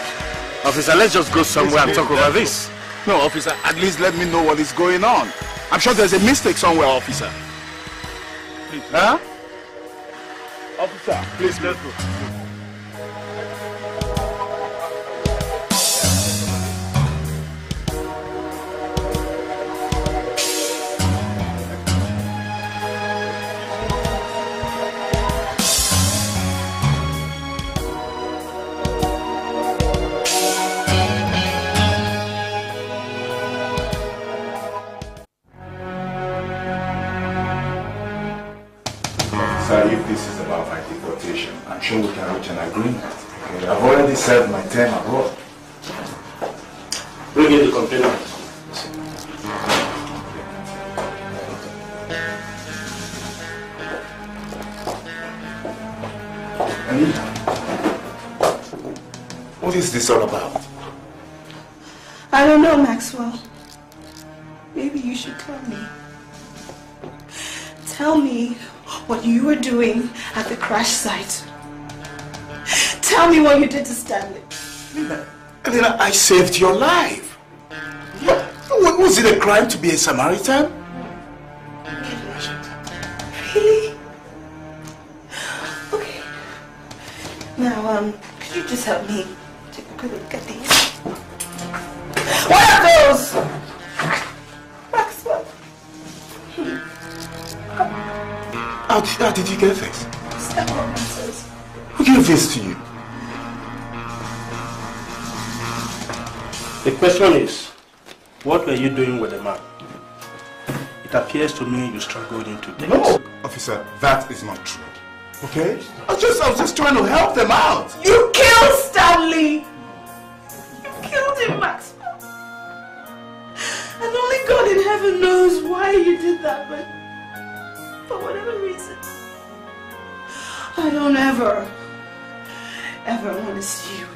Officer, let's just go somewhere and talk over this. No, officer, at least let me know what is going on. I'm sure there's a mistake somewhere, officer. Please. Huh? Officer, please, let's go. Sure, we can reach an agreement. Okay, I've already served my term abroad. Bring in the container. What is this all about? I don't know, Maxwell. Maybe you should tell me. Tell me what you were doing at the crash site. Tell me what you did to Stanley. Elena, Elena, I saved your life. Yeah. Was it a crime to be a Samaritan? Really? Okay. Now, um, could you just help me take a good look at these? What are those? Maxwell. How did, how did you get this? Stop what matters. Who gave this to you? The question is, what were you doing with the man? It appears to me you struggled into debt. No, officer, that is not true. Okay? I was just, I was just trying to help them out. You killed Stanley! You killed him, Maxwell. And only God in heaven knows why you did that, but for whatever reason, I don't ever, ever want to see you again.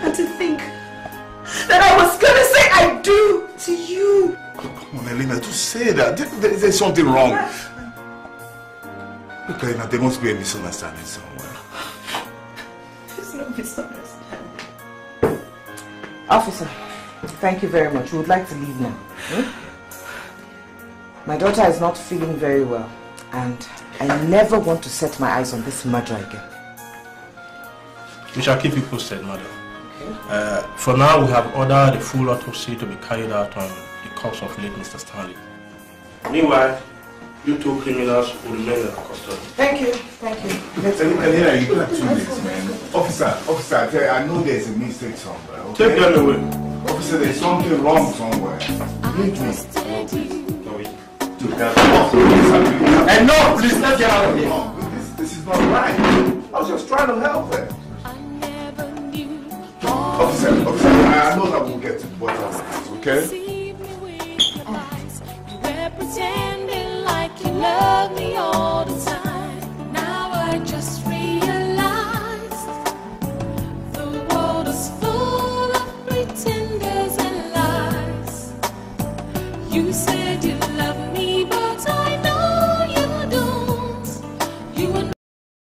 And to think that I was going to say I do to you. Come on, Elena, to say that. There's something wrong. Look, Elena, there must be a misunderstanding somewhere. There's no misunderstanding. Officer, thank you very much. We would like to leave now. Hmm? My daughter is not feeling very well. And I never want to set my eyes on this murder again. We shall keep you posted, madam. Uh, for now, we have ordered a full autopsy to be carried out on the corpse of late Mister Stanley. Meanwhile, you two criminals will remain in custody. Thank you, thank you. Elena, you got two minutes, man. Officer, officer, I tell you, I know there's a mistake somewhere. Okay? Take that away. Officer, there's something wrong somewhere. Leave me. And no, please, let's get out of here. This, this is not right. I was just trying to help her. Officer, officer, I know that we'll get to the bottom of this, okay? You were pretending like you loved me all the time. Now I just realize.